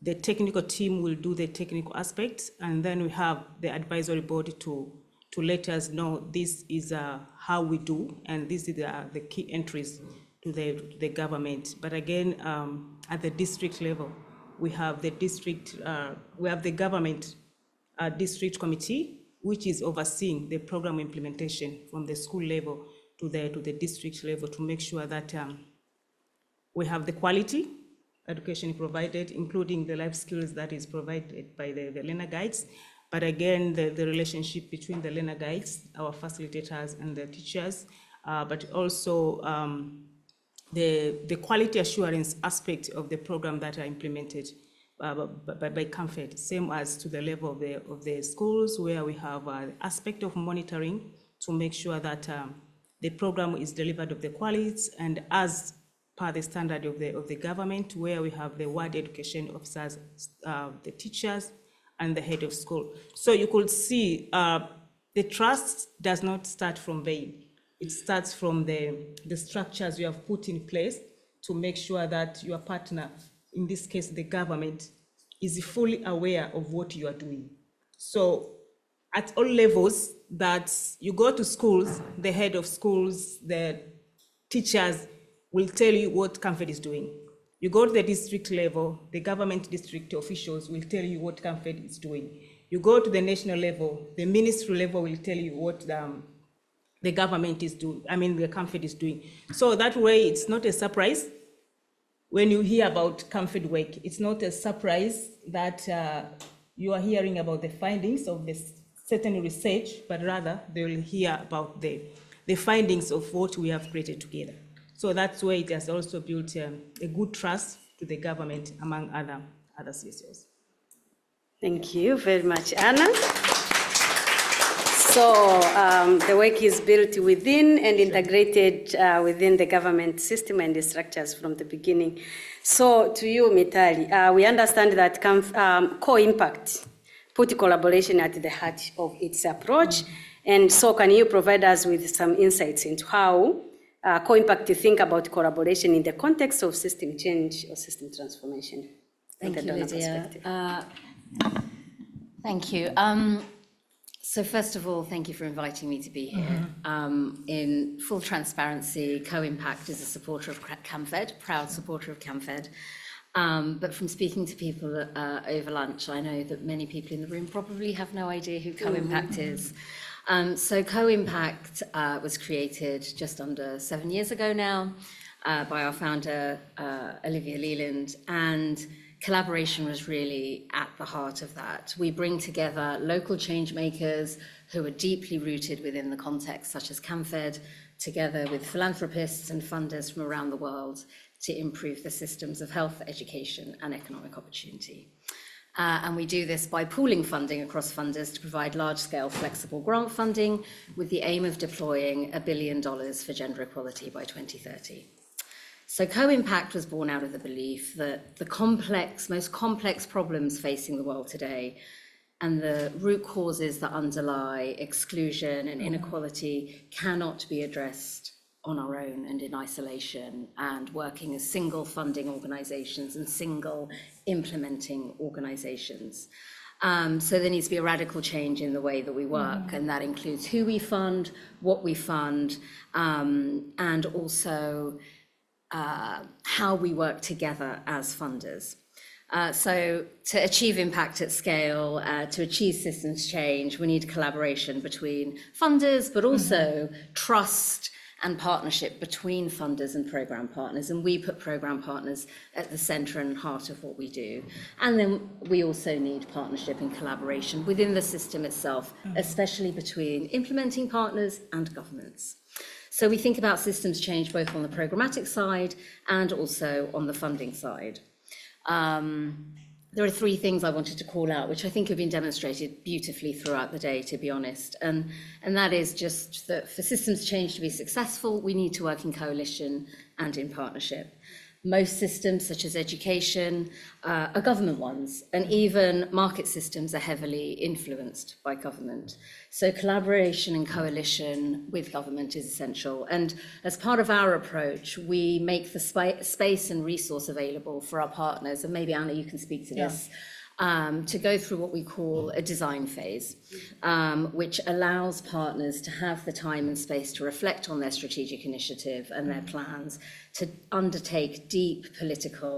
the technical team will do the technical aspects, and then we have the advisory board to, to let us know this is uh, how we do, and these are the, the key entries to the, to the government. But again, um, at the district level, we have the district, uh, we have the government uh, district committee, which is overseeing the program implementation from the school level to the to the district level to make sure that um, we have the quality education provided, including the life skills that is provided by the, the learner guides. But again, the, the relationship between the learner guides, our facilitators, and the teachers, uh, but also um, The, the quality assurance aspect of the program that are implemented uh, by, by CAMFED, same as to the level of the, of the schools, where we have an aspect of monitoring to make sure that um, the program is delivered of the quality and as per the standard of the, of the government, where we have the ward education officers, uh, the teachers, and the head of school. So you could see uh, the trust does not start from vain. It starts from the, the structures you have put in place to make sure that your partner, in this case the government, is fully aware of what you are doing. So at all levels, that you go to schools, the head of schools, the teachers will tell you what CAMFED is doing. You go to the district level, the government district officials will tell you what CAMFED is doing. You go to the national level, the ministry level will tell you what um, the government is doing, I mean, the CAMFED is doing. So that way, it's not a surprise when you hear about CAMFED work. It's not a surprise that uh, you are hearing about the findings of this certain research, but rather they will hear about the, the findings of what we have created together. So that's where it has also built um, a good trust to the government, among other, other C S Os. Thank you very much, Anna. So um, the work is built within and integrated uh, within the government system and the structures from the beginning. So to you, Mitali, uh, we understand that um, co-impact put collaboration at the heart of its approach. Mm-hmm. And so can you provide us with some insights into how Uh, co-impact to think about collaboration in the context of system change or system transformation? Thank you, Lydia. Uh, thank you. Um, so first of all, thank you for inviting me to be here. Mm-hmm. Um, in full transparency, Co-Impact is a supporter of CAMFED, proud supporter of CAMFED. Um, but from speaking to people uh, over lunch, I know that many people in the room probably have no idea who Co-Impact mm-hmm. is. Um, so Co-Impact uh, was created just under seven years ago now uh, by our founder, uh, Olivia Leland, and collaboration was really at the heart of that. We bring together local change makers who are deeply rooted within the context, such as CAMFED, together with philanthropists and funders from around the world to improve the systems of health, education, and economic opportunity. Uh, and we do this by pooling funding across funders to provide large-scale flexible grant funding with the aim of deploying a billion dollars for gender equality by twenty thirty. So Co-Impact was born out of the belief that the complex, most complex problems facing the world today and the root causes that underlie exclusion and inequality cannot be addressed on our own and in isolation and working as single funding organizations and single implementing organizations. Um, so there needs to be a radical change in the way that we work, mm. and that includes who we fund, what we fund, um, and also uh, how we work together as funders. Uh, so to achieve impact at scale, uh, to achieve systems change, we need collaboration between funders, but also mm-hmm. trust and partnership between funders and program partners. And we put program partners at the center and heart of what we do. And then we also need partnership and collaboration within the system itself, especially between implementing partners and governments. So we think about systems change both on the programmatic side and also on the funding side. Um, there are three things I wanted to call out, which I think have been demonstrated beautifully throughout the day, to be honest. And, and that is just that for systems change to be successful, we need to work in coalition and in partnership. Most systems, such as education, uh, are government ones, and even market systems are heavily influenced by government. So collaboration and coalition with government is essential. And as part of our approach, we make the spa space and resource available for our partners, and maybe Anna, you can speak to this, yeah. um, to go through what we call a design phase, um, which allows partners to have the time and space to reflect on their strategic initiative and their plans, to undertake deep political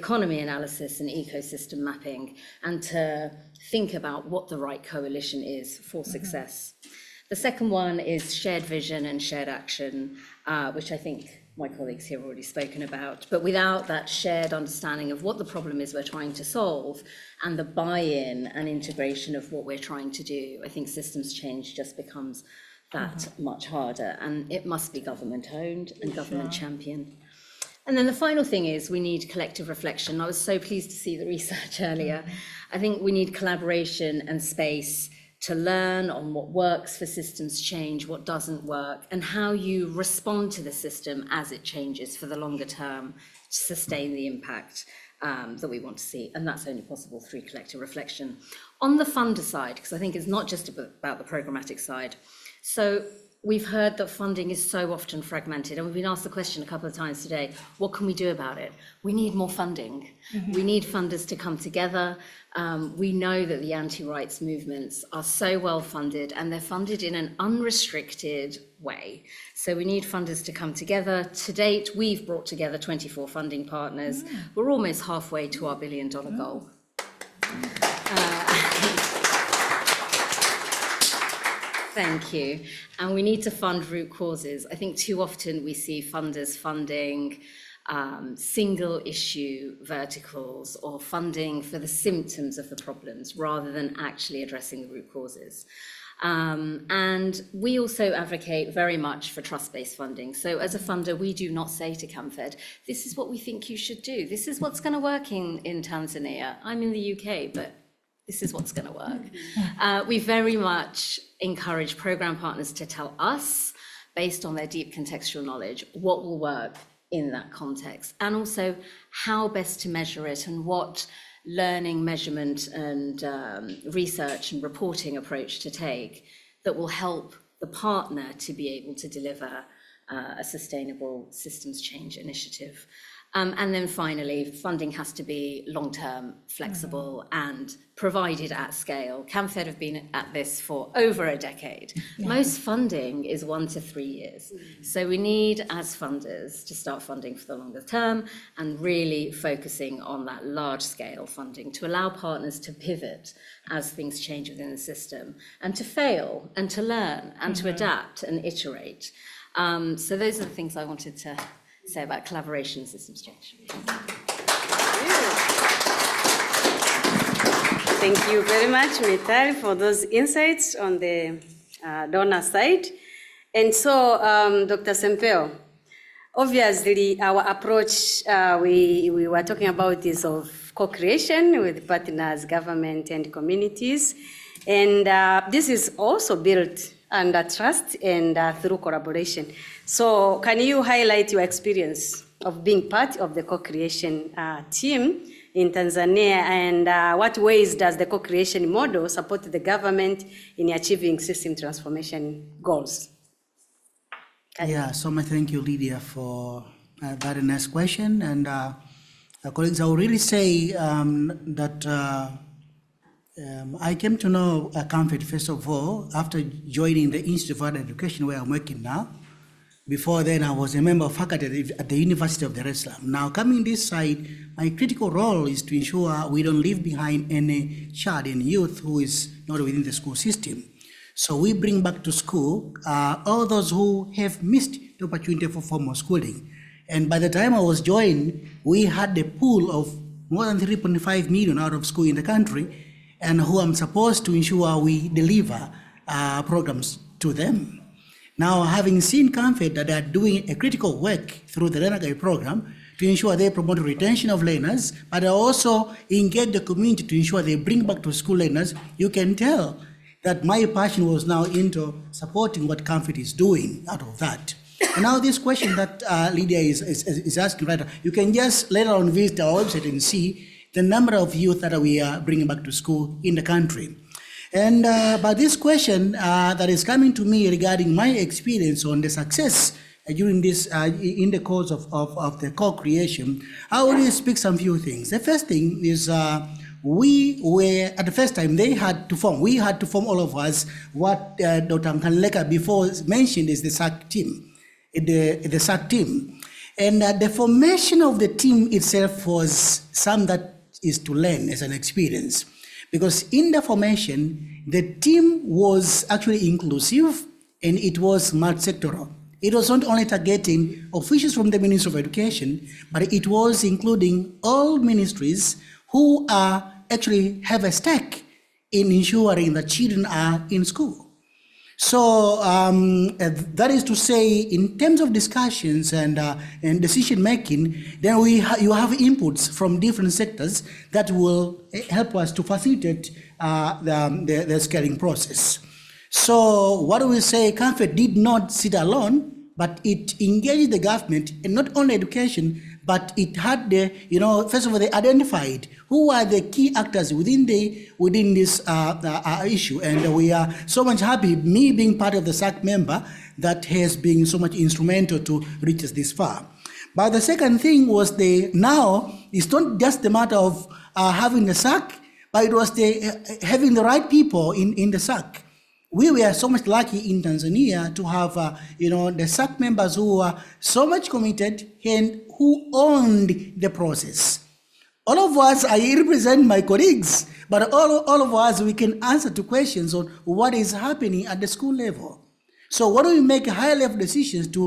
economy analysis and ecosystem mapping, and to think about what the right coalition is for success. Mm-hmm. The second one is shared vision and shared action, uh, which I think my colleagues here have already spoken about. But without that shared understanding of what the problem is we're trying to solve and the buy-in and integration of what we're trying to do, I think systems change just becomes that much harder, and it must be government owned and government sure. championed. And then the final thing is we need collective reflection. I was so pleased to see the research earlier. I think we need collaboration and space to learn on what works for systems change, what doesn't work, and how you respond to the system as it changes for the longer term to sustain the impact Um, that we want to see, and that's only possible through collective reflection. On the funder side, because I think it's not just about the programmatic side, so we've heard that funding is so often fragmented, and we've been asked the question a couple of times today, what can we do about it? We need more funding. Mm-hmm. We need funders to come together. Um, we know that the anti-rights movements are so well funded, and they're funded in an unrestricted way. So we need funders to come together. To date, we've brought together twenty-four funding partners. Mm-hmm. We're almost halfway to our billion dollar mm-hmm. goal. Thank you. And we need to fund root causes. I think too often we see funders funding um, single issue verticals or funding for the symptoms of the problems rather than actually addressing the root causes. Um, and we also advocate very much for trust-based funding. So as a funder, we do not say to CAMFED, this is what we think you should do. This is what's going to work in, in Tanzania. I'm in the U K, but this is what's going to work. Uh, we very much encourage program partners to tell us, based on their deep contextual knowledge, what will work in that context, and also how best to measure it, and what learning, measurement, and um, research and reporting approach to take that will help the partner to be able to deliver uh, a sustainable systems change initiative. Um, and then finally, funding has to be long-term, flexible, mm-hmm. and provided at scale. CAMFED have been at this for over a decade. Yeah. Most funding is one to three years. Mm-hmm. So we need, as funders, to start funding for the longer term and really focusing on that large-scale funding to allow partners to pivot as things change within the system, and to fail, and to learn, and mm-hmm. to adapt and iterate. Um, so those are the things I wanted to say about collaboration and systems change. Thank you very much, Mitali, for those insights on the uh, donor side. And so, um, Doctor Sempeho, obviously our approach uh, we, we were talking about is of co-creation with partners, government, and communities. And uh, this is also built under trust and uh, through collaboration. So can you highlight your experience of being part of the co-creation uh, team in Tanzania, and uh, what ways does the co-creation model support the government in achieving system transformation goals? Can yeah, so much thank you, Lydia, for a very nice question. And uh, colleagues, I would really say um, that uh, Um, I came to know uh, CAMFED, first of all, after joining the Institute of Adult Education, where I'm working now. Before then, I was a member of faculty at the University of Dar es Salaam. Now, coming this side, my critical role is to ensure we don't leave behind any child and youth who is not within the school system. So we bring back to school uh, all those who have missed the opportunity for formal schooling. And by the time I was joined, we had a pool of more than three point five million out of school in the country, and who I'm supposed to ensure we deliver uh, programs to them. Now, having seen CAMFED that they are doing a critical work through the Learner Guide program to ensure they promote retention of learners, but they also engage the community to ensure they bring back to school learners, you can tell that my passion was now into supporting what CAMFED is doing out of that. And now this question that uh, Lydia is, is, is asking, right, you can just later on visit our website and see the number of youth that we are bringing back to school in the country. And uh, by this question uh, that is coming to me regarding my experience on the success uh, during this, uh, in the course of, of, of the co-creation, I already speak some few things. The first thing is uh, we were, at the first time, they had to form, we had to form all of us, what uh, Doctor Nkanleka before mentioned is the S A C team, the, the S A C team. And uh, the formation of the team itself was some that is to learn as an experience. Because in the formation, the team was actually inclusive and it was multi-sectoral. It was not only targeting officials from the Ministry of Education, but it was including all ministries who are actually have a stake in ensuring that children are in school. So um, that is to say, in terms of discussions and, uh, and decision making, then we ha you have inputs from different sectors that will help us to facilitate uh, the, the, the scaling process. So what do we say? CAMFED did not sit alone, but it engaged the government, and not only education, But it had the, you know, first of all, they identified who are the key actors within the within this uh, uh, issue, and we are so much happy, me being part of the S A C member, that has been so much instrumental to reach us this far. But the second thing was the now it's not just the matter of uh, having the S A C, but it was the uh, having the right people in in the S A C. We were so much lucky in Tanzania to have, uh, you know, the S A C members who were so much committed and who owned the process. All of us, I represent my colleagues, but all, all of us, we can answer to questions on what is happening at the school level. So when we make higher level decisions to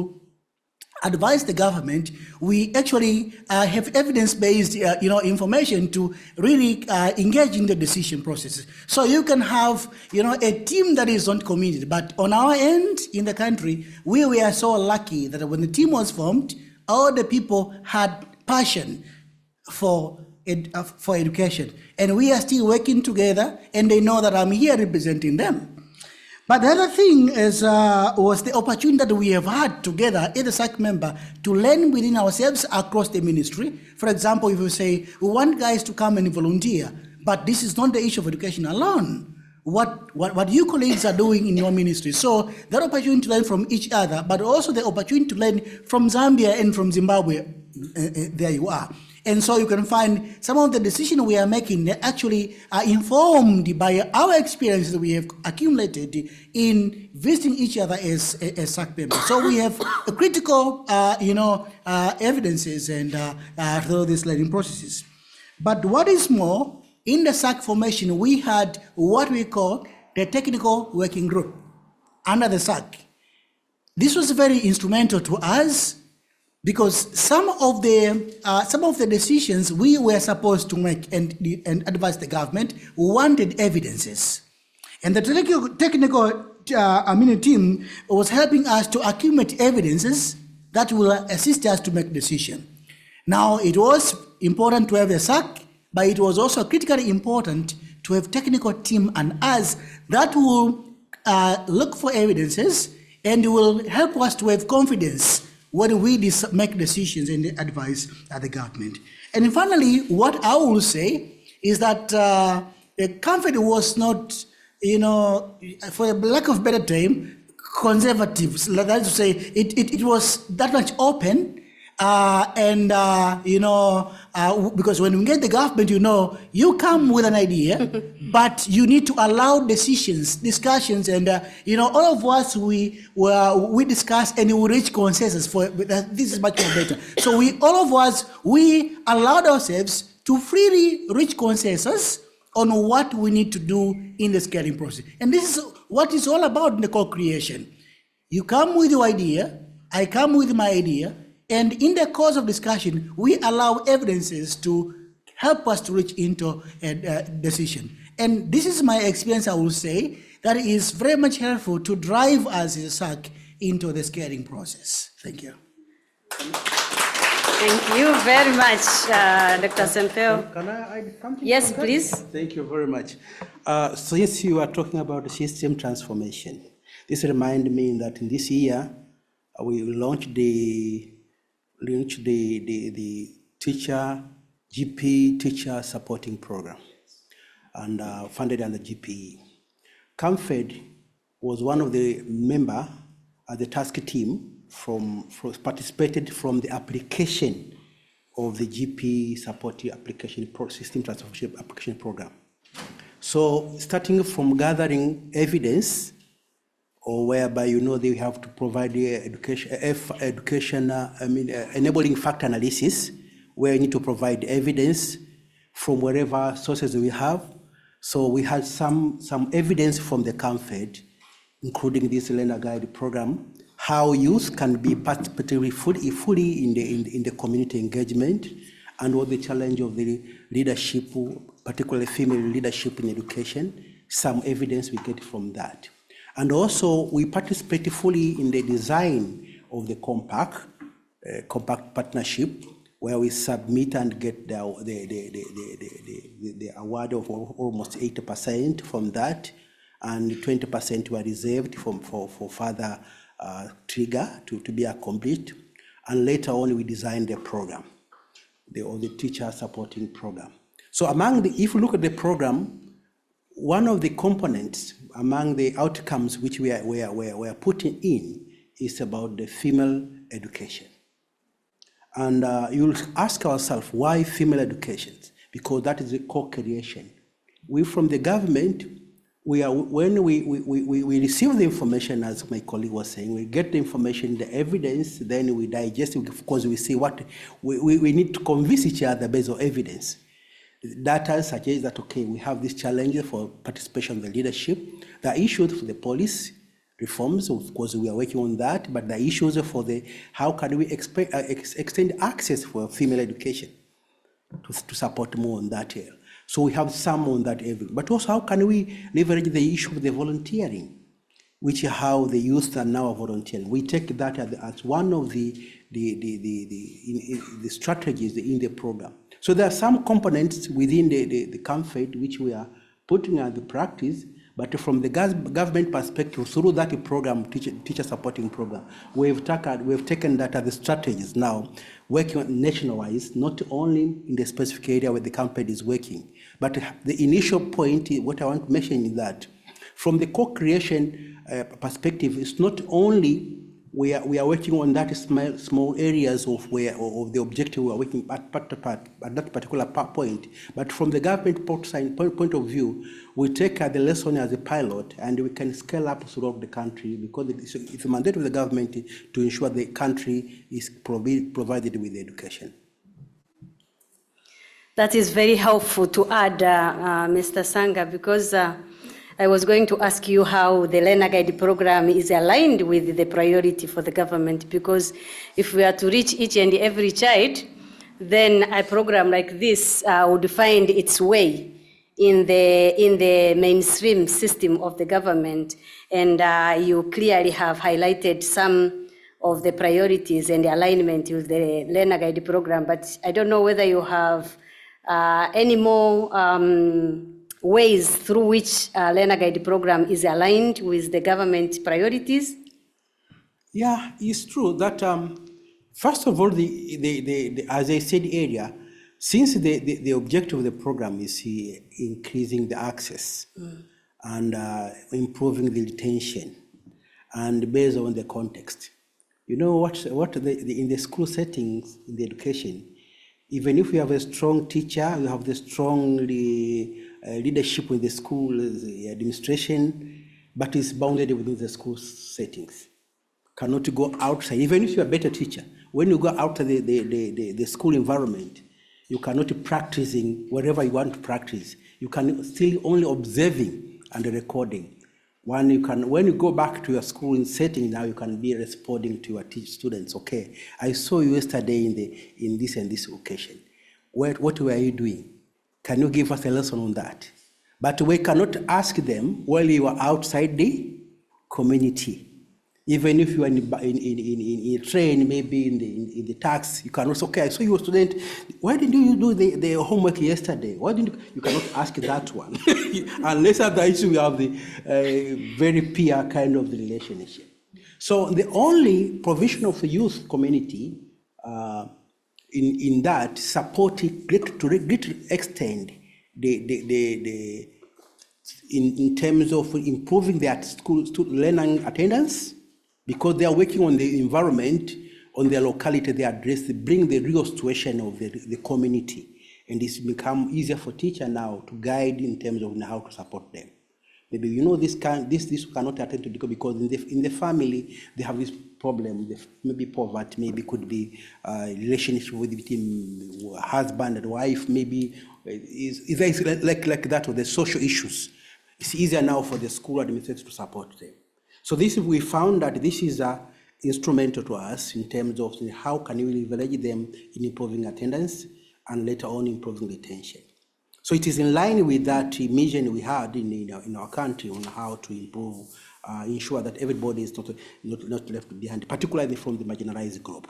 advise the government, we actually uh, have evidence-based, uh, you know, information to really uh, engage in the decision processes. So you can have, you know, a team that is not committed, but on our end in the country, we were so lucky that when the team was formed, all the people had passion for ed uh, for education, and we are still working together. And they know that I'm here representing them. But the other thing is, uh, was the opportunity that we have had together as a S A C member to learn within ourselves across the ministry. For example, if you say, we want guys to come and volunteer, but this is not the issue of education alone. What, what, what you colleagues are doing in your ministry. So that opportunity to learn from each other, but also the opportunity to learn from Zambia and from Zimbabwe, uh, uh, there you are. And so you can find some of the decisions we are making that actually are informed by our experiences that we have accumulated in visiting each other as, as S A C members. So we have a critical, uh, you know, uh, evidences and uh, uh, through these learning processes. But what is more, in the S A C formation, we had what we call the technical working group under the S A C. This was very instrumental to us, because some of the uh, some of the decisions we were supposed to make and and advise the government wanted evidences, and the technical technical uh, I mean, team was helping us to accumulate evidences that will assist us to make decision. Now it was important to have a S A C, but it was also critically important to have technical team and us that will uh, look for evidences and will help us to have confidence when we make decisions and advise the government. And finally, what I will say is that uh, the CAMFED was not, you know, for lack of better term, conservative. That is to say, it, it, it was that much open, uh, and, uh, you know, uh, because when we get the government, you know, you come with an idea, but you need to allow decisions, discussions, and, uh, you know, all of us, we well, we discuss and we reach consensus for this is much more better. So we, all of us, we allowed ourselves to freely reach consensus on what we need to do in the scaling process. And this is what it's all about in the co-creation. You come with your idea, I come with my idea, and in the course of discussion, we allow evidences to help us to reach into a uh, decision. And this is my experience, I will say, that is very much helpful to drive us as a S A C into the scaling process. Thank you. Thank you very much, uh, Doctor Sempeho. Can I add something? Yes, please. Thank you very much. Uh, since you are talking about the system transformation, this reminds me that in this year, we launched the launched the, the, the teacher, G P teacher supporting program, and uh, funded under G P E. CAMFED was one of the member of the task team from, from participated from the application of the G P E supporting application pro, system transformation application program. So starting from gathering evidence, or whereby you know they have to provide the education, education uh, I mean uh, enabling factor analysis, where you need to provide evidence from wherever sources we have. So we had some, some evidence from the CAMFED, including this Learner Guide program, how youth can be participating fully, fully in, the, in, in the community engagement, and what the challenge of the leadership, particularly female leadership in education, some evidence we get from that. And also we participate fully in the design of the compact, uh, compact partnership, where we submit and get the, the, the, the, the, the, the award of almost eighty percent from that, and twenty percent were reserved from, for, for further uh, trigger to, to be accomplished. And later on, we designed the program. the, or the teacher supporting program. So among the, if you look at the program, one of the components among the outcomes which we are, we are, we are, we are putting in is about the female education. And uh, you'll ask ourselves, why female education? Because that is a co-creation. We from the government, we are, when we, we, we, we receive the information, as my colleague was saying, we get the information, the evidence, then we digest it. Of course, we see what, we, we, we need to convince each other based on evidence. Data suggests that, okay, we have these challenges for participation in the leadership. There are issues for the police reforms, of course, we are working on that, but the issues for the, how can we expect, uh, ex extend access for female education to, to support more on that area. So we have some on that area, but also how can we leverage the issue of the volunteering, which is how the youth are now volunteering. We take that as, as one of the, the, the, the, the, in, in the strategies in the program. So there are some components within the, the, the CAMFED which we are putting at the practice, but from the government perspective, through that program, teacher, teacher supporting program, we've taken, we've taken that as the strategies now, working nationwide, not only in the specific area where the CAMFED is working, but the initial point, what I want to mention is that from the co-creation uh, perspective, it's not only we are, we are working on that small, small areas of where of the objective we are working at, at, at that particular point. But from the government point of view, we take the lesson as a pilot and we can scale up throughout the country because it's a mandate of the government to ensure the country is provided with education. That is very helpful to add, uh, uh, Mister Sanga, because uh, I was going to ask you how the Learner Guide program is aligned with the priority for the government, because if we are to reach each and every child, then a program like this uh, would find its way in the, in the mainstream system of the government. And uh, you clearly have highlighted some of the priorities and the alignment with the Learner Guide program, but I don't know whether you have uh, any more um, ways through which uh, Learner Guide program is aligned with the government priorities? Yeah, it's true that um, first of all, the, the, the, the as I said earlier, since the, the, the objective of the program is uh, increasing the access mm. and uh, improving the retention, and based on the context, you know what what the, the, in the school settings in the education, even if you have a strong teacher, you have the strongly Uh, leadership with the school, the administration, but it's bounded within the school settings. Cannot go outside, even if you're a better teacher. When you go out of the, the, the, the, the school environment, you cannot practicing wherever you want to practice. You can still only observing and recording. When you, can, when you go back to your school in setting, now you can be responding to your students. Okay, I saw you yesterday in, the, in this and this occasion. What, what were you doing? Can you give us a lesson on that? But we cannot ask them while you are outside the community. Even if you are in, in, in, in, in a train, maybe in the, in, in the taxi, you cannot say, okay, I saw you a student, why didn't you do the, the homework yesterday? Why didn't you? You cannot ask that one. Unless at the issue we have the uh, very peer kind of the relationship. So the only provision of the youth community uh, In, in that support it great, to great extent the, the, the, the, in, in terms of improving their school student learning attendance, because they are working on the environment, on their locality they address, they bring the real situation of the, the community. And it's become easier for teacher now to guide in terms of how to support them. Maybe you know this can this this cannot attend to because in the in the family they have this problem. Maybe poverty, maybe could be uh, relationship with between husband and wife. Maybe is is like like that or the social issues. It's easier now for the school administrators to support them. So this we found that this is a instrumental to us in terms of how can we leverage them in improving attendance and later on improving retention. So it is in line with that mission we had in, in, our, in our country on how to improve, uh, ensure that everybody is not, not, not left behind, particularly from the marginalized group.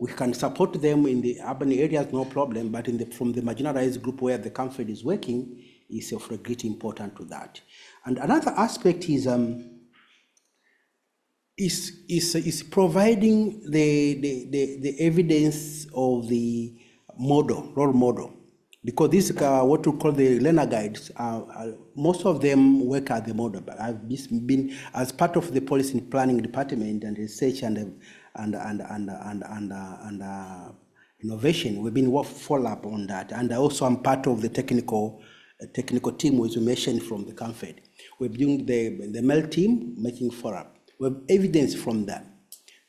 We can support them in the urban areas, no problem, but in the, from the marginalized group where the CAMFED is working is of great importance to that. And another aspect is, um, is, is, is providing the, the, the, the evidence of the model, role model, because these are what we call the learner guides. Uh, uh, most of them work as the model, but I've been as part of the policy and planning department and research and and and and and and, uh, and uh, innovation. We've been follow up on that, and also I'm part of the technical uh, technical team, which you mentioned from the CAMFED. We're doing the the MEL team making follow up. We have evidence from that.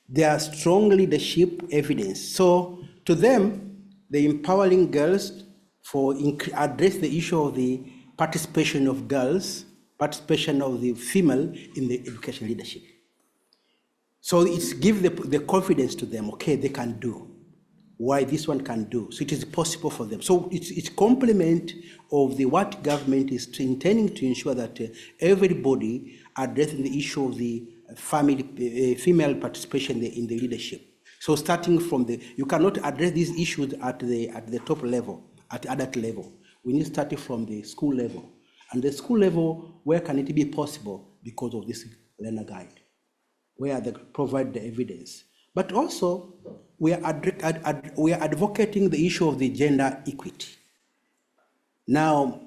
There are strong leadership evidence. So to them, the empowering girls for address the issue of the participation of girls, participation of the female in the education leadership. So it's give the, the confidence to them, okay, they can do, why this one can do, so it is possible for them. So it's, it's complement of the what government is to, intending to ensure that uh, everybody addressing the issue of the family, uh, female participation in the, in the leadership. So starting from the, you cannot address these issues at the, at the top level, at adult level. We need to start it from the school level. And the school level, where can it be possible because of this learner guide? Where they provide the evidence. But also, we are, ad ad ad we are advocating the issue of the gender equity. Now,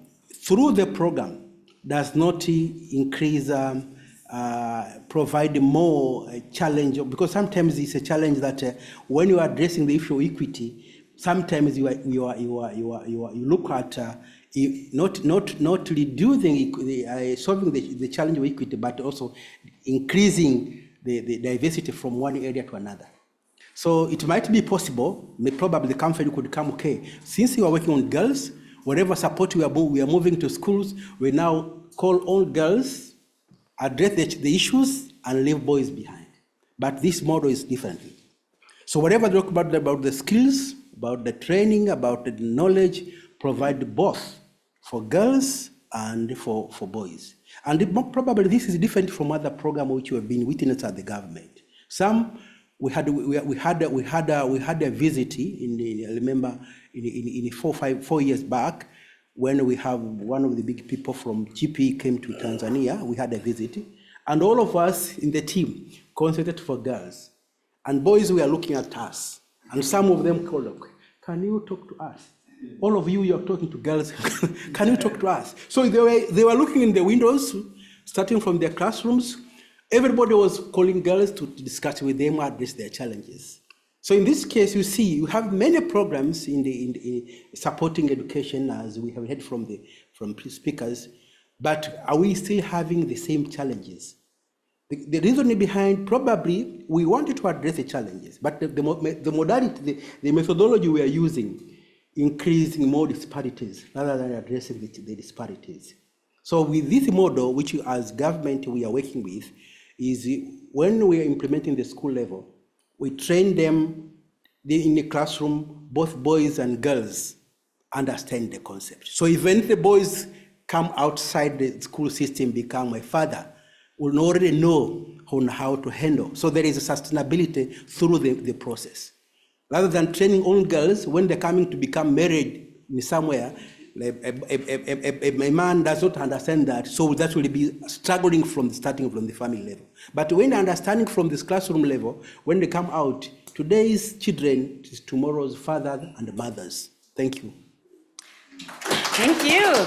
through the program, does not increase, um, uh, provide more uh, challenge, because sometimes it's a challenge that uh, when you are addressing the issue of equity, sometimes you are, you are, you are, you are, you, are, you look at uh, not not not reducing uh, solving the, the challenge of equity, but also increasing the, the diversity from one area to another. So it might be possible. Probably the company could come. Okay, since you are working on girls, whatever support we are, we are moving to schools. We now call all girls, address the, the issues, and leave boys behind. But this model is different. So whatever they talk about about the skills, about the training, about the knowledge, provide both for girls and for, for boys. And it, probably this is different from other programs which we have been witnessed at the government. Some, we had we, we had we had a, we had a visit in, in I remember in, in, in four five four years back, when we have one of the big people from G P came to Tanzania. We had a visit, and all of us in the team concentrated for girls, and boys were looking at us. And some of them called up, can you talk to us? All of you, you're talking to girls, can you talk to us? So they were, they were looking in the windows, starting from their classrooms. Everybody was calling girls to discuss with them, address their challenges. So in this case, you see, you have many programs in the, in the in supporting education, as we have heard from the from speakers, but are we still having the same challenges? The reason behind, probably we wanted to address the challenges, but the, the, the modality, the, the methodology we are using, increasing more disparities rather than addressing the, the disparities. So with this model, which as government we are working with, is when we are implementing the school level, we train them in the classroom, both boys and girls understand the concept. So even if the boys come outside the school system, become a father, will already know on how to handle. So there is a sustainability through the, the process. Rather than training all girls, when they're coming to become married in somewhere, a, a, a, a, a man does not understand that, so that will be struggling from the starting from the family level. But when understanding from this classroom level, when they come out, today's children is tomorrow's fathers and mothers. Thank you. Thank you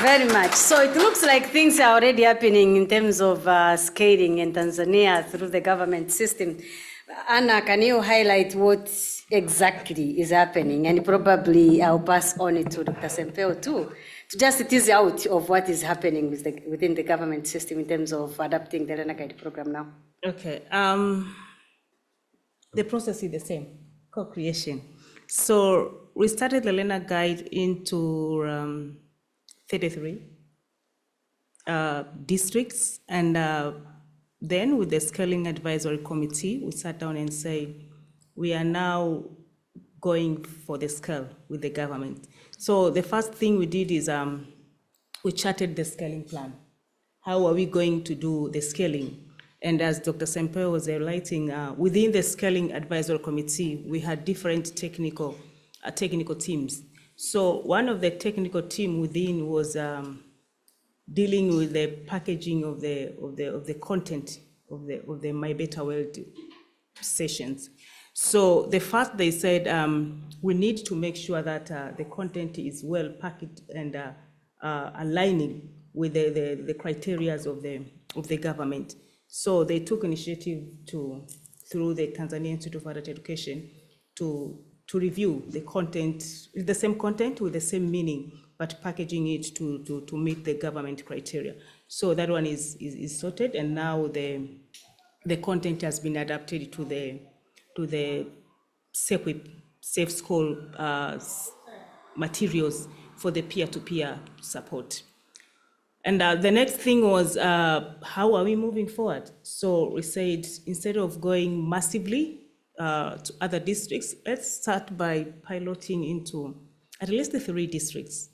very much. So it looks like things are already happening in terms of uh, scaling in Tanzania through the government system. Anna, can you highlight what exactly is happening? And probably I'll pass on it to Doctor Sempeho too, to just tease out of what is happening with the, within the government system in terms of adapting the Learner Guide program now. Okay. Um, the process is the same, co-creation. So we started the Learner Guide into um, thirty-three uh, districts, and uh, then with the scaling advisory committee, we sat down and said, we are now going for the scale with the government. So the first thing we did is um, we charted the scaling plan. How are we going to do the scaling? And as Doctor Sempeho was highlighting, uh, within the scaling advisory committee, we had different technical, uh, technical teams. So one of the technical team within was um, dealing with the packaging of the of the of the content of the of the My Better World sessions. So the first, they said, um, we need to make sure that uh, the content is well packaged and uh, uh, aligning with the, the, the criteria of the, of the government. So they took initiative to, through the Tanzania Institute of Adult Education, to, to review the content, the same content with the same meaning, but packaging it to, to, to meet the government criteria. So that one is, is, is sorted, and now the, the content has been adapted to the, to the SEQIP, Safe School uh, materials for the peer-to-peer support. And uh, the next thing was, uh, how are we moving forward? So we said, instead of going massively uh, to other districts, let's start by piloting into at least the three districts,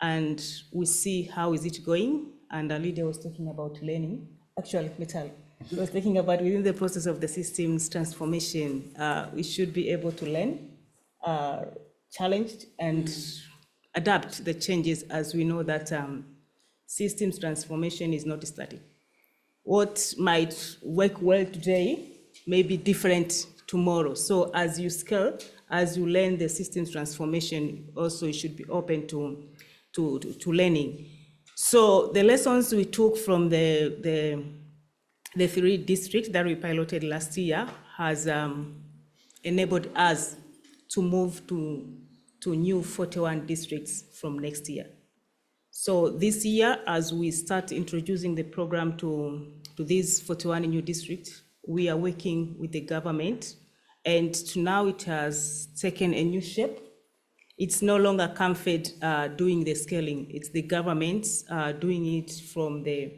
and we see how is it going. And Lydia was talking about learning. Actually, Mitali was talking about within the process of the systems transformation, uh, we should be able to learn, uh, challenge, and adapt the changes, as we know that um, systems transformation is not static. What might work well today may be different tomorrow. So as you scale, as you learn the systems transformation, also you should be open to, to, to, to learning. So the lessons we took from the, the, the three districts that we piloted last year has um, enabled us to move to, to new forty-one districts from next year. So this year, as we start introducing the program to, to these forty-one new districts, we are working with the government, and to now it has taken a new shape. It's no longer CAMFED uh, doing the scaling, it's the government uh, doing it from the,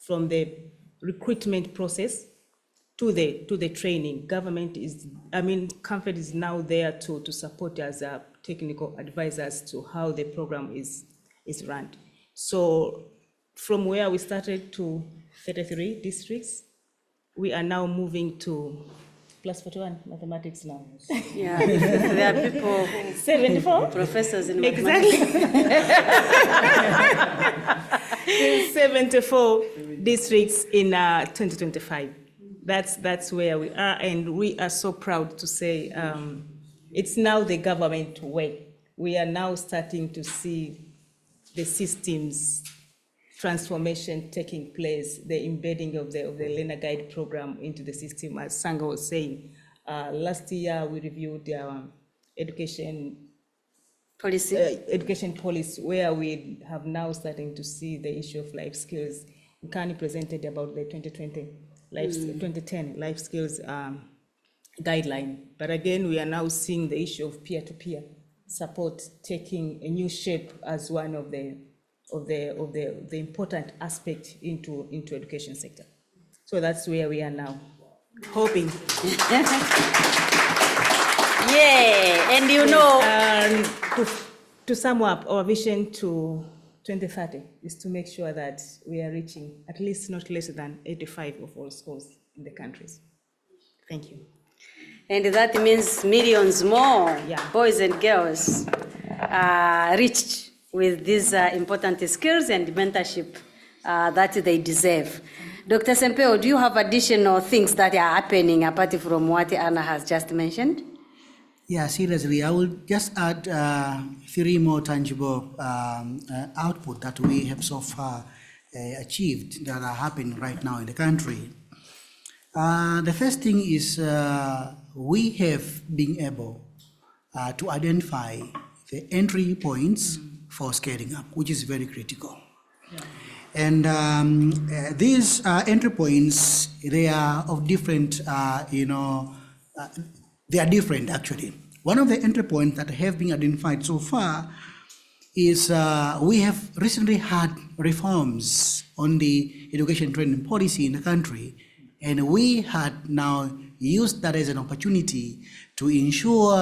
from the recruitment process to the, to the training. Government is, I mean, CAMFED is now there to, to support as a technical advisors to how the program is is run. So from where we started to thirty-three districts, we are now moving to plus forty-one mathematics now. Yeah, there are people, seventy-four professors in mathematics. Exactly. seventy-four districts in uh, twenty twenty-five. That's, that's where we are, and we are so proud to say um, it's now the government way. We are now starting to see the systems transformation taking place, the embedding of the, of the Learner Guide program into the system. As Sanga was saying, uh, last year we reviewed our education policy, uh, education policy, where we have now starting to see the issue of life skills. Nkani presented about the twenty twenty life, mm. twenty ten life skills um, guideline, but again we are now seeing the issue of peer-to-peer support taking a new shape as one of the of the of the the important aspect into into education sector. So that's where we are now, hoping. Yeah, and you know, um, to, to sum up, our vision to twenty thirty is to make sure that we are reaching at least not less than eighty-five of all schools in the countries. Thank you. And that means millions more, yeah, boys and girls uh, reached with these uh, important skills and mentorship uh, that they deserve. Doctor Sempeho, do you have additional things that are happening apart from what Anna has just mentioned? Yeah, seriously, I will just add uh, three more tangible um, uh, output that we have so far uh, achieved that are happening right now in the country. Uh, the first thing is uh, we have been able uh, to identify the entry points for scaling up, which is very critical. Yeah. And um, uh, these uh, entry points, they are of different, uh, you know, uh, they are different actually. One of the entry points that have been identified so far is uh, we have recently had reforms on the education training policy in the country. And we had now used that as an opportunity to ensure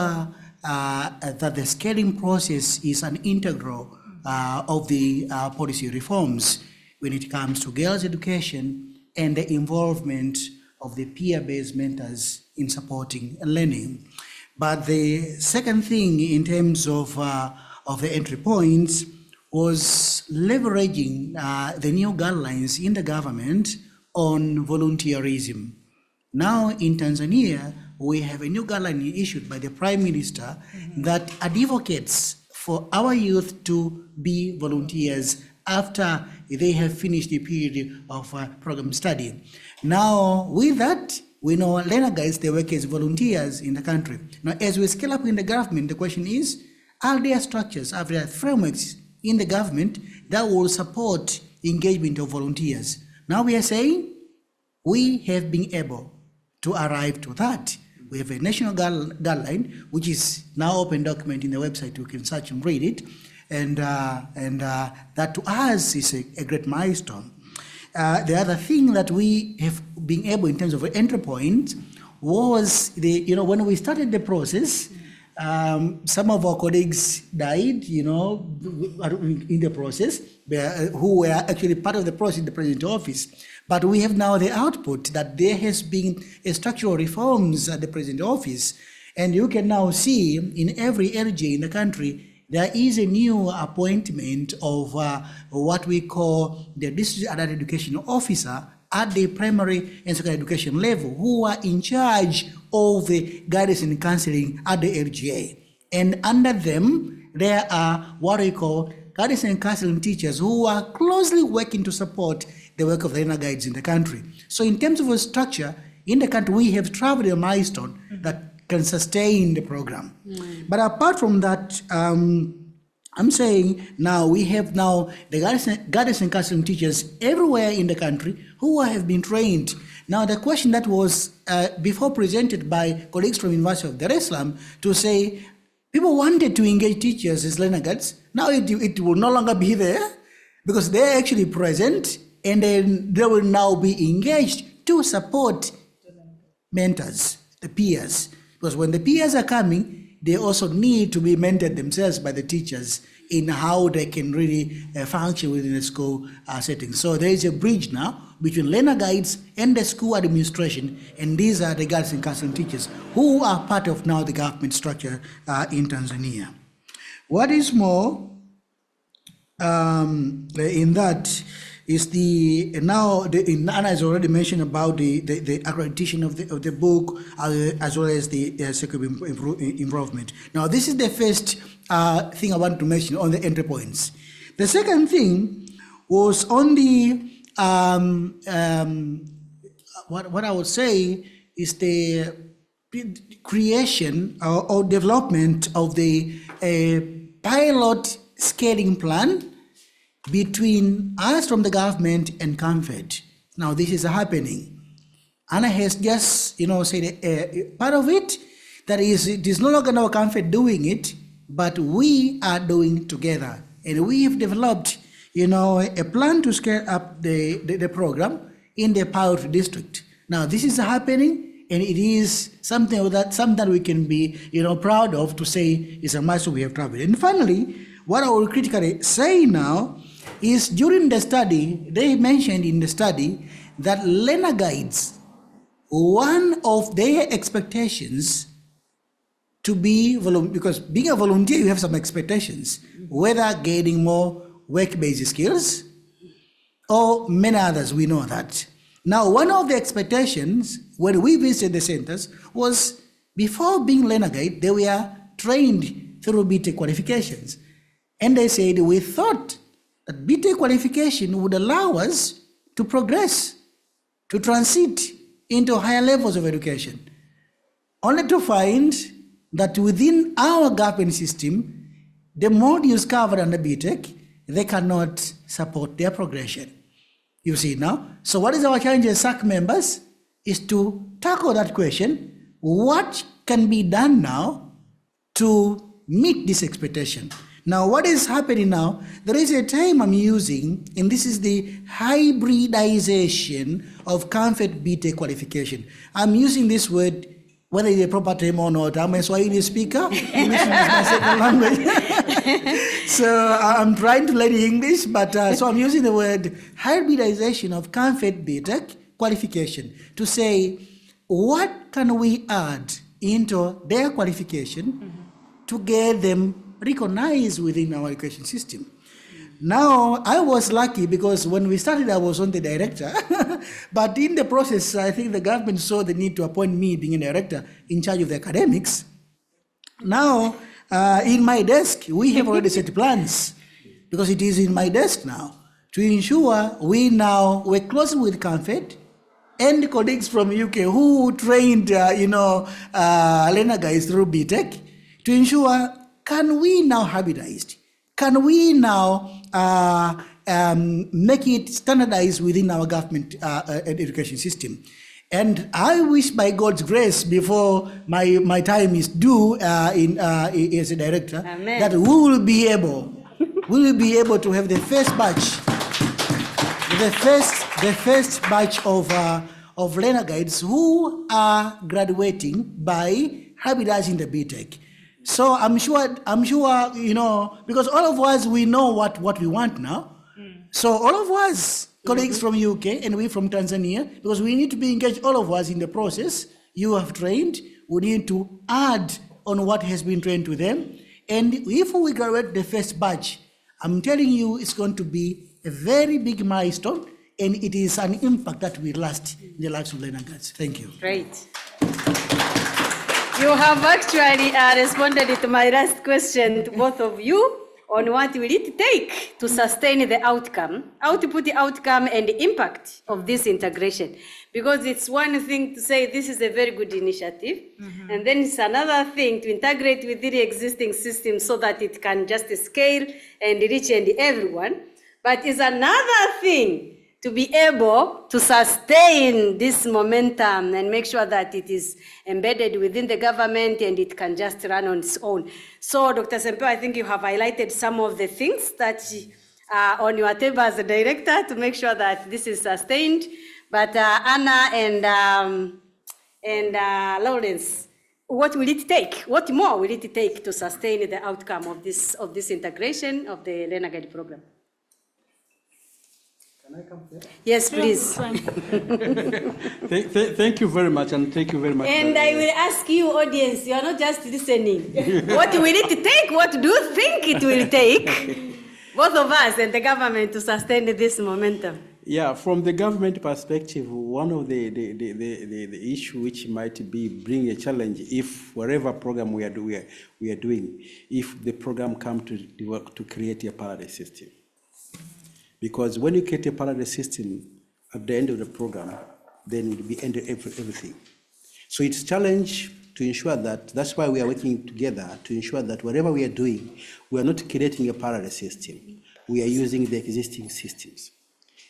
uh, that the scaling process is an integral uh, of the uh, policy reforms when it comes to girls' education and the involvement of the peer-based mentors in supporting learning. But the second thing in terms of, uh, of the entry points was leveraging uh, the new guidelines in the government on volunteerism. Now in Tanzania, we have a new guideline issued by the Prime Minister mm-hmm. that advocates for our youth to be volunteers after they have finished the period of uh, program study. Now, with that, we know Learner Guides, they work as volunteers in the country. Now, as we scale up in the government, the question is, are there structures, are there frameworks in the government that will support engagement of volunteers? Now we are saying we have been able to arrive to that. We have a national guideline, which is now open document in the website. You can search and read it. And, uh, and uh, that to us is a, a great milestone. Uh, the other thing that we have been able in terms of entry point was the, you know, when we started the process, Um, some of our colleagues died, you know, in the process, who were actually part of the process in the president's office. But we have now the output that there has been a structural reforms at the president's office. And you can now see in every L G in the country, there is a new appointment of uh, what we call the district adult education officer at the primary and secondary education level, who are in charge of the guidance and counseling at the L G A. And under them, there are what we call guidance and counseling teachers who are closely working to support the work of the Learner Guides in the country. So in terms of a structure, in the country, we have traveled a milestone mm-hmm. that can sustain the program. Mm. But apart from that, um, I'm saying now we have now the guidance and counseling teachers everywhere in the country who have been trained. Now the question that was uh, before presented by colleagues from University of Dar es Salaam to say people wanted to engage teachers as learner guides. Now it, it will no longer be there because they're actually present and then they will now be engaged to support mentors, the peers. Because when the peers are coming, they also need to be mentored themselves by the teachers in how they can really uh, function within the school uh, setting. So there is a bridge now between learner guides and the school administration, and these are the guides and counseling teachers who are part of now the government structure uh, in Tanzania. What is more um, in that is the now the, Anna has already mentioned about the, the, the accreditation of the of the book uh, as well as the uh, curriculum improvement. Now this is the first uh, thing I want to mention on the entry points. The second thing was on the um, um, what what I would say is the creation or, or development of the uh, pilot scaling plan between us from the government and CAMFED. Now this is happening. Anna has just, you know, said a, a part of it. That is, it is no longer now CAMFED doing it, but we are doing together. And we have developed, you know, a plan to scale up the, the, the program in the pilot district. Now this is happening. And it is something that, something that we can be, you know, proud of to say is a master we have traveled. And finally, what I will critically say now is during the study, they mentioned in the study that learner guides, one of their expectations to be, because being a volunteer, you have some expectations, whether gaining more work-based skills or many others, we know that. Now, one of the expectations when we visited the centers was before being learner guide, they were trained through B T E C qualifications. And they said, we thought that B T E C qualification would allow us to progress, to transit into higher levels of education, only to find that within our government system, the modules covered under B T E C, they cannot support their progression. You see now? So what is our challenge as S A C members is to tackle that question, what can be done now to meet this expectation? Now, what is happening now, there is a term I'm using, and this is the hybridization of CAMFED B T E C qualification. I'm using this word, whether it's a proper term or not. I'm a Swahili speaker. English is my second language. So I'm trying to learn English, but uh, so I'm using the word hybridization of CAMFED B T E C qualification to say, what can we add into their qualification mm-hmm. to get them recognized within our education system. Now, I was lucky because when we started, I was on the director. But in the process, I think the government saw the need to appoint me being a director in charge of the academics. Now, uh, in my desk, we have already set plans, because it is in my desk now, to ensure we now work closely with CAMFED and colleagues from U K who trained, uh, you know, uh, Learner Guides through B Tech, to ensure, can we now hybridized? Can we now uh, um, make it standardized within our government uh, uh, education system? And I wish, by God's grace, before my, my time is due uh, in, uh, as a director, Amen. That we will be able, we will be able to have the first batch, the first, the first batch of, uh, of learner guides who are graduating by hybridizing the B Tech. So I'm sure, I'm sure, you know, because all of us, we know what, what we want now. Mm. So all of us, colleagues from U K and we from Tanzania, because we need to be engaged, all of us, in the process. You have trained, we need to add on what has been trained to them. And if we graduate the first batch, I'm telling you, it's going to be a very big milestone, and it is an impact that will last in the lives of learner guides. Thank you. Great. You have actually uh, responded to my last question, both of you, on what will it take to sustain the outcome, output, outcome, and impact of this integration. Because it's one thing to say this is a very good initiative, mm-hmm. and then it's another thing to integrate with the existing system so that it can just scale and reach and everyone. But it's another thing to be able to sustain this momentum and make sure that it is embedded within the government and it can just run on its own. So, Doctor Sempeho, I think you have highlighted some of the things that are on your table as a director to make sure that this is sustained. But uh, Anna and, um, and uh, Lawrence, what will it take? What more will it take to sustain the outcome of this, of this integration of the Learner Guide program? Can I come here? Yes, please. thank, th thank you very much, and thank you very much. And I will ask you, audience, you are not just listening. What will it take? What do you think it will take, both of us and the government, to sustain this momentum? Yeah, from the government perspective, one of the, the, the, the, the, the issue which might be bring a challenge, if whatever program we are, do, we are, we are doing, if the program comes to work to create a parallel system. Because when you create a parallel system at the end of the program, then it will be end of everything. So it's a challenge to ensure that, that's why we are working together, to ensure that whatever we are doing, we are not creating a parallel system. We are using the existing systems.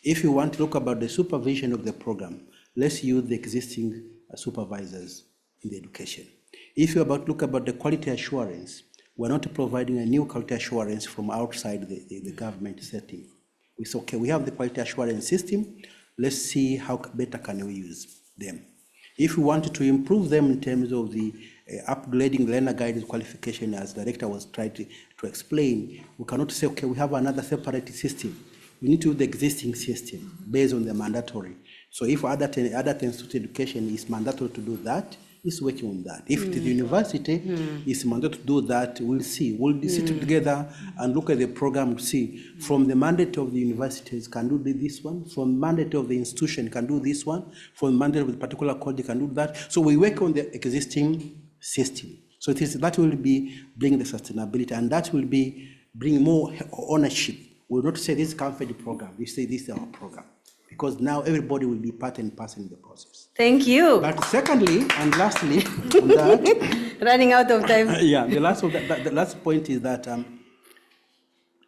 If you want to look about the supervision of the program, let's use the existing supervisors in the education. If you about look about the quality assurance, we're not providing a new quality assurance from outside the, the, the government setting. It's okay, we have the quality assurance system, let's see how better can we use them. If we wanted to improve them in terms of the uh, upgrading learner guided qualification, as the director was trying to, to explain, we cannot say, okay, we have another separate system. We need to use the existing system based on the mandatory. So if other institute education is mandatory to do that, it's working on that. If mm. the university mm. is mandated to do that, we'll see. We'll mm. sit together and look at the program to see from the mandate of the universities can do this one, from mandate of the institution can do this one, from mandate of the particular college can do that. So we work on the existing system. So it is, that will be bring the sustainability, and that will be bring more ownership. We'll not say this is CAMFED program. We say this is our program. Because now everybody will be part and parcel in the process. Thank you. But secondly, and lastly, on that, running out of time. Yeah, the last, that, the last point is that um,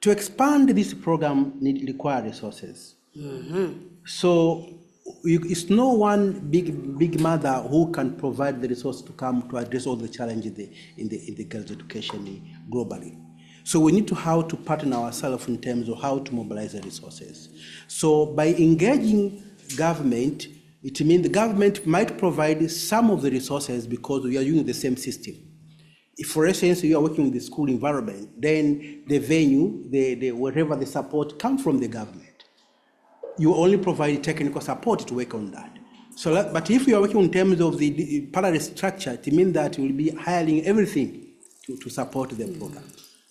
to expand this program need require resources. Mm-hmm. So you, it's no one big big mother who can provide the resources to come to address all the challenges in the in the, in the girls' education globally. So we need to how to partner ourselves in terms of how to mobilize the resources. So by engaging government, it means the government might provide some of the resources because we are using the same system. If, for instance, you are working in the school environment, then the venue, the, the, wherever the support comes from the government, you only provide technical support to work on that. So, that, but if you are working in terms of the, the parallel structure, it means that you will be hiring everything to, to support the program.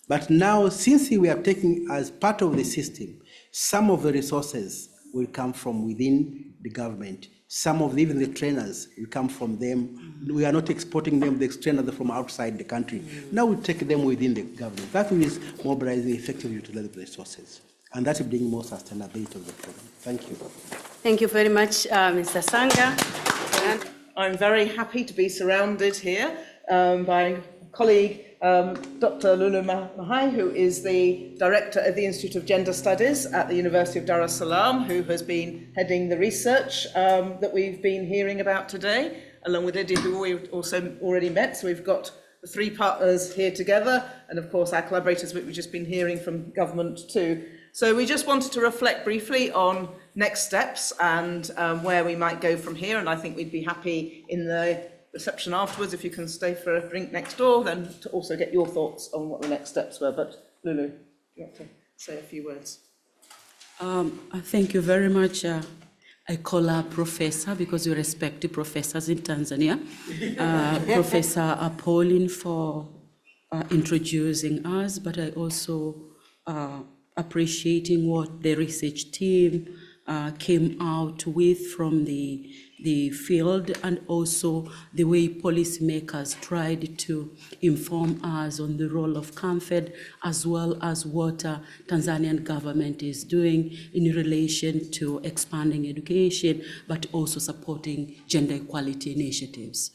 But now, since we are taking as part of the system, some of the resources will come from within the government. Some of the, even the trainers will come from them. We are not exporting them, the trainers from outside the country. Now we take them within the government. That will mobilize the effective utility of the resources. And that will bring more sustainability to the program. Thank you. Thank you very much, uh, Mister Sanga. And I'm very happy to be surrounded here um, by colleague um, Doctor Lulu Mahai, who is the Director of the Institute of Gender Studies at the University of Dar es Salaam, who has been heading the research um, that we've been hearing about today, along with Eddie, who we've also already met. So we've got the three partners here together, and of course our collaborators, which we've just been hearing from government too. So we just wanted to reflect briefly on next steps and um, where we might go from here, and I think we'd be happy in the reception afterwards, if you can stay for a drink next door, then to also get your thoughts on what the next steps were. But Lulu, you have to say a few words. Um, thank you very much. Uh, I call her Professor because we respect the professors in Tanzania. Uh, Professor Pauline for uh, introducing us, but I also uh, appreciating what the research team uh, came out with from the the field, and also the way policymakers tried to inform us on the role of CAMFED, as well as what uh, Tanzanian government is doing in relation to expanding education, but also supporting gender equality initiatives.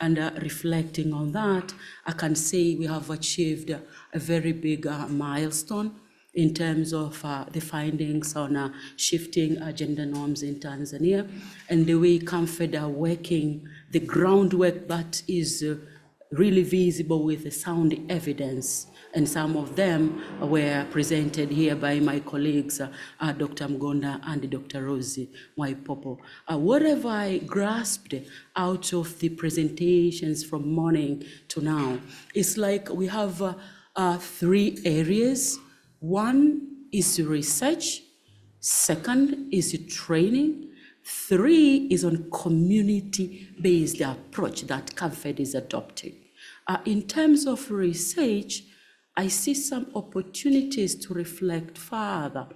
And uh, reflecting on that, I can say we have achieved uh, a very big uh, milestone in terms of uh, the findings on uh, shifting uh, gender norms in Tanzania, and the way CAMFED are working, the groundwork that is uh, really visible with the sound evidence. And some of them were presented here by my colleagues, uh, uh, Doctor Mgonda and Doctor Rosie Mwaipopo. Uh, whatever I grasped out of the presentations from morning to now, it's like we have uh, uh, three areas. One is research, second is training, three is on community-based approach that CAMFED is adopting. Uh, in terms of research, I see some opportunities to reflect further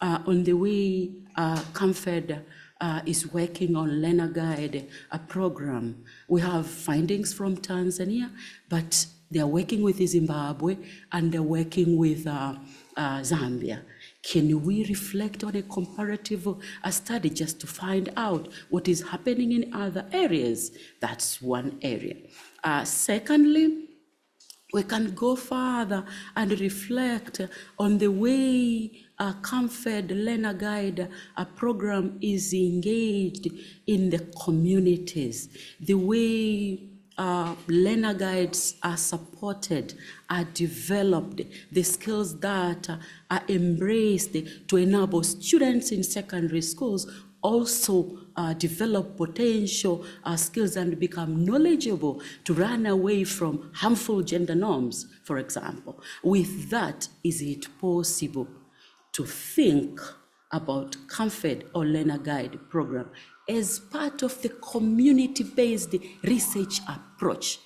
uh, on the way uh, CAMFED Uh, is working on Learner Guide, a program. We have findings from Tanzania, but they're working with Zimbabwe and they're working with uh, uh, Zambia. Can we reflect on a comparative uh, study just to find out what is happening in other areas? That's one area. Uh, secondly, we can go further and reflect on the way a CAMFED Learner Guide a program is engaged in the communities, the way uh, learner guides are supported, are developed, the skills that are embraced to enable students in secondary schools also uh, develop potential uh, skills and become knowledgeable to run away from harmful gender norms, for example. With that, is it possible to think about CAMFED or Learner Guide program as part of the community-based research approach?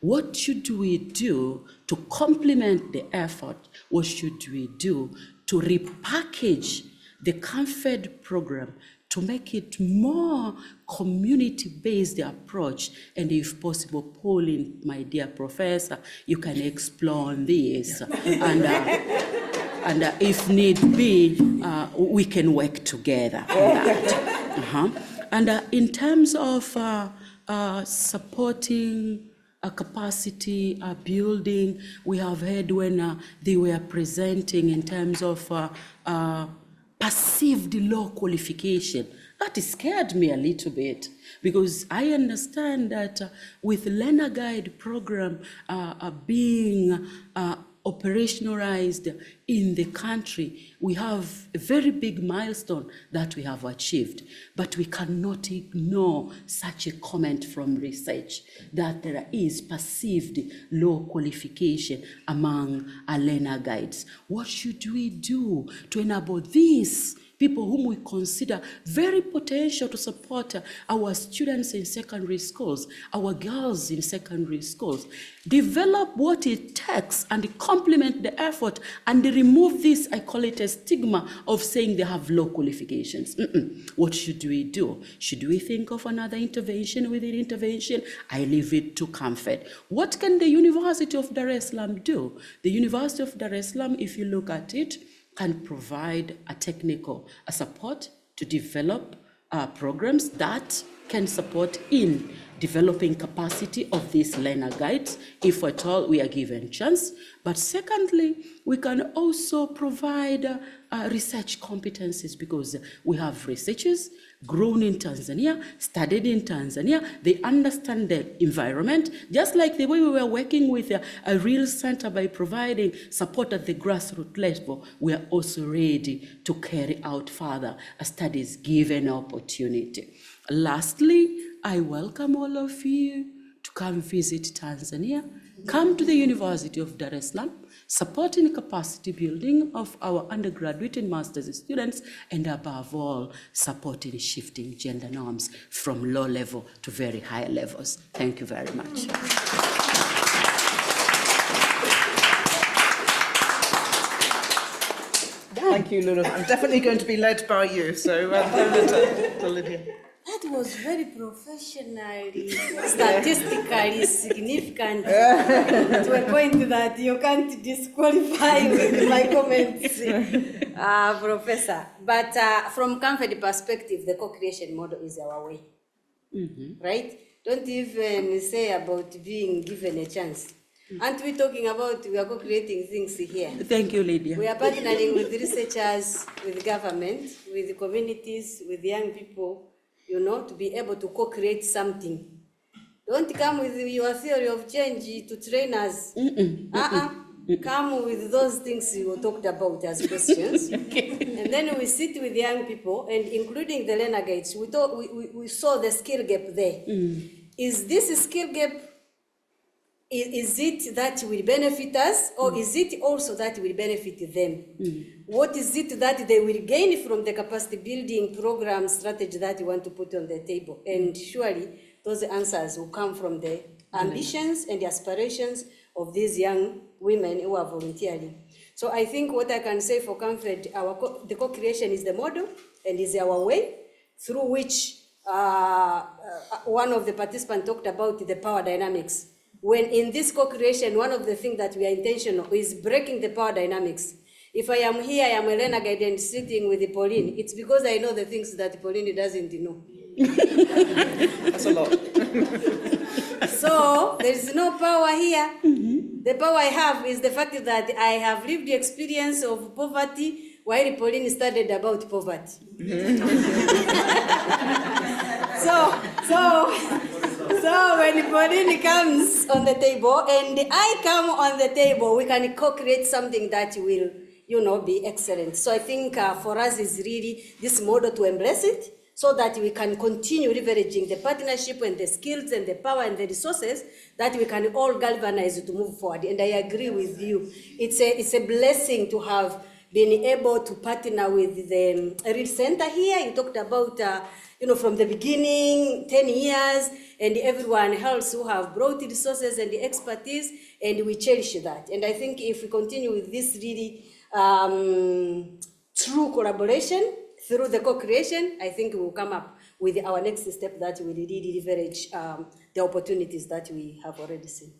What should we do to complement the effort? What should we do to repackage the CAMFED program to make it more community-based approach? And if possible, Pauline, my dear professor, you can explore on this. And, uh, and uh, if need be, uh, we can work together on that. Uh-huh. And uh, in terms of uh, uh, supporting uh, capacity uh, building, we have heard when uh, they were presenting in terms of uh, uh, perceived low qualification. That scared me a little bit, because I understand that uh, with Learner Guide program uh, uh, being uh, operationalized in the country, we have a very big milestone that we have achieved, but we cannot ignore such a comment from research that there is perceived low qualification among our learner guides. What should we do to enable this people whom we consider very potential to support our students in secondary schools, our girls in secondary schools. Develop what it takes and complement the effort and remove this, I call it a stigma of saying they have low qualifications. Mm-mm. What should we do? Should we think of another intervention within intervention? I leave it to CAMFED. What can the University of Dar es Salaam do? The University of Dar es Salaam, if you look at it, can provide a technical a support to develop uh, programs that can support in developing capacity of these learner guides, if at all we are given chance. But secondly, we can also provide uh, uh, research competencies, because we have researchers grown in Tanzania, studied in Tanzania, they understand the environment, just like the way we were working with a, a Real Centre by providing support at the grassroots level. We are also ready to carry out further studies given opportunity. Lastly, I welcome all of you to come visit Tanzania, come to the University of Dar es Salaam, supporting capacity building of our undergraduate and master's students, and above all, supporting shifting gender norms from low level to very high levels. Thank you very much. Thank you, Lulu. I'm definitely going to be led by you, so um, to, to Lydia. That was very professionally, statistically significant, to a point that you can't disqualify with my comments, uh, Professor. But uh, from CAMFED perspective, the co-creation model is our way, mm-hmm. right? Don't even say about being given a chance. Aren't we talking about, we are co-creating things here? Thank you, Lydia. We are partnering with researchers, with government, with communities, with young people, you know, to be able to co-create something. Don't come with your theory of change to train us. Mm-mm, uh-uh. mm-mm. Come with those things you talked about as questions. Okay. And then we sit with young people, and including the learner guides, we, thought we, we, we saw the skill gap there. Mm. Is this skill gap, is, is it that will benefit us, or mm. is it also that will benefit them? Mm. What is it that they will gain from the capacity building program strategy that you want to put on the table? And surely those answers will come from the ambitions and the aspirations of these young women who are volunteering. So I think what I can say for CAMFED, our co the co-creation is the model and is our way through which uh, one of the participants talked about the power dynamics. When in this co-creation, one of the things that we are intentional is breaking the power dynamics. If I am here, I am a learner guide and sitting with Pauline, it's because I know the things that Pauline doesn't know. That's a lot. So there is no power here. Mm-hmm. The power I have is the fact that I have lived the experience of poverty while Pauline studied about poverty. Mm-hmm. so, so, so when Pauline comes on the table and I come on the table, we can co-create something that will, you know, be excellent. So I think uh, for us is really this model to embrace it, so that we can continue leveraging the partnership and the skills and the power and the resources that we can all galvanize to move forward. And I agree with you. It's a, it's a blessing to have been able to partner with the Real Centre here. You talked about, uh, you know, from the beginning, ten years, and everyone else who have brought resources and the expertise, and we cherish that. And I think if we continue with this really Um, true collaboration through the co-creation, I think we'll come up with our next step that will really leverage um, the opportunities that we have already seen.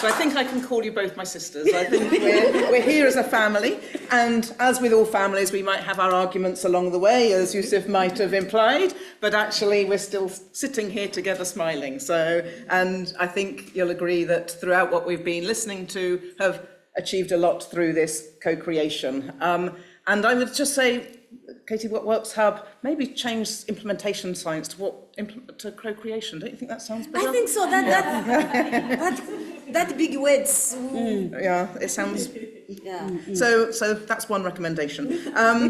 So I think I can call you both my sisters. I think we're, we're here as a family, and as with all families, we might have our arguments along the way, as Yusuf might have implied, but actually we're still sitting here together smiling. So, and I think you'll agree that throughout what we've been listening to, have achieved a lot through this co-creation. Um, and I would just say, Katie, What Works Hub, maybe change implementation science to what to co-creation. Don't you think that sounds better? I think so. That that that, that big words. Mm. Yeah, it sounds. Yeah. So so that's one recommendation. Um,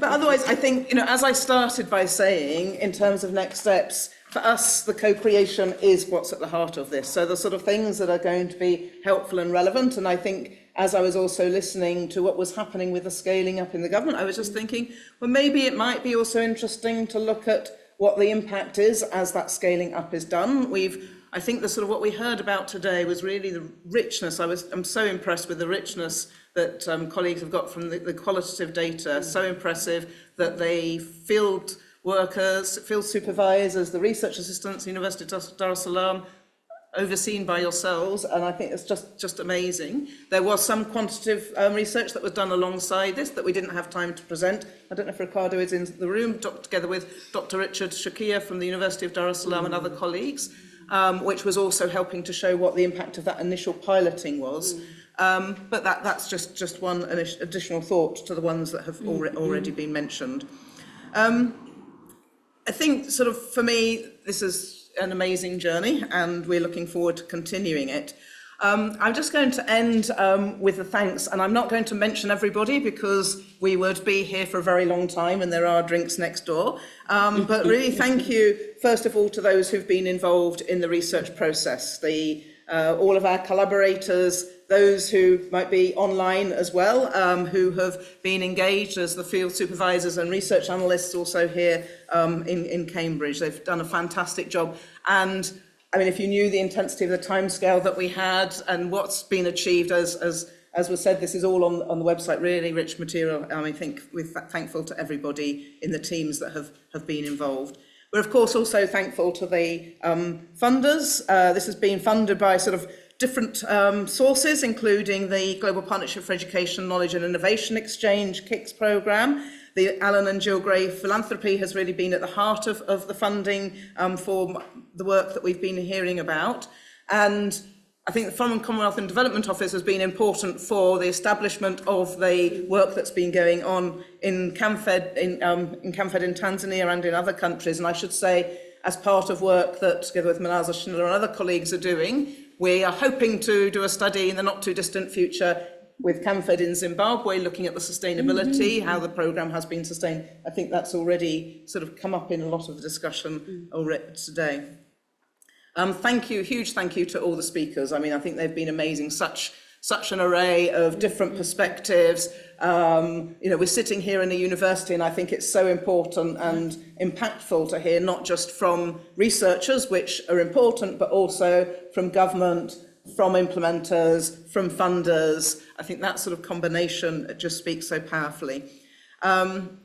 but otherwise, I think, you know, as I started by saying, in terms of next steps, for us, the co-creation is what's at the heart of this. So the sort of things that are going to be helpful and relevant, and I think as I was also listening to what was happening with the scaling up in the government, I was just thinking, well, maybe it might be also interesting to look at what the impact is as that scaling up is done. We've, I think the sort of what we heard about today was really the richness. I was, I'm so impressed with the richness that um, colleagues have got from the, the qualitative data, so impressive that they field workers, field supervisors, the research assistants, University of Dar es Salaam, overseen by yourselves, and I think it's just, just amazing. There was some quantitative um, research that was done alongside this that we didn't have time to present. I don't know if Ricardo is in the room, together with Doctor Richard Shakia from the University of Dar es Salaam mm. and other colleagues, um, which was also helping to show what the impact of that initial piloting was. Mm. Um, but that, that's just, just one additional thought to the ones that have alre mm-hmm. already been mentioned. Um, I think sort of for me, this is an amazing journey, and we're looking forward to continuing it. Um, I'm just going to end um, with a thanks, and I'm not going to mention everybody because we would be here for a very long time and there are drinks next door. Um, but really thank you, first of all, to those who've been involved in the research process, the, uh, all of our collaborators, those who might be online as well, um, who have been engaged as the field supervisors and research analysts also here um, in, in Cambridge. They've done a fantastic job. And I mean, if you knew the intensity of the timescale that we had and what's been achieved, as, as, as was said, this is all on, on the website, really rich material. Um, I think we're thankful to everybody in the teams that have, have been involved. We're of course also thankful to the um, funders. Uh, this has been funded by sort of different um, sources, including the Global Partnership for Education, Knowledge and Innovation Exchange, KICS programme. The Alan and Jill Gray philanthropy has really been at the heart of, of the funding um, for the work that we've been hearing about. And I think the Foreign Commonwealth and Development Office has been important for the establishment of the work that's been going on in CAMFED in, um, in, CAMFED in Tanzania and in other countries. And I should say, as part of work that, together with Manaza Schindler and other colleagues are doing, we are hoping to do a study in the not too distant future with CAMFED in Zimbabwe, looking at the sustainability, mm-hmm. how the programme has been sustained. I think that's already sort of come up in a lot of the discussion already today. Um, thank you, huge thank you to all the speakers. I mean, I think they've been amazing, such, such an array of different perspectives. Um, you know, we're sitting here in a university, and I think it's so important and impactful to hear not just from researchers, which are important, but also from government, from implementers, from funders. I think that sort of combination just speaks so powerfully. Um,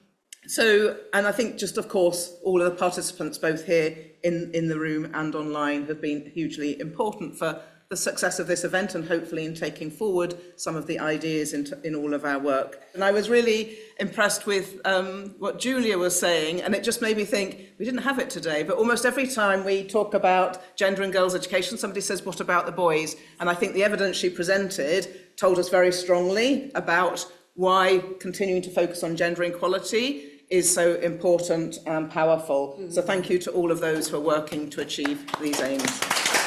so, and I think just, of course, all of the participants, both here in, in the room and online, have been hugely important for the success of this event and hopefully in taking forward some of the ideas in, in all of our work. And I was really impressed with um, what Julia was saying, and it just made me think, we didn't have it today, but almost every time we talk about gender and girls' education, somebody says, what about the boys? And I think the evidence she presented told us very strongly about why continuing to focus on gender equality is so important and powerful. Mm-hmm. So thank you to all of those who are working to achieve these aims.